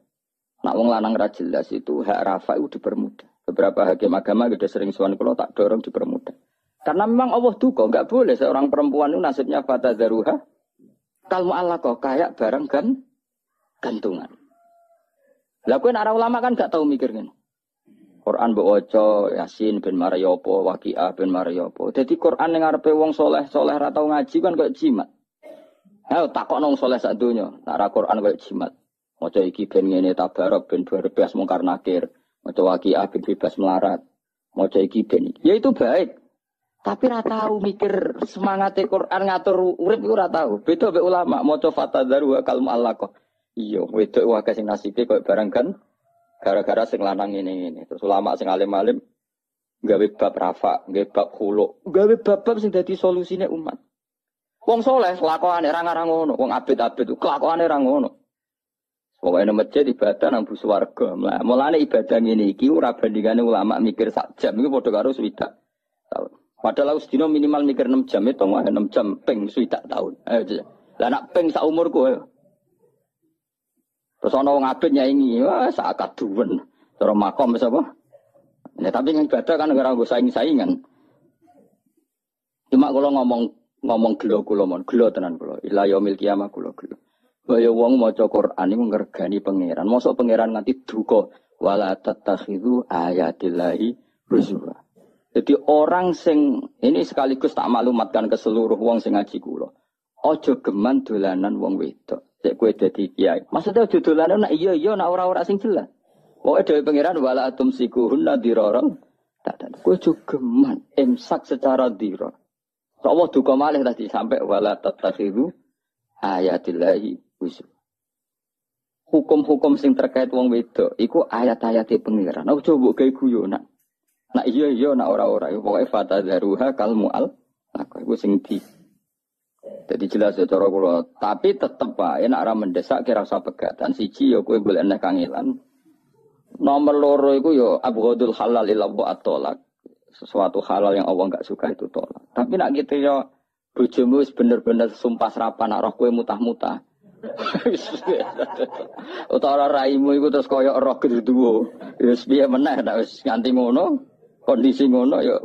nak wong lanang ra jelas itu hak rafa itu dipermudah. Beberapa hakim agama sudah sering suan kalau tak dorong dipermudah. Karena memang Allah duka, enggak boleh seorang perempuan itu nasibnya fatadzaruha kal mu'allaqah kayak barang gan gantungan. Lah kowe nek ora ulama kan enggak tahu mikir ngene. Quran mbok waca Yasin ben mari apa, Waqiah ben mari apa. Dadi Quran ning ngarepe wong saleh-saleh ora tau ngaji kan koyo jimat. Ayo takokno wong saleh sak donya, nek ora Quran koyo jimat. Maca iki ben ngene tabarok ben berbes mungkar nakir. Maca Waqiah bin bebas melarat, maca iki ben. Ya itu baik. Tapi ora tahu mikir semangat Quran ngatur urip iku ora tahu. Beda mbek ulama maca fatadzaruha kal mu'allaqah. Iya, wedok wae sing nasibe koyo barang kan gara-gara sing lanang ngene-ngene. Terus ulama sing alim-alim gawe bab rafa, gawe bab khuluk, gawe bab-bab sing dadi solusine umat. Wong saleh lakokane ra ngarang ngono, wong abet-abet lakokane ra ngono. Pokoknya masjid ibadah nang bus warga. Mulane ibadah ngene iki ora bandingane ulama mikir sak jam iku padha karo swidak tahun. Padahal sedina minimal mikir enam jam itu enam jam ping swidak tahun. Ayo. Lah nak ping sak umurku. Terus ana wong abet nyaingi, wah sak kaduwen. Cara makom wis apa? Ya tapi yang ibadah kan ora nggo saing-saingan. Cuma kula ngomong ngomong gelo kula mon, gelo tenan kula. Ila yaumil kiamah kula gelo. Kaya wong maca Quran iku ngergani pangeran. Mosok pangeran nganti duka wala tatakhizu ayatillahi huzwa. Jadi orang sing ini sekaligus tak maklumatkan ke seluruh wong sing ngaji kula. Aja geman dolanan wong wedok. Sik kowe dadi kiai. Maksudnya aja dolanan nek iya iya nek ora-ora sing jelas. Pokoke dhewe pangeran wala atumsiku hunna dirara. Tak tak kowe aja geman imsak secara dira. Allah duka malih tadi sampai wala tatakhiru ayatillahi husna. Hukum-hukum sing terkait wong wedok iku ayat-ayat pengiran. Aku coba gawe guyonan. Nak iya iya nak ora-ora iku pokoke fatadzaruha kalmual. Aku iku sing di. Jadi jelas ya cara kula, tapi tetep wae nak ora mendesak kira usah pegatan. Siji ya kowe golek nek kangelan. Nomor loro iku ya abghadul halal ila at-thalaq. Sesuatu halal yang Allah enggak suka itu tolak. Tapi nak gitu ya bojomu wis bener-bener sumpah serapan nak roh kowe mutah-mutah. Utara raimu itu terus koyok roh kedua. Ya sepiye meneh nek wis nganti ngono, kondisi ngono ya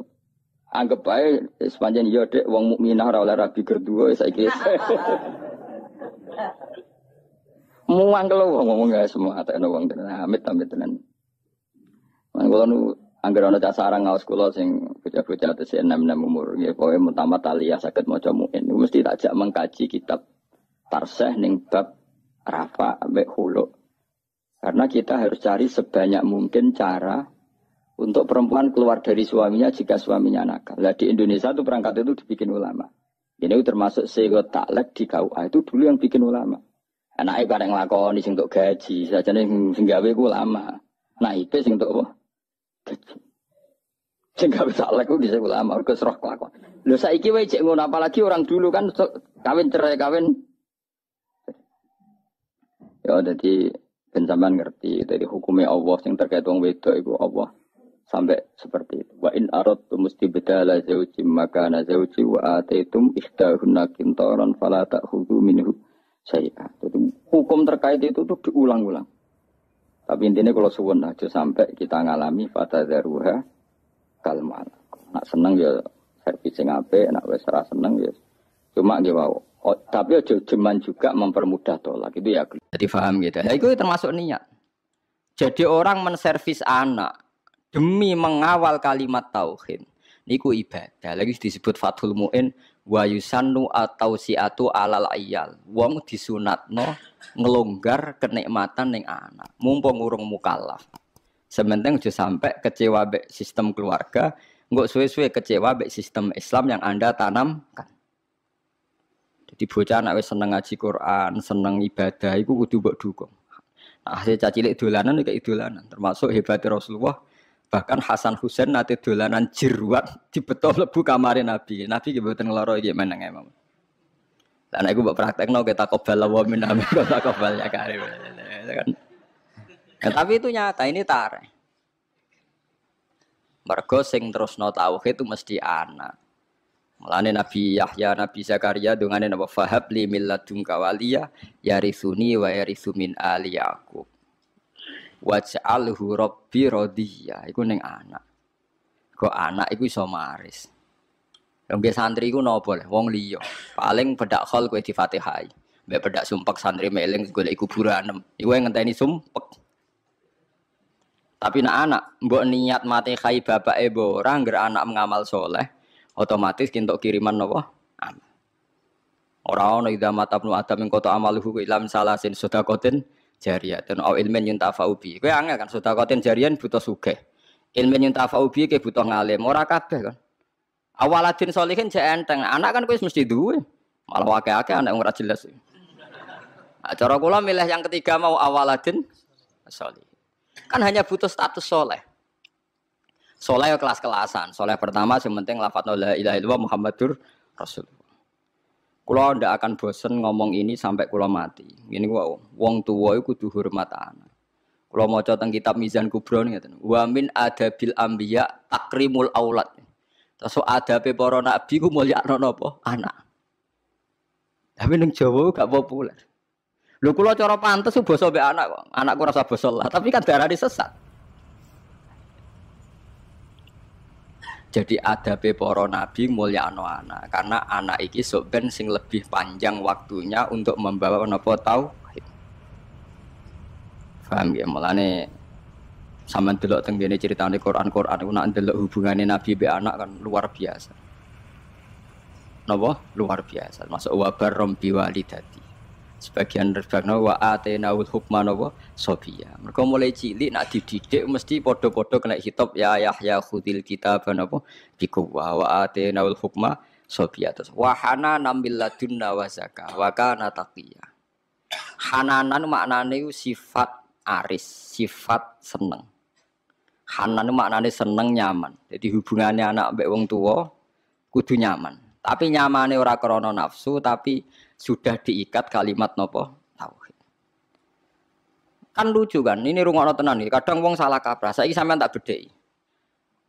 anggap bae sepanjang ya Dik wong mukminah ora oleh rabi kedua saiki. Muang kelo wong ngomong ya semua atekno wong tenan amit-amit tenan. Wong kula nu anggere ana cah sarang ngaos kula sing bocah-bocah atas enam enam umur nggih pokoke mutama taliyah saged maca muin mesti takjak mengkaji kitab tarseh ning bab rafa ambek huluk. Karena kita harus cari sebanyak mungkin cara untuk perempuan keluar dari suaminya jika suaminya nakal. Nah, di Indonesia tuh perangkat itu dibikin ulama. Ini termasuk sego taklek di K U A itu dulu yang bikin ulama. Anake bareng lakoni sing tok gaji, sajane sing gawe ku ulama. Naipe sing tok apa? Gaji. Sing gawe taklek ku dise ulama, wis roh lakon. Lho saiki wae jek ngono apalagi orang dulu kan kawin cerai kawin. Ya, jadi ben sampean ngerti dari hukumnya Allah yang terkait wong wedok iku Allah sampai seperti itu. Wa in aradtum istibdala zawjin makana zawji wa ataitum ihdahunna qintaran fala ta'khudhu minhu syai'a. Jadi hukum terkait itu tuh diulang-ulang. Tapi intinya kalau suwun aja sampai kita ngalami fatadzaruha kalmal. Nak seneng ya servis sing apik, nak wis ora seneng ya cuma nggih wae. Oh, tapi cuman juga mempermudah tolak itu ya. Jadi paham gitu. Nah, itu termasuk niat. Jadi orang menservis anak demi mengawal kalimat tauhid. Niku ibadah. Lagi disebut Fathul Mu'in wa yusannu atau siatu alal ayyal. Wong disunatno ngelonggar kenikmatan ning anak. Mumpung urung mukallaf. Sementing aja sampai kecewa mbek sistem keluarga, engko suwe-suwe kecewa mbek sistem Islam yang Anda tanamkan. Di bocah anak wis seneng ngaji Quran, seneng ibadah iku kudu mbok dukung. Nah, asih cah cilik dolanan iki dolanan, termasuk hebate Rasulullah. Bahkan Hasan Husain nate dolanan jeruat dibeto mlebu kamare Nabi. Nabi ki mboten ngloro iki menenge mawon. Lah nek iku mbok praktekno ketaqabbal wa min amika taqabbal ya karim. Nah, tapi itu nyata, ini tareh. Mergo sing terusno tauhid itu mesti anak. Mulane Nabi Yahya, Nabi Zakaria dungane napa fahab li milladun kawaliya yarisuni wa yarisu min ali Yaqub. Waj'alhu rabbi radhiya. Iku ning anak. Kok anak iku iso maris. Lah mbek santri iku napa le? Wong liya. Paling bedak khol kowe difatihai. Mbek bedak sumpek santri meling golek kuburan. Iku ngenteni sumpek. Tapi nek anak mbok niat matihai bapake mbok ora ngger anak ngamal saleh. Otomatis kintok kiriman apa? Amal. Orang-orang idza matabnu adam ing qata amaluhu ilam salasin sedaqatin jariyah dan au ilmin yuntafa'u bi. Kowe angel kan sedaqatin jariyah butuh sugih. Ilmin yuntafa'u bi ke butuh ngalim, ora kabeh kan. Awaladin sholihin jek enteng, anak kan kowe mesti duwe. Malah akeh-akeh anak ora jelas. Acara kula milih yang ketiga mau awaladin sholihin. Kan hanya butuh status soleh. Soleh kelas-kelasan. Soleh pertama yang penting lafadz la ilaha illallah Muhammadur Rasulullah. Kulo ndak akan bosen ngomong ini sampai kulo mati. Ngene kuwi wong tuwa iku kudu hormat anak. Kulo maca teng kitab Mizan Kubra ngeten. Wa min adabil anbiya takrimul aulad. Terus adabe para nabi ku mulyakno napa? Anak. Tapi ning Jawa gak populer. Lho kulo cara pantes basa mbek anak kok. Anakku rasa basa lah, tapi kan darane sesat. Jadi adabe para nabi mulyakno anak karena anak iki sok ben sing lebih panjang waktunya untuk membawa napa tauhid. Paham ya mulane sampean delok teng kene critane Quran-Quran iku nak ndelok hubungane nabi mbek anak kan luar biasa. Napa? Luar biasa. Masuk wa barram bi walidati. Sebagian refakna wa atainaul hukma napa sofiya. Mergo mulai cilik nak dididik mesti padha-padha kena hitop ya Yahya khudil kitab napa biku wa atainaul hukma Sobiatus. Wahana nambiladun nawazaka. Wakana takia. Hananan maknane sifat aris, sifat seneng. Hanan maknane seneng nyaman. Jadi hubungannya anak mbek wong tua kudu nyaman. Tapi nyamane ora krana nafsu, tapi sudah diikat kalimat nopo tauhid. Kan lucu kan? Ini rungokno tenan iki. Kadang wong salah kaprah. Saiki sampean tak bedheki.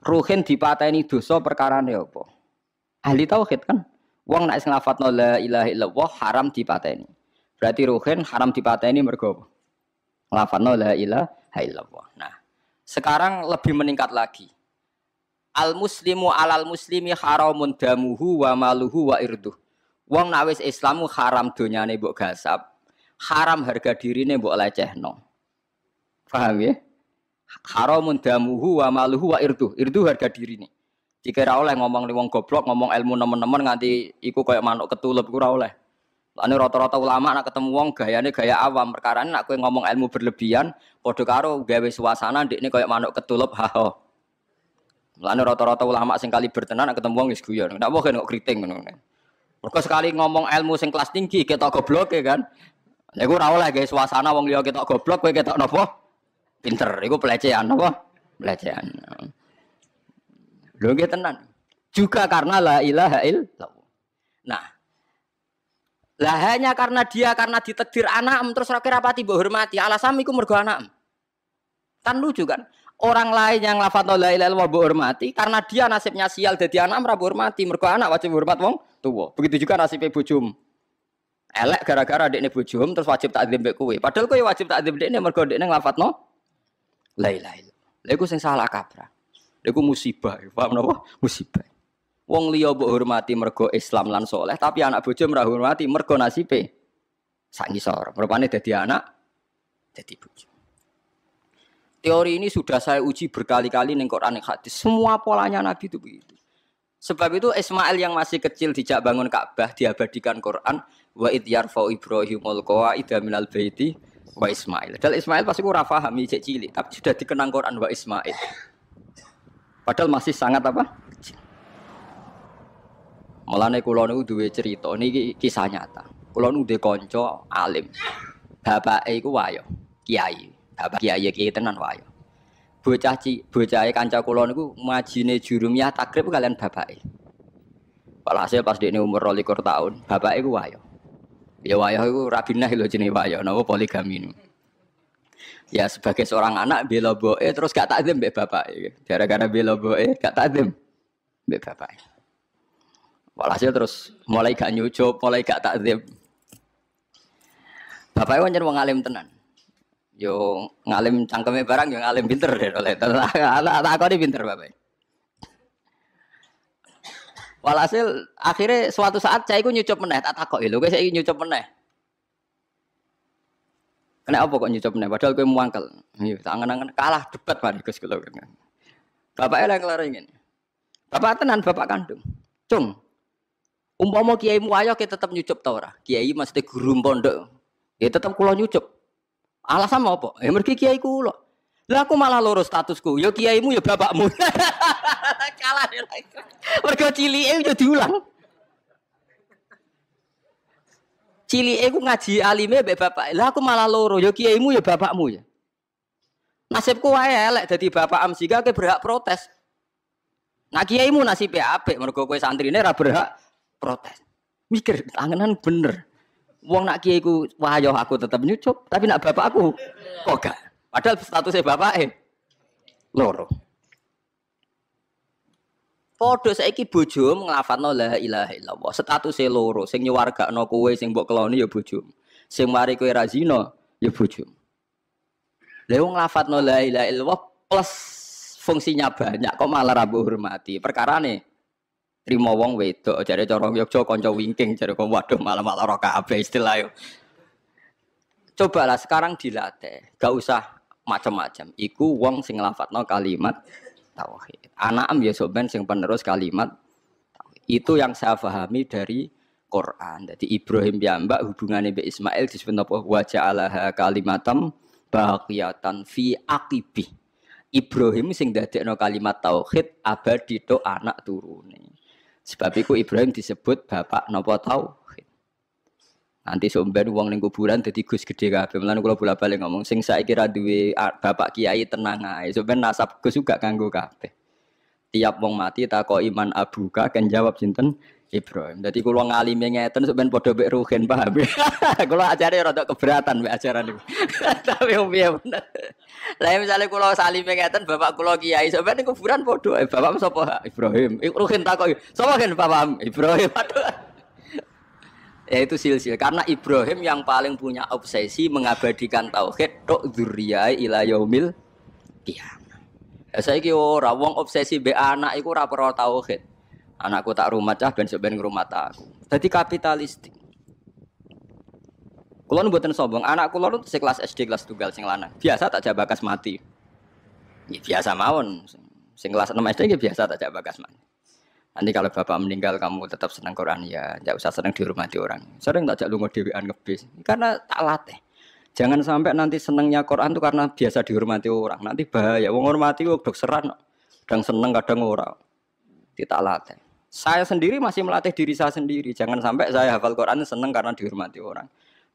Ruhin dipateni dosa perkarane apa? Ahli tauhid kan. Wong nek nglafatno la ilaha illallah haram dipateni. Berarti ruhin haram dipateni mergo nglafatno la ilaha illallah. Nah, sekarang lebih meningkat lagi. Al muslimu alal muslimi haramun damuhu wa maluhu wa irduh. Wong nak wis Islamu haram donyane mbok gasap, haram harga dirine mbok lecehno. Paham ya? Haramun damuhu wa maluhu wa irduh. Irduh harga dirine. Dikira oleh ngomong wong goblok, ngomong ilmu nemen-nemen nganti iku koyo manuk ketulep iku ora oleh. Lane rata-rata ulama nak ketemu wong gayane gaya awam, perkarane nak kowe ngomong ilmu berlebihan, padha karo gawe suasana ndekne koyo manuk ketulep haho. Lane rata-rata ulama sing kali bertenan nak ketemu wong wis guyon. Ndak wae kok kriting ngono. Mergo sekali ngomong ilmu sing kelas tinggi ketok goblok ya kan. Lah iku ora oleh gawe suasana wong liya ketok goblok kowe ketok napa? Pinter. Iku pelecehan apa? Pelecehan. Lho nggih tenan. Juga karena la ilaha illallah. Nah, lah hanya karena dia karena ditakdir anak terus kira pati mbok hormati alasan iku mergo anak. Kan lucu kan? Orang lain yang lafadzul la ilaha illallah mbok hormati karena dia nasibnya sial dadi anak ora mbok hormati mergo anak wajib hormat wong tuwa. Begitu juga nasibe bojom. Elek gara-gara adikne bojom terus wajib takzim mbek kowe. Padahal kowe wajib takzim dekne mergo dekne nglafadzno la ilaha illallah. Lha iku sing salah kaprah. Lha iku musibah. Paham napa? Musibah. Wong liya mbok hormati mergo Islam lan saleh, tapi anak bojo ora hormati mergo nasibe sak ngisor. Rupane dadi anak dadi bojo. Teori ini sudah saya uji berkali-kali ning Quran ning hadis. Semua polanya Nabi itu begitu. Sebab itu Ismail yang masih kecil dijak bangun Ka'bah diabadikan Quran wa id yarfa'u Ibrahimul qawaida minal baiti wa Ismail. Padahal Ismail pasti ora paham cek cilik, tapi sudah dikenang Quran wa Ismail. Padahal masih sangat apa? Mulane kula niku duwe cerita niki kisah nyata. Kula niku duwe kanca alim. Bapake iku wayo, kiai. Bapak kiai kiai tenan wayo. Bocah ci, bocahe kanca kula niku majine jurumiyah takrib kalian bapake. Walhasil pas dekne umur dua puluh tahun, bapake ku wayo. Ya wayo iku rabinah lho jenenge wayo, napa poligami. Ya sebagai seorang anak bela boke terus gak takzim mbek bapake. Gara-gara bela boke gak takzim mbek bapake. Walhasil terus mulai gak nyucup, mulai gak takzim. Bapaknya wancen wong alim tenan. Yo ngalim cangkeme barang yo ngalim pinter deh oleh. Tak akoni pinter bapaknya. Walhasil akhirnya suatu saat saya iku nyucup meneh, tak takoki lho kowe saiki nyucup meneh. Kenapa kok nyucup meneh padahal kowe muangkel. Yo tak angen-angen kalah debat bareng Gus kula. Bapaknya lek lare ngene. Bapak tenan bapak kandung. Cung umpama kiai mu ayo kita tetap nyucup ta ora? Kiai mesti guru pondok. Ya tetap kula nyucup. Alasan apa? Ya mergi kiai kula. Lah aku malah loro statusku. Ya kiaimu ya bapakmu. Kalah dhewe. Mergo cilike yo diulang. Cilike ku ngaji alime mbek bapak. Lah aku malah loro. Ya kiaimu ya bapakmu ya. Nasibku wae elek dadi bapak am sehingga kowe berhak protes. Nah kiaimu nasibe apik mergo kowe santrine ora berhak protes. Mikir angenan bener. Wong nak kiai ku wayo aku tetap nyucup, tapi nak bapak aku kok gak. Padahal statusnya bapake loro. Padha saiki bojomu nglafatno la ilaha illallah. Statusnya loro, sing nyuwargakno kowe sing mbok keloni ya bojomu. Sing mari kowe ra zina ya bojomu. Lah wong nglafatno la ilaha illallah plus fungsinya banyak kok malah ra mbok hormati. Perkarane trimo wong wedok jare cara Yogya kanca wingking jare kok waduh malah-malah ora kabeh istilah yo. Cobalah sekarang dilatih, gak usah macam-macam. Iku wong sing lafadzno kalimat tauhid. Anakam ya soben sing penerus kalimat tauhid. Itu yang saya pahami dari Quran. Jadi Ibrahim piyambak hubungane mbek Ismail disebut napa wa ja'alaha kalimatam baqiyatan fi aqibi. Ibrahim sing dadekno kalimat tauhid abadi tok anak turune. Sebab iku Ibrahim disebut bapak napa tauhid. Nanti sumben wong ning kuburan dadi Gus Gedhe kabeh. Mulane kula bola-bali ngomong sing saiki ra duwe bapak kiai tenang ae. Sampeyan nasab Gus juga kanggo kabeh. Tiap wong mati takok iman abuka kan jawab sinten? Ibrahim. Jadi kalau ngalime ngeten sampean padha mek Ruhin paham. Kalau ajare rada keberatan mek ajaran niku. Tapi piye bener. Lah misale kalau salime ngeten bapak kula kiai sampean ning kuburan padha bapak sapa Ibrahim. Ruhin takoki, sapa kan bapak Ibrahim. Aduh. Ya itu silsilah karena Ibrahim yang paling punya obsesi mengabadikan tauhid tok dzurriyah ila yaumil qiyamah. Saiki ora wong obsesi mbek anak iku ora perlu tauhid. Anakku tak rumah cah ben ben ngrumat aku. Dadi kapitalistik. Kula mboten sombong, anak kula niku sik kelas S D kelas tunggal sing lanang. Biasa tak jak bakas mati. Ya biasa mawon. Sing kelas enam S D nggih biasa tak jak bakas mati. Nanti kalau bapak meninggal kamu tetap senang Quran ya, enggak usah senang dihormati orang. Sering tak jak lunga dhewean ngebis karena tak latih. Jangan sampai nanti senengnya Quran itu karena biasa dihormati orang. Nanti bahaya wong hormati wong dokseran kadang seneng kadang ora. Tidak latih. Saya sendiri masih melatih diri saya sendiri. Jangan sampai saya hafal Quran seneng karena dihormati orang.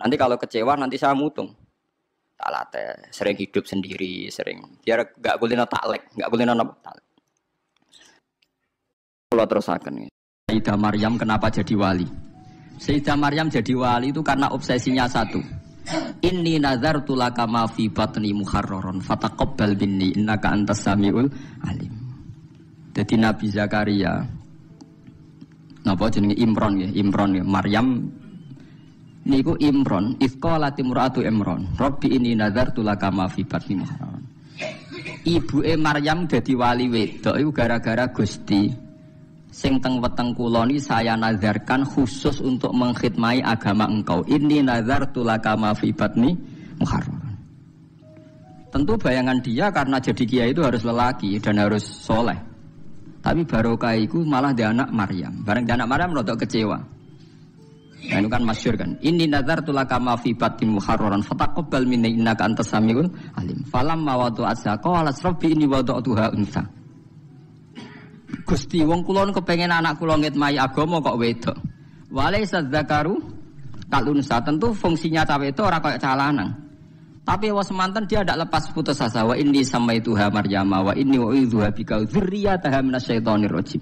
Nanti kalau kecewa nanti saya mutung. Tak latih. Sering hidup sendiri, sering. Biar gak kulino taklek, gak kulino nopo taklek. Kalau terusakan nih. Sayyidah Maryam kenapa jadi wali? Sayyidah Maryam jadi wali itu karena obsesinya satu. Inni nazartu laka ma fi batni muharraron fataqabbal minni innaka antas samiul alim. Jadi Nabi Zakaria napa jenenge Imron nggih, Imron nggih. Maryam niku Imron, ifqalati muratu Imron. Rabbi inni nazartu laka ma fi batni muharram. Ibuke Maryam dadi wali wedok iku gara-gara Gusti sing teng weteng kula niki saya nazarkan khusus untuk mengkhidmati agama engkau. Inni nazartu laka ma fi batni muharram. Tentu bayangan dia karena jadi kiai itu harus lelaki dan harus soleh. Tapi barokah iku malah di anak Maryam. Bareng di anak Maryam rodok kecewa. Nah itu kan masyhur kan. Inni nazartu laka ma fi batni muharraran fataqabbal minni innaka antas samiul alim. Falamma wada'atha qala rabbi inni wada'tuha unsa. Gusti wong kula kepengin anak kula ngitmai agama kok wedok. Walaisa dzakaru kal unsa. Tentu fungsinya cah wedok ora kaya cah lanang. Tapi wa semanten dia tidak lepas putus asa wa inni samaituha Maryama wa inni u'idzuha bika dzurriyyataha minasyaitonir rajim.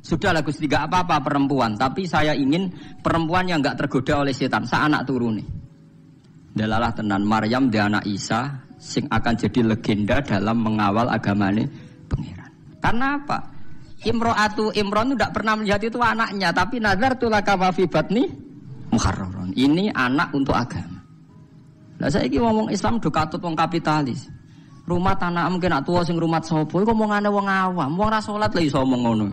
Sudahlah Gusti enggak apa-apa perempuan, tapi saya ingin perempuan yang enggak tergoda oleh setan, sa anak turune. Dalalah tenan Maryam di anak Isa sing akan jadi legenda dalam mengawal agamane pangeran. Karena apa? Imro'atu Imron itu tidak pernah melihat itu anaknya, tapi nazartu laka ma fi batni muharraron. Ini anak untuk agama. Lah saiki ngomong Islam do katut wong kapitalis. Rumah tanah mungkin nak tuwa sing rumat sapa iku omongane wong awam, wong ora salat lho iso omong ngono.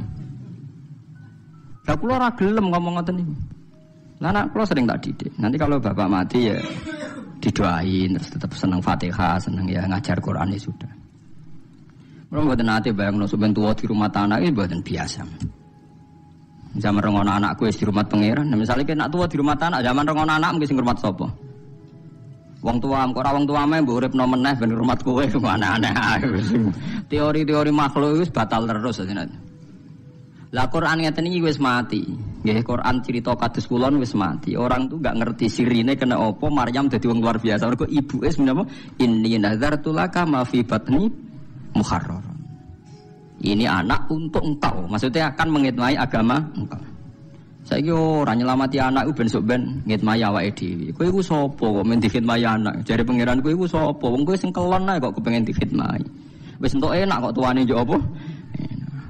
Lah kula ora gelem ngomong ngoten niku. Lah anak kula sering tak didik. Nanti kalau bapak mati ya didoain terus tetap seneng Fatihah, seneng ya ngajar Quran ya sudah. Mula mboten ate bayangno sampeyan tuwa di rumah tanah iki mboten biasa. Zaman rengono anakku wis di rumah pangeran. Nah misale nek nak tuwa di rumah tanah zaman rengono anak mungkin sing rumah sapa? Wong tuam, kok ora wong tuame mbok uripno meneh ben hormat kowe aneh-aneh. Teori-teori makhluk wis batal terus jenengan. Lah Quran ngeten iki wis mati. Nggih Quran cerita kados kula wis mati. Orang tuh enggak ngerti sirine kena apa Maryam dadi wong luar biasa. Mergo ibuke menapa inni nazartu laka ma fi batni muharrar. Ini anak untuk engkau. Maksudnya akan mengitmai agama engkau. Saiki ora nyelamati anak iku ben sok ben ngitmai awake dhewe. Kowe iku sapa kok men dikhidmati anak? Jare pangeran kowe iku sapa? Wong kowe sing kelon ae kok kepengin dikhidmati. Wis entuk enak kok tuane yo apa?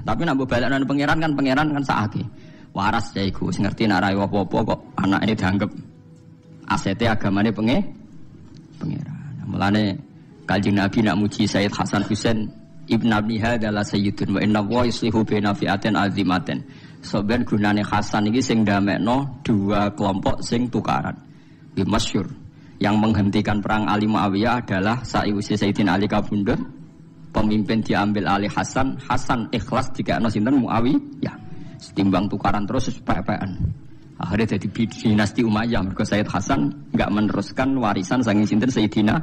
Tapi nek mbok balekno nang pangeran kan pangeran kan sakake. Waras ya iku sing ngerti nek ra apa-apa kok anake dianggep asete agamane penge pangeran. Mulane Kanjeng Nabi nak muji Sayyid Hasan Husain Ibn Abi Hadala Sayyidun wa inna wa yuslihu baina fi'atin azimatin. Soben gunane Hasan iki sing ndamekno dua kelompok sing tukaran. Iki masyhur. Yang menghentikan perang Ali Muawiyah adalah sakwise Sayyidina Ali kabundut, pemimpin diambil alih Hasan, Hasan ikhlas dikekno sinten Muawiyah. Setimbang tukaran terus sepek-pekan. Akhirnya dadi dinasti Umayyah mergo Sayyid Hasan enggak meneruskan warisan saking sinten Sayyidina.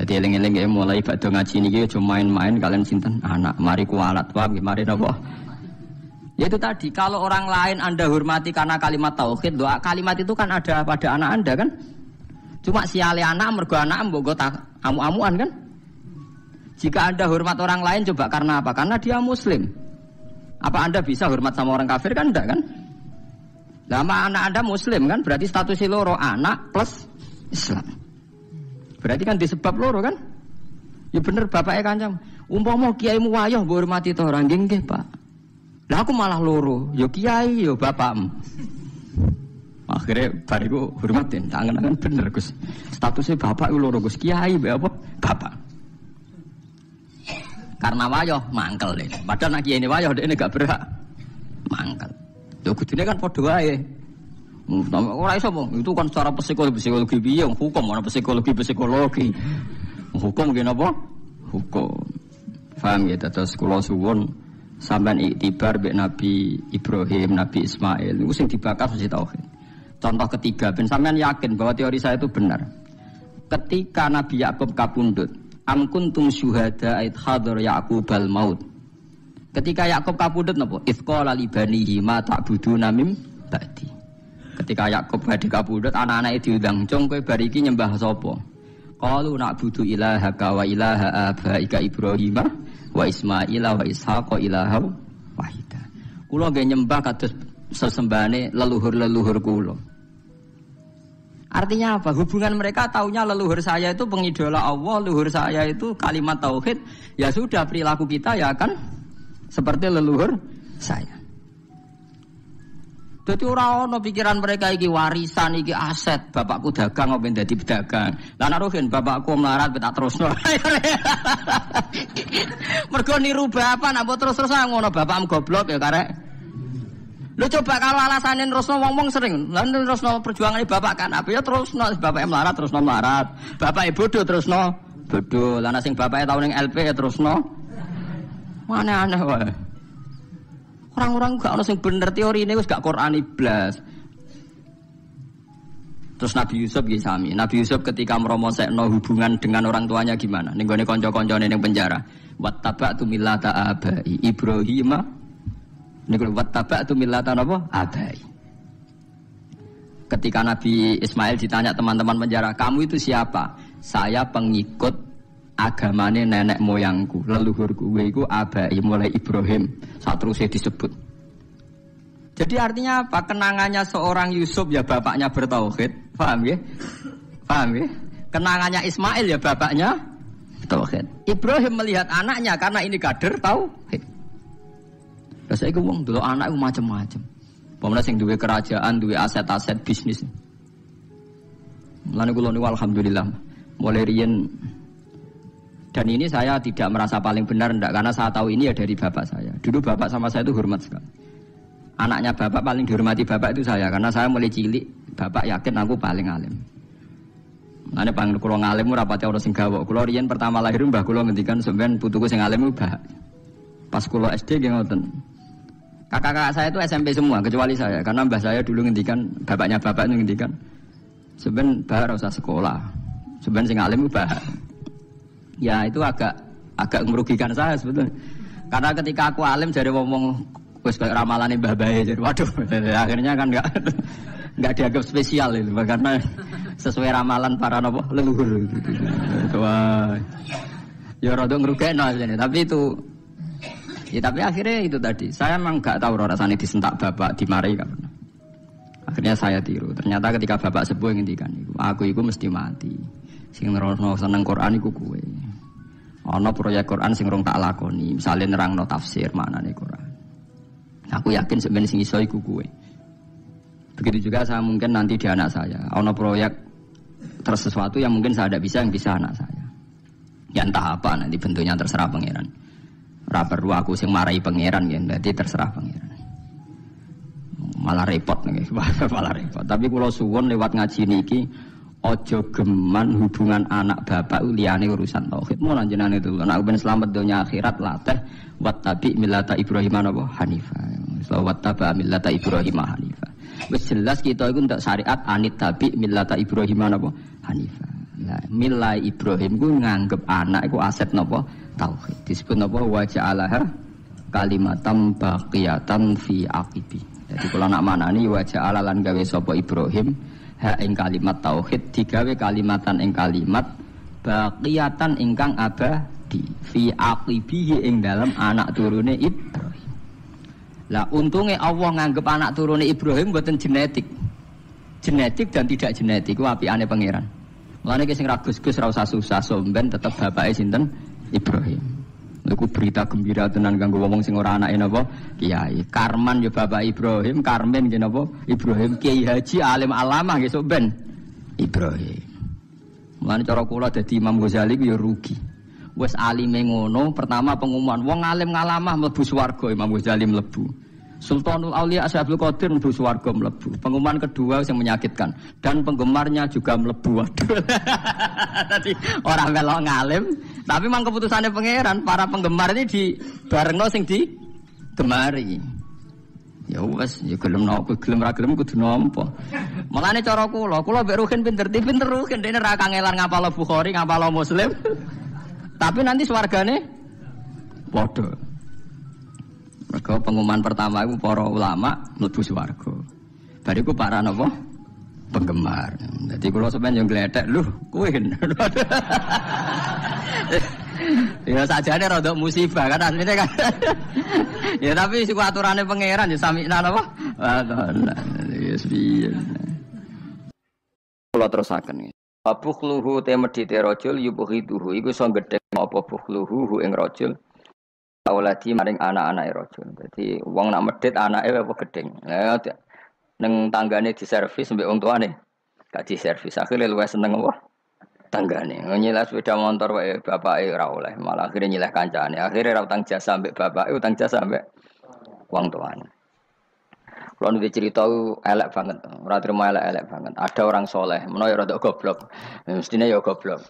Jadi eling-eling ya mulai badhe ngaji niki aja main-main kalian sinten anak mari kualat paham mari napa. Ya itu tadi kalau orang lain Anda hormati karena kalimat tauhid, doa kalimat itu kan ada pada anak Anda kan? Cuma siale anak mergo anak mbok amu-amuan kan? Jika Anda hormat orang lain coba karena apa? Karena dia muslim. Apa Anda bisa hormat sama orang kafir kan enggak kan? Lama anak Anda muslim kan berarti status loro anak plus Islam. Berarti kan disebab loro kan? Ya bener bapaknya kancam. Umpama kiaimu wayah mbok hormati to ora nggih nggih, Pak. Lah aku malah loro, ya kiai ya bapakmu. Akhirnya bariku hormatin, tangan-tangan bener Gus. Statusnya bapak loro Gus, kiai mbek apa? Bapak. Karena wayah mangkel deh. Padahal nek kiai ini wayah dekne gak berhak mangkel. Lho kudune kan padha wae. Ora iso mong, itu kan secara psikologi psikologi piye hukum ana psikologi psikologi. Hukum nggih napa? Hukum. Paham ya terus kula suwun sampean iktibar mbek Nabi Ibrahim, Nabi Ismail niku sing dibakar mesti tauhid. Contoh ketiga ben sampean yakin bahwa teori saya itu benar. Ketika Nabi Yakub kapundhut, am kuntum syuhada id hadar Yakubal maut. Ketika Yakub kapundhut napa? Izqala li banihi ma ta'buduna mim ba'di. Ketika Yakub badhe kapundhut anak-anake diundang, "Cung kowe bar iki nyembah sapa?" Qalu na'budu ilahaka wa ilaha abaika Ibrahim wa Ismail wa Ishaq ilaha wahida. Kula nggih nyembah kados sesembahane leluhur-leluhur kula. Artinya apa? Hubungan mereka taunya leluhur saya itu pengidola Allah, leluhur saya itu kalimat tauhid. Ya sudah perilaku kita ya kan seperti leluhur saya. Jadi ora ana pikiran mereka iki warisan iki aset bapakku dagang opo dadi pedagang. Lah nek rohen bapakku melarat tak terusno. Mergo niru bapak nek terus-terusan ngono bapakmu goblok ya karek. Lho coba kalau alasane terusno wong-wong sering. Lah terusno perjuangane bapak kan apa ya terusno bapake melarat terusno melarat. Bapake bodoh terusno bodoh. Lah nek sing bapake tau ning L P ya terusno. Aneh-aneh wae. Orang-orang gak ono sing bener teori ini wis gak Quran iblas. Terus Nabi Yusuf nggih sami. Nabi Yusuf ketika mromosekno hubungan dengan orang tuanya gimana? Ning gone kanca-kancane ning penjara. Wattaba'tu millata abai Ibrahim. Niku wattaba'tu millata napa? Abai. Ketika Nabi Ismail ditanya teman-teman penjara, "Kamu itu siapa?" "Saya pengikut agamane nenek moyangku, leluhurku iku abai mulai Ibrahim." Satrusé disebut. Jadi artinya apa? Kenangannya seorang Yusuf ya bapaknya bertauhid, paham ya? Paham ya? Kenangannya Ismail ya bapaknya tauhid. Ibrahim melihat anaknya karena ini kader tauhid. Lah saiki wong delok anak iku macam-macam. Pemene sing duwe kerajaan, duwe aset-aset bisnis. Lan kula niku alhamdulillah mulai riyen. Dan ini saya tidak merasa paling benar, enggak, karena saya tahu ini ya dari bapak saya. Dulu bapak sama saya itu hormat sekali. Anaknya bapak paling dihormati bapak itu saya, karena saya mulai cilik bapak yakin aku paling alim. Nah ini panggil kalau ngalim rapatnya orang sing gawok. Kalau rian pertama lahir mbah kalau ngendikan sebenarnya putuku sing alim mbah. Pas kalau S D dia ngoten. Kakak-kakak saya itu S M P semua kecuali saya, karena mbah saya dulu ngendikan bapaknya bapak itu ngendikan sebenarnya mbah harus sekolah. Sebenarnya sing alim mbah. Ya itu agak agak merugikan saya sebetulnya. Karena ketika aku alim jadi ngomong wis koyo ramalane Mbah Bae jadi waduh akhirnya kan enggak enggak dianggap spesial itu karena sesuai ramalan para nopo leluhur gitu. Wah. Ya rada ngrugekno sebenarnya, tapi itu ya tapi akhirnya itu tadi. Saya memang enggak tahu rasane disentak bapak dimarahi kan. Akhirnya saya tiru. Ternyata ketika bapak sepuh ngendikan iku, aku iku mesti mati. Sing nerusno seneng Quran iku kowe. Ana proyek Quran sing rong tak lakoni, misale nerangno tafsir maknane Quran. Aku yakin sebenarnya sing iso iku kowe. Begitu juga saya mungkin nanti di anak saya. Ana proyek terus sesuatu yang mungkin saya tidak bisa yang bisa anak saya. Ya entah apa nanti bentuknya terserah pangeran. Ora perlu aku sing marahi pangeran ya, berarti terserah pangeran. Malah repot nggih, malah repot. Tapi kula suwun lewat ngaji niki ojo geman hubungan anak bapak liyane urusan tauhid. Mun anjenengan itu anak ben selamat dunia akhirat latih wattabi millata Ibrahim wa hanifa. Wattabi millata Ibrahim hanifa. Wis jelas kita iku ndak syariat anit tabi millata Ibrahim wa hanifa. Lah Milai Ibrahim ku nganggep anak ku aset nopo tauhid. Disebut nopo waja'alaha kalimatam baqiyatan fi aqibi. Jadi kalau nak manani waja'ala lan gawe sapa Ibrahim ha ing kalimat tauhid digawe kalimatan ing kalimat baqiyatan ingkang abadi fi aqibihi ing dalam anak turune Ibrahim. Lah untungnya Allah nganggep anak turune Ibrahim mboten genetik. Genetik dan tidak genetik ku apikane pangeran. Mulane ki sing ra Gus-Gus ra usah susah somben tetep bapake sinten Ibrahim. Niku berita gembira tenan kanggo wong sing ora anake napa kiai. Karman ya bapak Ibrahim, Karmen nggih napa Ibrahim, Kiai Haji alim alamah nggih somben Ibrahim. Mulane cara kula dadi Imam Ghazali ku ya rugi. Wis alime ngono, pertama pengumuman wong alim ngalamah mlebu swarga Imam Ghazali mlebu. Sultanul Aulia Ashabul Qadir mlebu swarga mlebu. Pengumuman kedua yang menyakitkan dan penggemarnya juga mlebu. Waduh. Tadi orang melok ngalim, tapi memang keputusannya pangeran para penggemar ini di barengno sing digemari. Ya wis, ya gelem nopo, gelem ra gelem kudu nampa. Mulane cara kula, kula mbek Ruhin pinter pinter Ruhin dene ra kangelan ngapalo Bukhari, ngapalo Muslim. Tapi nanti swargane padha. Mergo pengumuman pertama itu para ulama mlebu swarga. Bariku para napa? Penggemar. Dadi kula sampeyan yo gledek lho, kowe. Ya sajane rada musibah kan asline kan. Ya tapi siku aturane pangeran ya samikna napa? Ya piye. Kula terusaken. Abukhluhu temedite rajul yubghiduhu iku iso gedhe apa bukhluhu ing rajul. Awaladi maring anak-anake rajul. Dadi wong nak medhit anake apa gedeng. Lah ning tanggane diservis mbek wong tuane. Gak diservis akhire luwih seneng apa tanggane. Nyileh sepeda motor wae bapake ora oleh, malah akhire nyileh kancane. Akhire ora utang jasa mbek bapake, utang jasa mbek wong tuane. Kulo nduwe cerita elek banget. Ora trimo elek-elek banget. Ada orang soleh, menawa ya rada goblok. Mestine ya goblok.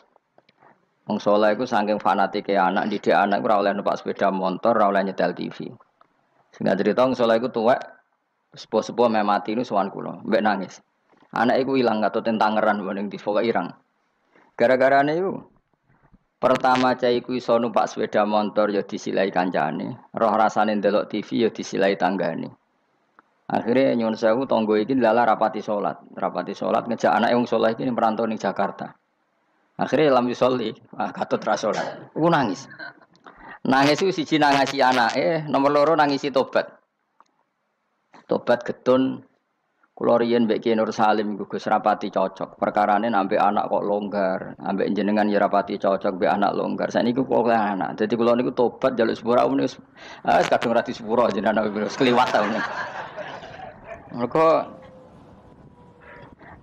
Wong saleh iku saking fanatike anak didik anak ora oleh numpak sepeda motor, ora oleh nyetel T V. Singkat cerita wong saleh iku tuwek sepuh-sepuh meh mati niku sowan kula, mbek nangis. Anak iku ilang katut Tangerang ning Divo irang. Gara-garane iku pertama cah iku iso numpak sepeda motor ya disilai kancane, roh rasane ndelok T V ya disilai tanggane. Akhire nyuwun sewu tangga iki lalah rapati salat, rapati salat ngejak anake wong saleh iki merantau ning Jakarta. Akhirnya lam yusoli, ah, katut rasolat. Aku nangis. Nangis itu siji nangisi anak, eh nomor loro nangisi tobat. Tobat getun, kulorian beki Nursalim gugus rapati cocok. Perkarane ambek anak kok longgar, ambek jenengan ya rapati cocok, be anak longgar. Saya ini gue kok anak, jadi kulon itu tobat jalur sepura unis, ah kadung rati sepura jenengan nabi berus keliwat tahunnya. Mereka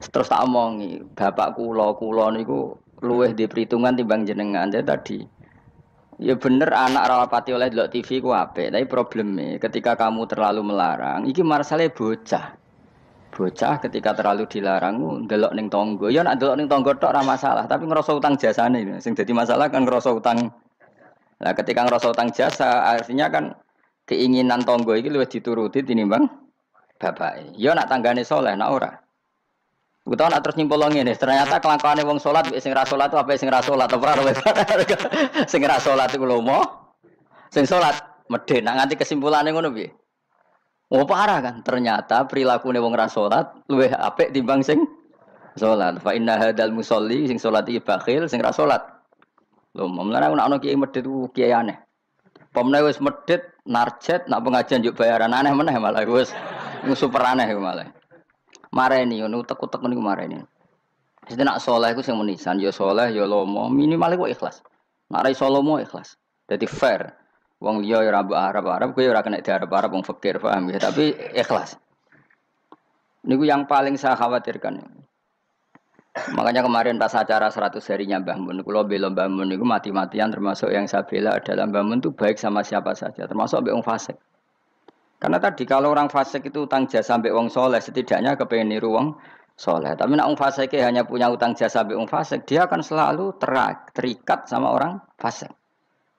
terus tak omongi, bapak kulo kulon itu. Luweh di perhitungan timbang jenengan aja tadi. Ya bener anak rawapati oleh delok T V ku apik, tapi problemnya ketika kamu terlalu melarang, iki marsale bocah. Bocah ketika terlalu dilarang delok ning tangga, ya nek delok ning tangga tok ora masalah, tapi ngerasa utang jasane. Sing dadi masalah kan ngerasa utang. Lah ketika ngerasa utang jasa, artinya kan keinginan tangga iki luwih dituruti tinimbang bapake. Ya nek tanggane saleh nek ora. Kita nak terus nyimpulongin nih. Ternyata kelangkaan wong sholat, sing ra sholat itu apa sing ra sholat atau berapa? Sing ra sholat itu lomo, sing sholat meden. Nah nanti kesimpulannya ngono bi. Oh parah kan? Ternyata perilaku wong ra sholat luwih apik timbang sing sholat. Fa inna hadal musolli sing sholat iki bakhil, sing ra sholat lomo. Mulane ana ono kiai medhit ku kiai aneh. Pemene wis medhit narjet, nak pengajian juk bayaran aneh meneh malah wis super aneh malah. Mareni ngono utek-utek niku mareni. Wis nek saleh iku sing menisan ya saleh ya lomo, minimal iku ikhlas. Nek ra iso lomo ikhlas. Dadi fair. Wong liya ya ora mbok arep-arep kowe ora kena diarep-arep wong fakir paham ya, tapi ikhlas. Niku yang paling saya khawatirkan. Makanya kemarin pas acara seratus hari Mbah Mun, kula bela Mbah Mun niku mati-matian termasuk yang saya bela adalah Mbah Mun itu baik sama siapa saja, termasuk mbek wong fasik. Karena tadi kalau orang fasik itu utang jasa sampai wong soleh, setidaknya kepengen niru wong soleh. Tapi nak wong fasik hanya punya utang jasa sampai wong fasik, dia akan selalu terak, terikat sama orang fasik.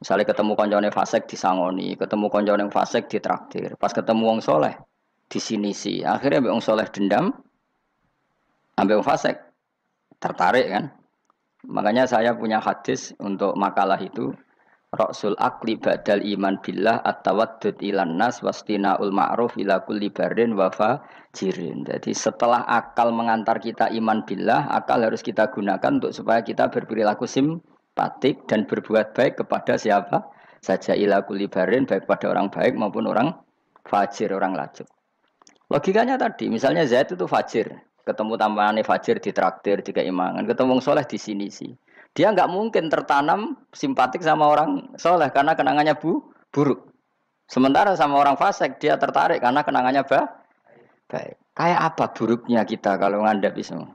Misalnya ketemu konjone fasik disangoni, ketemu konjone fasik ditraktir. Pas ketemu wong soleh disinisi, akhirnya sampai wong soleh dendam, sampai wong fasik tertarik kan. Makanya saya punya hadis untuk makalah itu. Rasul akli badal iman billah at-tawaddud ilan nas wastina'ul ma'ruf ila kulli barin wa fajirin. Jadi setelah akal mengantar kita iman billah, akal harus kita gunakan untuk supaya kita berperilaku simpatik dan berbuat baik kepada siapa saja, ila kulli barin, baik pada orang baik maupun orang fajir, orang lacuk. Logikanya tadi, misalnya Zaid itu fajir, ketemu tambahan fajir di traktir, di keimangan, ketemu soleh di sini sih. Dia nggak mungkin tertanam simpatik sama orang soleh karena kenangannya bu, buruk. Sementara sama orang fasik dia tertarik karena kenangannya bah, baik. Kayak apa buruknya kita kalau ngandapi semua?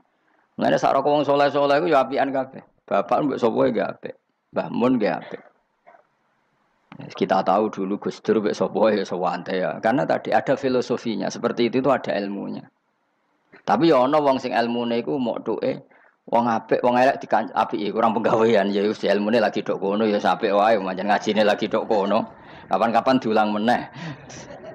Mengenai sarok wong soleh-soleh itu ya apian kabeh. Bapak mbok sapa nggih apik, Mbah Mun nggih apik. Kita tahu dulu Gus Dur mbok sapa ya sewante ya. Karena tadi ada filosofinya, seperti itu itu ada ilmunya. Tapi ya ana wong sing ilmune iku mok tuke. Wong apik, wong elek dikan apike, kurang penggawean ya wis ilmune lagi tok kono ya apik wae, pancen ngajine lagi tok kono. Kapan-kapan diulang meneh.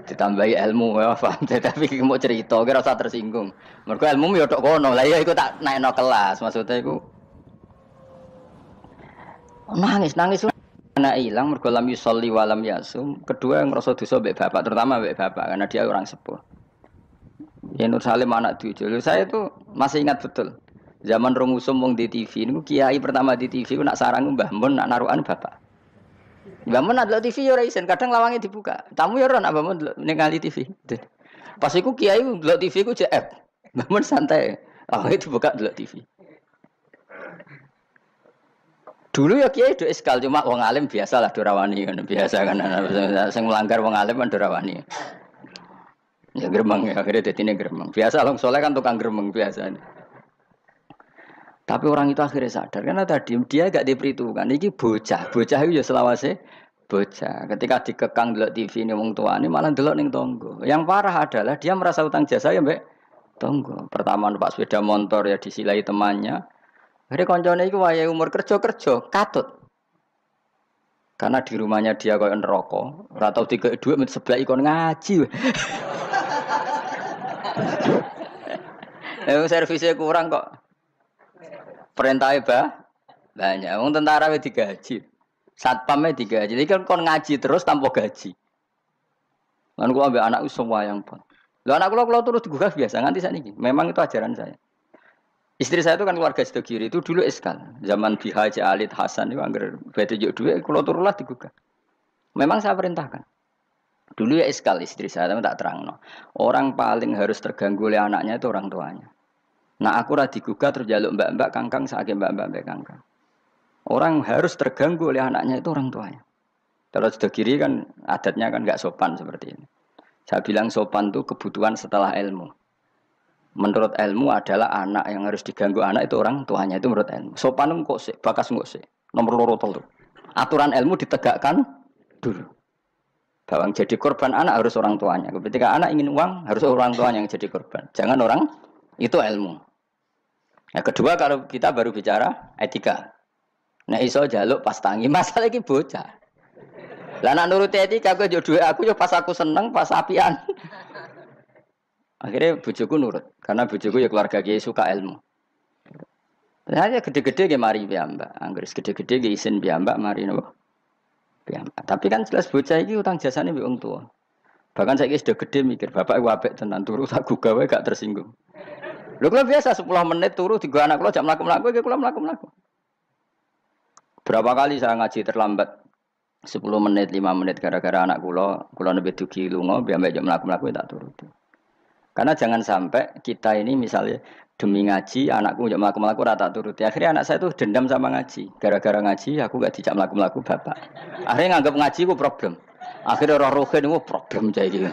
Ditambahi ilmu ya paham, tapi mau cerita ki rasa tersinggung. Mergo ilmu ya tok kono. Lah ya iku tak naikno kelas, maksudnya iku nangis-nangis anak ilang mergo lam yusolli wa lam yasum. Kedua ngrasa dosa mbek bapak, terutama mbek bapak karena dia orang sepuh. Ya Nursalim anak tujuh. Saya itu masih ingat betul. Zaman rumusum wong di T V, niku kiai pertama di T V, nak sarang Mbah Mun, nak narukan bapak. Mbah Mun ndelok T V ya ora isin, kadang lawange dibuka. Tamu ya ora nak Mbah Mun ningali T V. Pas iku kiai ndelok T V ku J F. Mbah Mun santai, lawange dibuka ndelok T V. Dulu ya kiai do eskal, cuma wong alim biasalah do rawani ngono, biasa kan sing melanggar wong alim kan do rawani. Ya gremeng ya, akhire dadine gremeng. Biasa wong saleh kan tukang gremeng biasane. Tapi orang itu akhirnya sadar karena tadi dia gak diperhitungkan. Iki bocah, bocah itu ya selawase bocah. Ketika dikekang delok T V ini wong tuane malah delok ning tangga. Yang parah adalah dia merasa utang jasa ya mbek tangga. Pertama numpak sepeda motor ya disilai temannya. Akhirnya koncone iku wayahe umur kerja-kerja katut. Karena di rumahnya dia koyo neraka, ora tau dikek dhuwit men sebelah ikon ngaji. Eh servisnya kurang kok. Perintahnya bah, banyak. Wong tentara wis digaji, satpamnya digaji. Jadi kan kon ngaji terus tanpa gaji. Lan kuwi ambek anakku semua yang pun. Lho anak kula kula terus digugas biasa nganti sakniki. Memang itu ajaran saya. Istri saya itu kan keluarga Sidogiri itu dulu eskal. Zaman Ki Haji Alid Hasan itu anggere beda juk dhuwit kula turulah digugas. Memang saya perintahkan. Dulu ya eskal istri saya tapi tak terangno. Orang paling harus terganggu oleh anaknya itu orang tuanya. Nah aku radigugat terus jaluk mbak-mbak kangkang saake mbak-mbak kangkang. Orang harus terganggu oleh anaknya itu orang tuanya. Kalau sudah kiri kan adatnya kan nggak sopan seperti ini. Saya bilang sopan itu kebutuhan setelah ilmu. Menurut ilmu adalah anak yang harus diganggu anak itu orang tuanya itu menurut ilmu. Sopan itu kok sih, bakas kok sih. Nomor loro telu. Aturan ilmu ditegakkan dulu. Bahwa jadi korban anak harus orang tuanya. Ketika anak ingin uang harus orang tuanya yang jadi korban. Jangan orang itu ilmu. Nah, kedua kalau kita baru bicara etika. Nek iso jaluk pas tangi, masalah iki bocah. Lah nek nuruti etika kowe yo dhuwit aku yo pas aku seneng, pas apian. Akhirnya bojoku nurut karena bojoku ya keluarga kiai suka ilmu. Lah gede-gede ge mari piyambak, anggere gede-gede ge isin piyambak mari nopo. Piyambak. Tapi kan jelas bocah iki utang jasane mbek wong tuwa. Bahkan saiki sudah gede mikir, bapak iku apik tenan turu tak gugawe gak tersinggung. Lho kula biasa sepuluh menit turu tiga anak kula jam mlaku-mlaku iki kula mlaku-mlaku. Berapa kali saya ngaji terlambat sepuluh menit, lima menit gara-gara anak kula, kula nembe dugi lunga mbek jam mlaku-mlaku tak turu. Karena jangan sampai kita ini misalnya demi ngaji anakku jam mlaku-mlaku ora tak turuti. Akhirnya anak saya tuh dendam sama ngaji. Gara-gara ngaji aku gak dijak mlaku-mlaku bapak. Akhirnya nganggap ngaji ku problem. Akhirnya roh rohen ku problem jaya iki.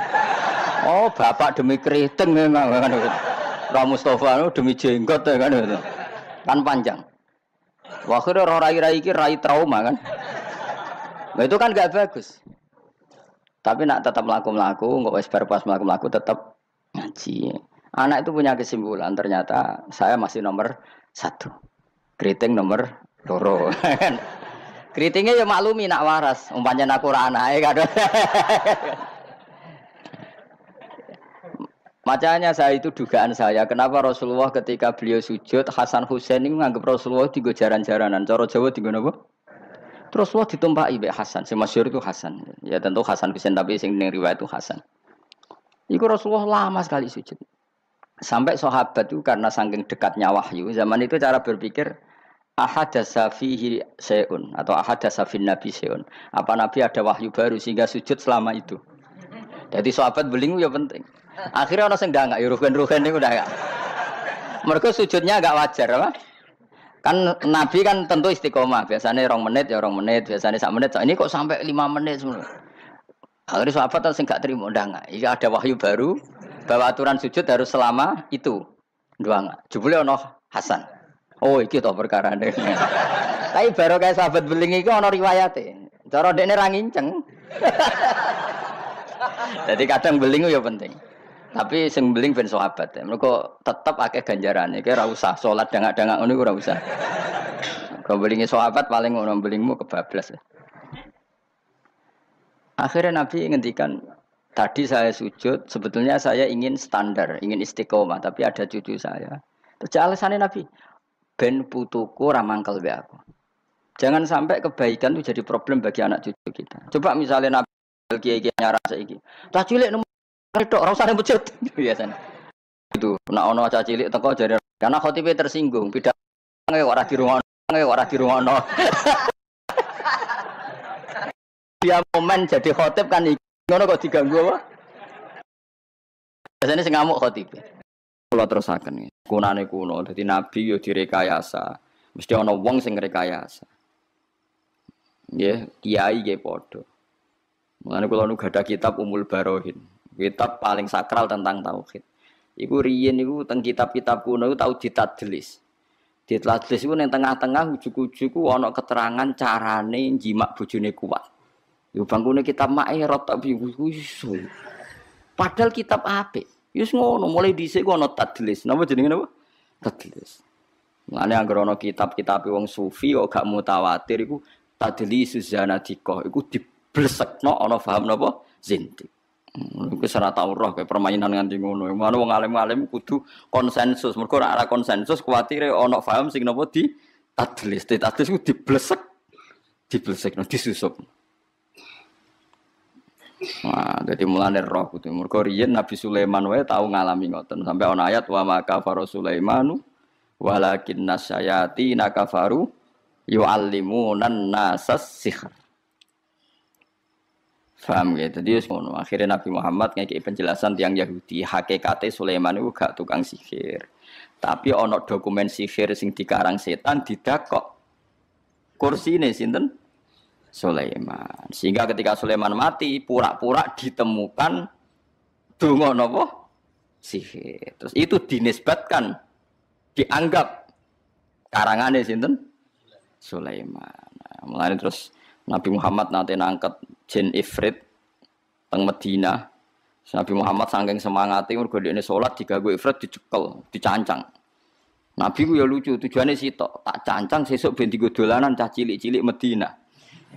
Oh, bapak demi keriting memang Pak Mustafa itu demi jenggot ya kan itu kan panjang. Wah akhirnya orang rai-rai ini rai trauma kan. Nah itu kan gak bagus. Tapi nak tetap melaku-melaku, nggak wes pas melaku-melaku tetap ngaji. Anak itu punya kesimpulan ternyata saya masih nomor satu. Keriting nomor loro. Keritingnya ya maklumi nak waras. Umpanya nak kurang anaknya kan. Macanya saya itu dugaan saya, kenapa Rasulullah ketika beliau sujud, Hasan Husain ini menganggap Rasulullah di jaran-jaranan, cara Jawa di apa? Terus Rasulullah ditumpahi oleh Hasan, si masyhur itu Hasan. Ya tentu Hasan Husain tapi sing ning riwayat itu Hasan. Iku Rasulullah lama sekali sujud. Sampai sahabat itu karena saking dekatnya wahyu, zaman itu cara berpikir ahaddatsa fihi syai'un atau ahaddatsa fin nabi syai'un. Apa nabi ada wahyu baru sehingga sujud selama itu. Jadi sahabat belingu ya penting. Akhirnya orang senggak nggak, ruhen-ruhen ini udah nggak. Mereka sujudnya nggak wajar, apa? Kan Nabi kan tentu istiqomah. Biasanya rong menit ya rong menit, biasanya sak menit. Ini kok sampai lima menit semua. Akhirnya sahabat orang senggak terima, udah nggak. Ini ada wahyu baru bahwa aturan sujud harus selama itu, doang nggak. Jebule ono Hasan. Oh, iki toh perkara ini. Tapi baru kayak sahabat belingi itu ono riwayate. Cara dene ra nginceng. Jadi kadang belingu ya penting. Tapi sing beling ben sahabat. Mergo tetep akeh ganjarane. Kowe ora usah salat dangak-dangak ngono ora usah. Kok belingi sahabat paling ngono belingmu kebablas. Akhirnya Nabi ngendikan, tadi saya sujud, sebetulnya saya ingin standar, ingin istiqomah, tapi ada cucu saya. Terus alasannya Nabi, ben putuku ra mangkel be aku. Jangan sampai kebaikan itu jadi problem bagi anak cucu kita. Coba misalnya Nabi kiai-kiai nyaran saiki. Cah cilik nemu tok ora usah nembujut biasane. Itu nek ana cah cilik teko jare karena khotibe tersinggung, pidato kok ora dirungokno, ora dirungokno. Dia momen jadi khotib kan ngono kok diganggu apa? Biasane sing ngamuk khotibe. Kula terusaken. Kunane kuno dadi nabi yo direkayasa. Mesti ana wong sing rekayasa. Nggih, kiai nggih padha. Mengenai kalau nu ada kitab Umul Barohin, kitab paling sakral tentang tauhid. Iku riyen iku teng kitab-kitab kuno iku tau ditadlis. Ditadlis iku ning tengah-tengah ujug-ujug ku ana keterangan carane njimak bojone kuat. Yo bangkune kitab Ma'irot tapi iso. Padahal kitab apik. Wis ngono mulai dhisik ku ana tadlis. Napa jenenge napa? Tadlis. Mulane anggere ana kitab-kitab wong sufi kok gak mutawatir iku tadlisus zanadiqah iku di blesekno ana paham napa zindik. Iku serat roh kaya permainan nganti ngono. Ngono wong alim-alim kudu konsensus. Mergo ora ana konsensus kuwatire ana paham sing napa di tadlis. Tadlis ku diblesek. Diblesekno disusup. Wah, dadi mulane roh kudu. Mergo riyen Nabi Sulaiman wae tau ngalami ngoten. Sampai ana ayat wa makafara Sulaimanu walakin nasayati nakafaru yu'allimunan nasas sihr. Faham gitu, dia semua. Akhirnya Nabi Muhammad ngekei penjelasan tiang Yahudi. Hakikate Sulaiman itu gak tukang sihir, tapi ono dokumen sihir sing dikarang setan didakok kursi ini sinten Sulaiman. Sehingga ketika Sulaiman mati, pura-pura ditemukan dungo nopo sihir. Terus itu dinisbatkan, dianggap karangannya sinten Sulaiman. Nah, mulai terus Nabi Muhammad nanti nangkep jin ifrit teng Medina. Nabi Muhammad saking semangate mergo dekne salat diganggu ifrit dicekel, dicancang. Nabi ku ya lucu, tujuane sitok, tak cancang sesuk ben dienggo dolanan cah cilik-cilik Medina.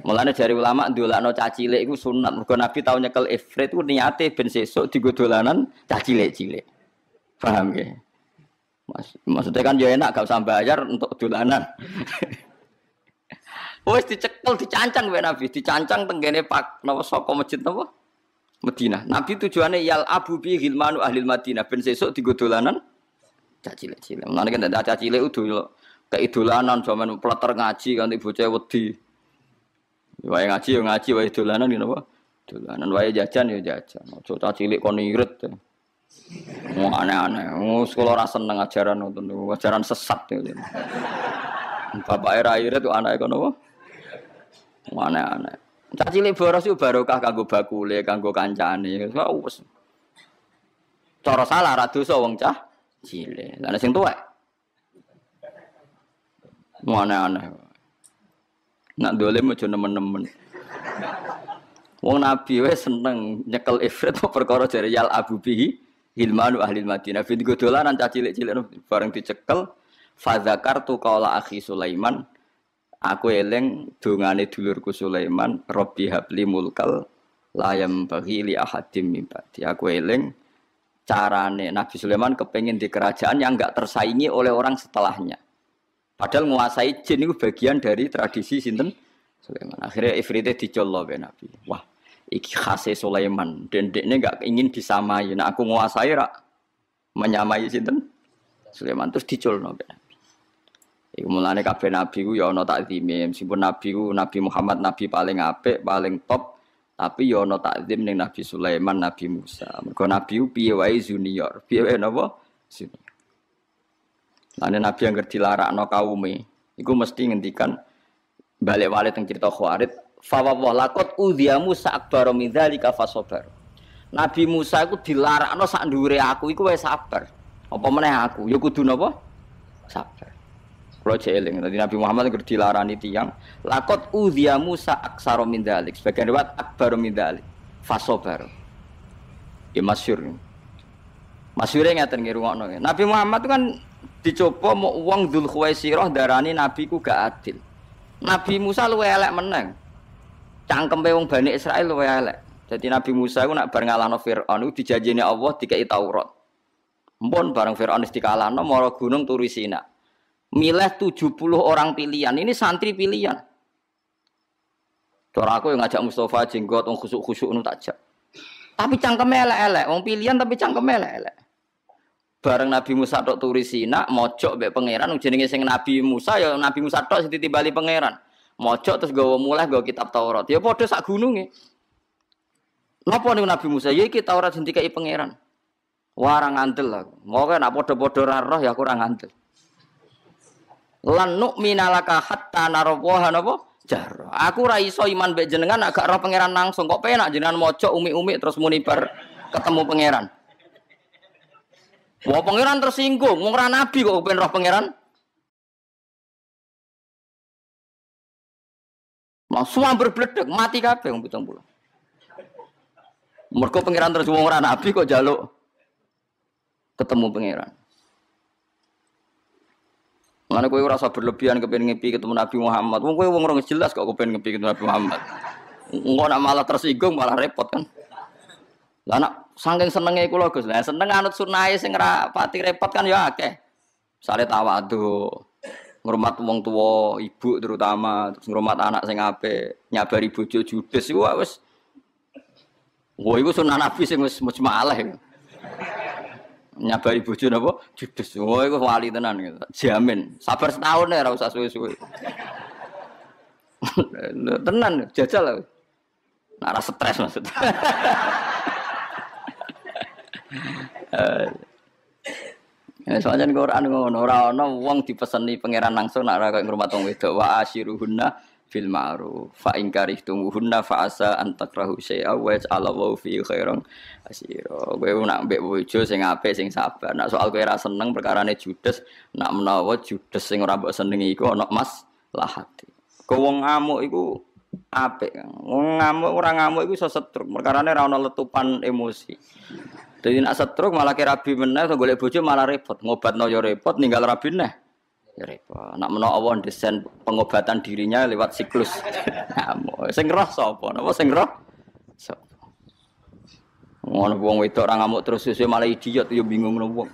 Mulane jari ulama ndolakno cah cilik iku sunat mergo Nabi tau nyekel ifrit ku niate ben sesuk dienggo dolanan cah cilik-cilik. Paham nggih? Maksudnya kan ya enak gak usah bayar untuk dolanan. Wes dicekel dicancang wae Nabi, dicancang tenggene Pak napa saka masjid napa? Madinah. Nabi tujuane yal abu bi hilmanu ahli Madinah ben sesuk dienggo dolanan cah cilik-cilik. Mulane kan cah cilik udo kei dolanan jaman pleter ngaji kanthi bocah wedi. Wae ngaji yo ngaji wae dolanan yo napa? Dolanan wae jajan yo jajan. Aja cah cilik kon irit. Wong aneh-aneh. Wes kula ora seneng ajaran ngoten niku, ajaran sesat niku. Bapake ra irit kok anake kon napa? Aneh-aneh. Cah cilik boros yo barokah kanggo bakule, kanggo kancane. Wes. Cara salah ra dosa wong cah cilik. Lah sing tuwek. Aneh-aneh. Nak dolem aja nemen-nemen. Wong Nabi wis seneng nyekel ifrit apa perkara jare yal abu bihi hilmanu ahli Madinah. Bin dolanan cah cilik-cilik bareng dicekel fadzakartu qaula akhi Sulaiman. Aku eling dongane dulurku Sulaiman, Rabbi habli mulkal la yam baghi li ahadim min ba'di. Aku eling carane Nabi Sulaiman kepengen di kerajaan yang nggak tersaingi oleh orang setelahnya. Padahal menguasai jin itu bagian dari tradisi sinten Sulaiman. Akhirnya Ifritnya dicolok oleh Nabi. Wah, iki khase Sulaiman. Dendeknya nggak ingin disamai. Nah, aku menguasai rak menyamai sinten Sulaiman, terus dicolok oleh Nabi. Iku mulane kabeh nabi ku ya ana takzime. Meskipun nabi ku Nabi Muhammad nabi paling apik, paling top. Tapi ya ana takzim ning Nabi Sulaiman, Nabi Musa. Mergo nabi ku piye wae junior, piye wae napa sini. Lan nabi yang dilarakno kaume, iku mesti ngendikan balik-balik teng cerita Khawarid, fa wa laqad udhiya Musa akbar min dzalika fasabar. Nabi Musa iku dilarakno sak ndure aku iku wis sabar. Apa meneh aku ya kudu napa? Sabar. Projeling tadi Nabi Muhammad yang dilarani tiang lakot udhiya Musa aksara min dzalik sebagian riwayat akbar min dzalik fasabar ya masyhur masyhure ngaten nggih rungokno Nabi Muhammad itu kan dicoba mau wong Dzul Khuwaisirah darani nabi ku gak adil. Nabi Musa luwih elek meneng cangkeme wong Bani Israil luwih elek. Jadi Nabi Musa iku nak bar ngalahno Firaun iku dijanjine Allah dikai Taurat mpun bareng Firaun wis dikalahno mara gunung Turi Sina. Milih tujuh puluh orang pilihan, ini santri pilihan. Cara aku yang ngajak Mustafa jenggot, wong khusuk-khusuk nu tak jak. Tapi cangkeme elek-elek, wong pilihan tapi cangkeme elek-elek. Bareng Nabi Musa tok Turi Sina, mojok mbek pangeran jenenge sing Nabi Musa ya Nabi Musa tok sing ditimbali pangeran. Mojok terus gawa mulai gawa kitab Taurat. Ya padha sak gununge. Napa niku Nabi Musa? Ya iki Taurat sing dikai pangeran. Warang ngantel aku. Moke nek padha-padha ora roh ya aku ora ngantel. Lan nu'mina laka hatta narawaha napa jar. Aku ra iso iman mbek jenengan agak roh pangeran langsung kok penak jenengan mojok umik-umik terus muni bar ketemu pangeran. Wah pangeran tersinggung, wong ra nabi kok pengen roh pangeran. Langsung berbledeg mati kabeh wong tujuh puluh. Mergo pangeran terus wong ra nabi kok jaluk ketemu pangeran. Mane kowe ora usah berlebihan kepengin ngepi ketemu Nabi Muhammad. Wong kowe wong ora jelas kok kepengin ngepi ketemu Nabi Muhammad. Engko nak malah tersinggung malah repot kan. Lah nak saking senenge kula Gus, lah seneng anut sunahe sing ora pati repot kan ya akeh. Misale tawadhu, ngurmat wong tuwa, ibu terutama, terus ngurmat anak sing apik, nyabari bojo judes iku wis. Wo iku sunah Nabi sing wis mujmalah. Nyabari bojo napa judes. Oh iku wali tenan gitu. Jamin. Sabar setahun ora usah suwe-suwe. Tenan jajal. Nek ora stres maksud. Eh. Nek soalnya Quran ngono ora ana wong dipeseni pangeran langsung nek ora kok ngurmat wong wedok wa asyiruhunna fil ma'ruf fa in karihtumuhunna fa asa an takrahu syai'a wa ja'alallahu fi khairan asyira. Kowe nak mbek bojo sing apik sing sabar. Nak soal kowe ra seneng perkarane judes, nak menawa judes sing ora mbok senengi iku ana maslahate. Kowe wong ngamuk iku apik. Wong ngamuk ora ngamuk iku iso setruk, perkarane ra ana letupan emosi. Dadi nak setruk malah ke rabi meneh golek bojo malah repot, ngobatno ya repot, ninggal rabi neh. Repot. Nak menawa Allah desain pengobatan dirinya lewat siklus. Ngamuk. Sing roh sapa? Napa sing roh? Sapa? Ngono wong wedok ora ngamuk terus suwe malah idiot ya bingung lho wong.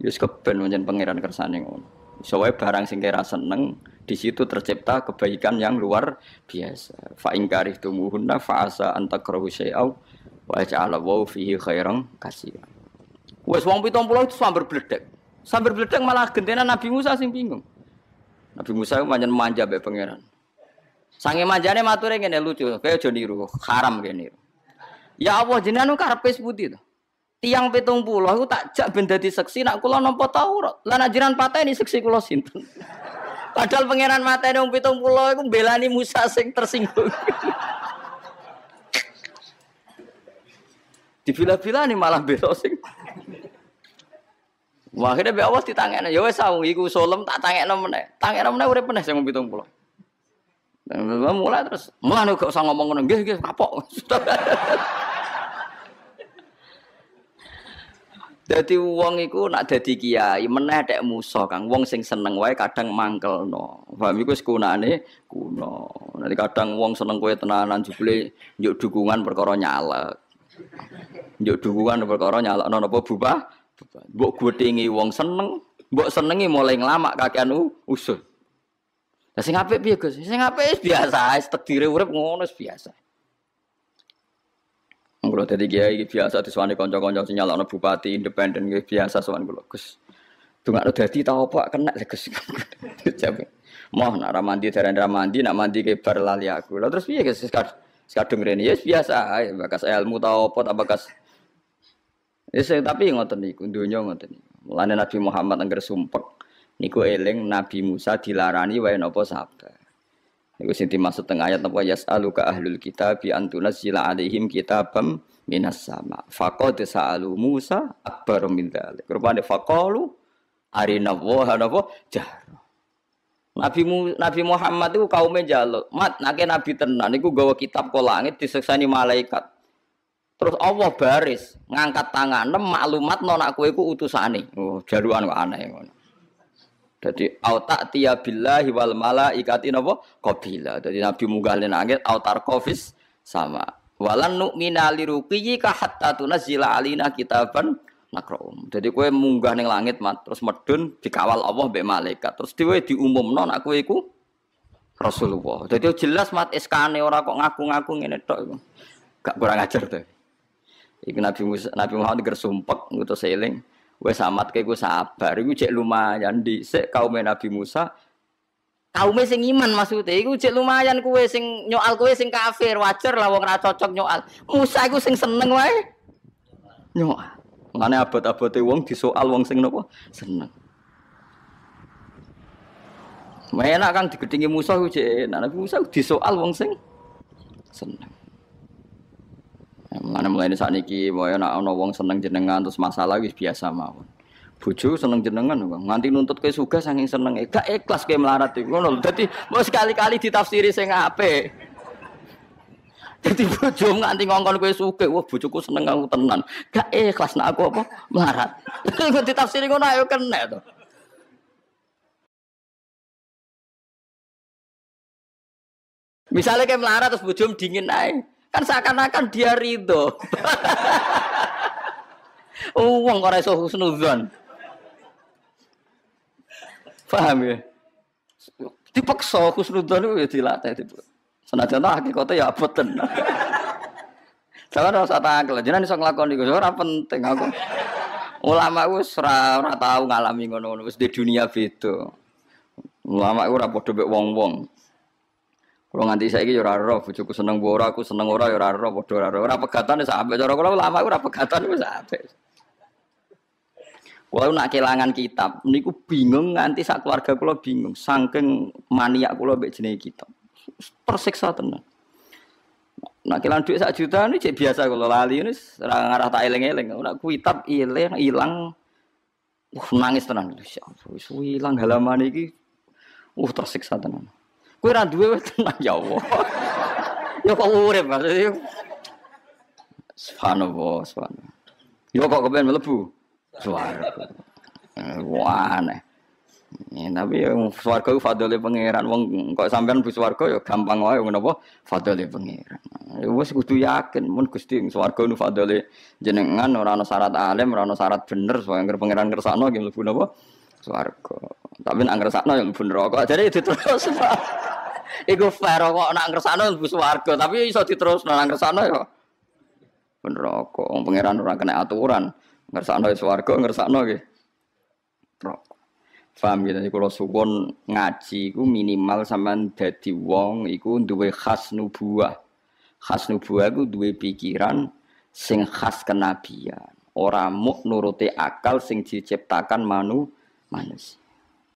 Ya wis keben pancen pangeran kersane ngono. Iso wae barang sing kira seneng, di situ tercipta kebaikan yang luar biasa. Fa in karihtumuhunna fa asa an takrahu syai'a wa ja'alallahu fihi khairan katsiran. Wis wong pitung puluh itu sambar bledek. Sambil bledek malah gentenan Nabi Musa sing bingung. Nabi Musa pancen manja mbek pangeran. Sange manjane mature ngene lucu, kaya aja niru, haram kene. Ya Allah jenengan karepe putih to. Tiang pitung puluh iku tak jak ben dadi seksi nak kula nampa Taurat. Lah nak jiran pateni seksi kula sinten. Padahal pangeran mateni wong pitung puluh iku mbelani Musa sing tersinggung. Dibila-bilani malah bela sing wah, akhirnya be awas ditangekno. Ya wis sawung iku solem tak tangekno meneh. Tangekno meneh urip meneh sing pitung puluh. Lah mulai terus, mulai gak usah ngomong ngono. Nggih, nggih kapok. Dadi wong iku nak dadi kiai meneh tek musa, Kang. Wong sing seneng wae kadang mangkelno. Paham iku wis kunane kuno. Nanti kadang wong seneng kowe tenanan jebule njuk dukungan perkara nyalek. Njuk duwuhan perkara nyalakno napa bubah. Mbok godhengi wong seneng, mbok senengi mulai nglamak kakean usul. Lah sing apik piye, Gus? Sing apik biasa, takdire urip ngono wis biasa. Kulo dadi kiai biasa disuwani kanca-kanca sing nyalakno bupati independen iki biasa sowan kulo, Gus. Dungakno dadi ta apa kena lho, Gus. Moh nak ra mandi dereng ra mandi, nak mandi kebar lali aku. Lah terus piye, Gus? Kadung rene ya biasa, bakas ilmu ta apa ta bakas. Wis tapi ngoten niku, donya ngoten niku. Mulane Nabi Muhammad angger sumpek niku eling Nabi Musa dilarani wae napa sabar. Iku sing dimaksud teng ayat napa yasaluka ahlul kitab bi antunazzila alaihim kitabam minas sama. Faqad sa'alu Musa akbar min dzalik. Rupane faqalu arina wa hanafa jar. Nabi Nabi Muhammad iku kaume njaluk, "Mat, nake nabi tenan niku gawa kitab ka langit diseksani malaikat." Terus Allah baris ngangkat tangan maklumat no nak kowe iku utusane. Oh, jarukan kok aneh ngono. Jadi autak tiya billahi wal malaikati napa qabila. Jadi Nabi munggale nangit autar kofis sama. Walan nu'mina liruqiyika hatta tunzila alina kitaban naqra'um. Jadi kowe munggah ning langit mat, terus medun dikawal Allah mbek malaikat. Terus dhewe diumumno nak kowe iku Rasulullah. Jadi jelas mat eskane ora kok ngaku-ngaku ngene tok iku. Gak kurang ajar to. Iki Nabi Musa, Nabi Muhammad ger sumpek ngutus eling. Wes amat kowe sabar, iku cek lumayan dhisik kaume Nabi Musa. Kaume sing iman maksude iku cek lumayan kowe sing nyoal kowe sing kafir, wajar lah wong ora cocok nyoal. Musa iku sing seneng wae nyoal. Mane abot-abote wong disoal wong sing napa seneng. Menak kang digedhingi Musa iku cek enak. Nabi Musa disoal wong sing seneng. Mana mulai saat niki, boyo nak ono wong seneng jenengan terus masalah wis biasa mawon. Bojo seneng jenengan, nganti nuntut kowe sugih saking seneng, gak ikhlas kowe melarat iku ngono. Dadi mos sekali-kali ditafsiri sing apik. Dadi bojo nganti ngongkon kowe sugih, wah bojoku seneng aku tenan, gak ikhlas nak aku apa melarat. Iku ditafsiri ngono ayo kena to. Misale kowe melarat terus bojo dingin ae. Kan seakan-akan dia ridho. Wong ora iso husnudzon. Paham ya? Dipaksa husnudzon ya dilatih dipaksa. Senajan ta hakikate ya boten. Sampeyan ora usah tangkel, jenengan iso nglakoni iku ora penting aku. Ulama wis ora ora tau ngalami ngono-ngono, wis di dunia beda. Ulama ora padha mek wong-wong. Kalau nganti saya gitu raro, bujuku seneng bora, aku seneng ora ya raro, bodoh raro, raro pegatan ya sampai cara kalau lama aku raro pegatan itu sampai. Kalau nak kehilangan kitab, ini aku bingung nganti saat keluarga aku bingung, saking maniak aku lebih jenis kitab, persiksa tenan. Nak kehilangan duit sak juta ini cek biasa kalau lali ini ngarah tak eleng-eleng, nak kitab ilang ilang, uh nangis tenan, hilang halaman ini, uh tersiksa tenan. Kowe ra duwe wis tenang ya Allah. Ya kok urip maksudku. Subhanallah, subhanallah. Ya kok kepen mlebu swarga. Wah aneh. Ya tapi swarga ku fadhole pangeran wong kok sampean mlebu swarga ya gampang wae ngono apa fadhole pangeran. Ya wis kudu yakin mun Gusti swarga nu fadhole jenengan ora ana syarat alim, ora ana syarat bener soal angger pangeran kersakno ki mlebu napa swarga. Tapi nak ngersakno ya mlebu neraka. Jadi diterus Pak. Iku fair kok nak ngersakno mlebu swarga, tapi iso diterusno nang ngersakno ya neraka. Wong pangeran ora kena aturan, ngersakno swarga, ngersakno nggih neraka. Paham ya, kula suwun ngaji iku minimal sampean dadi wong iku duwe khas nubuwah. Khas nubuwah iku duwe pikiran sing khas kenabian, ora mung nuruti akal sing diciptakan manu manusia.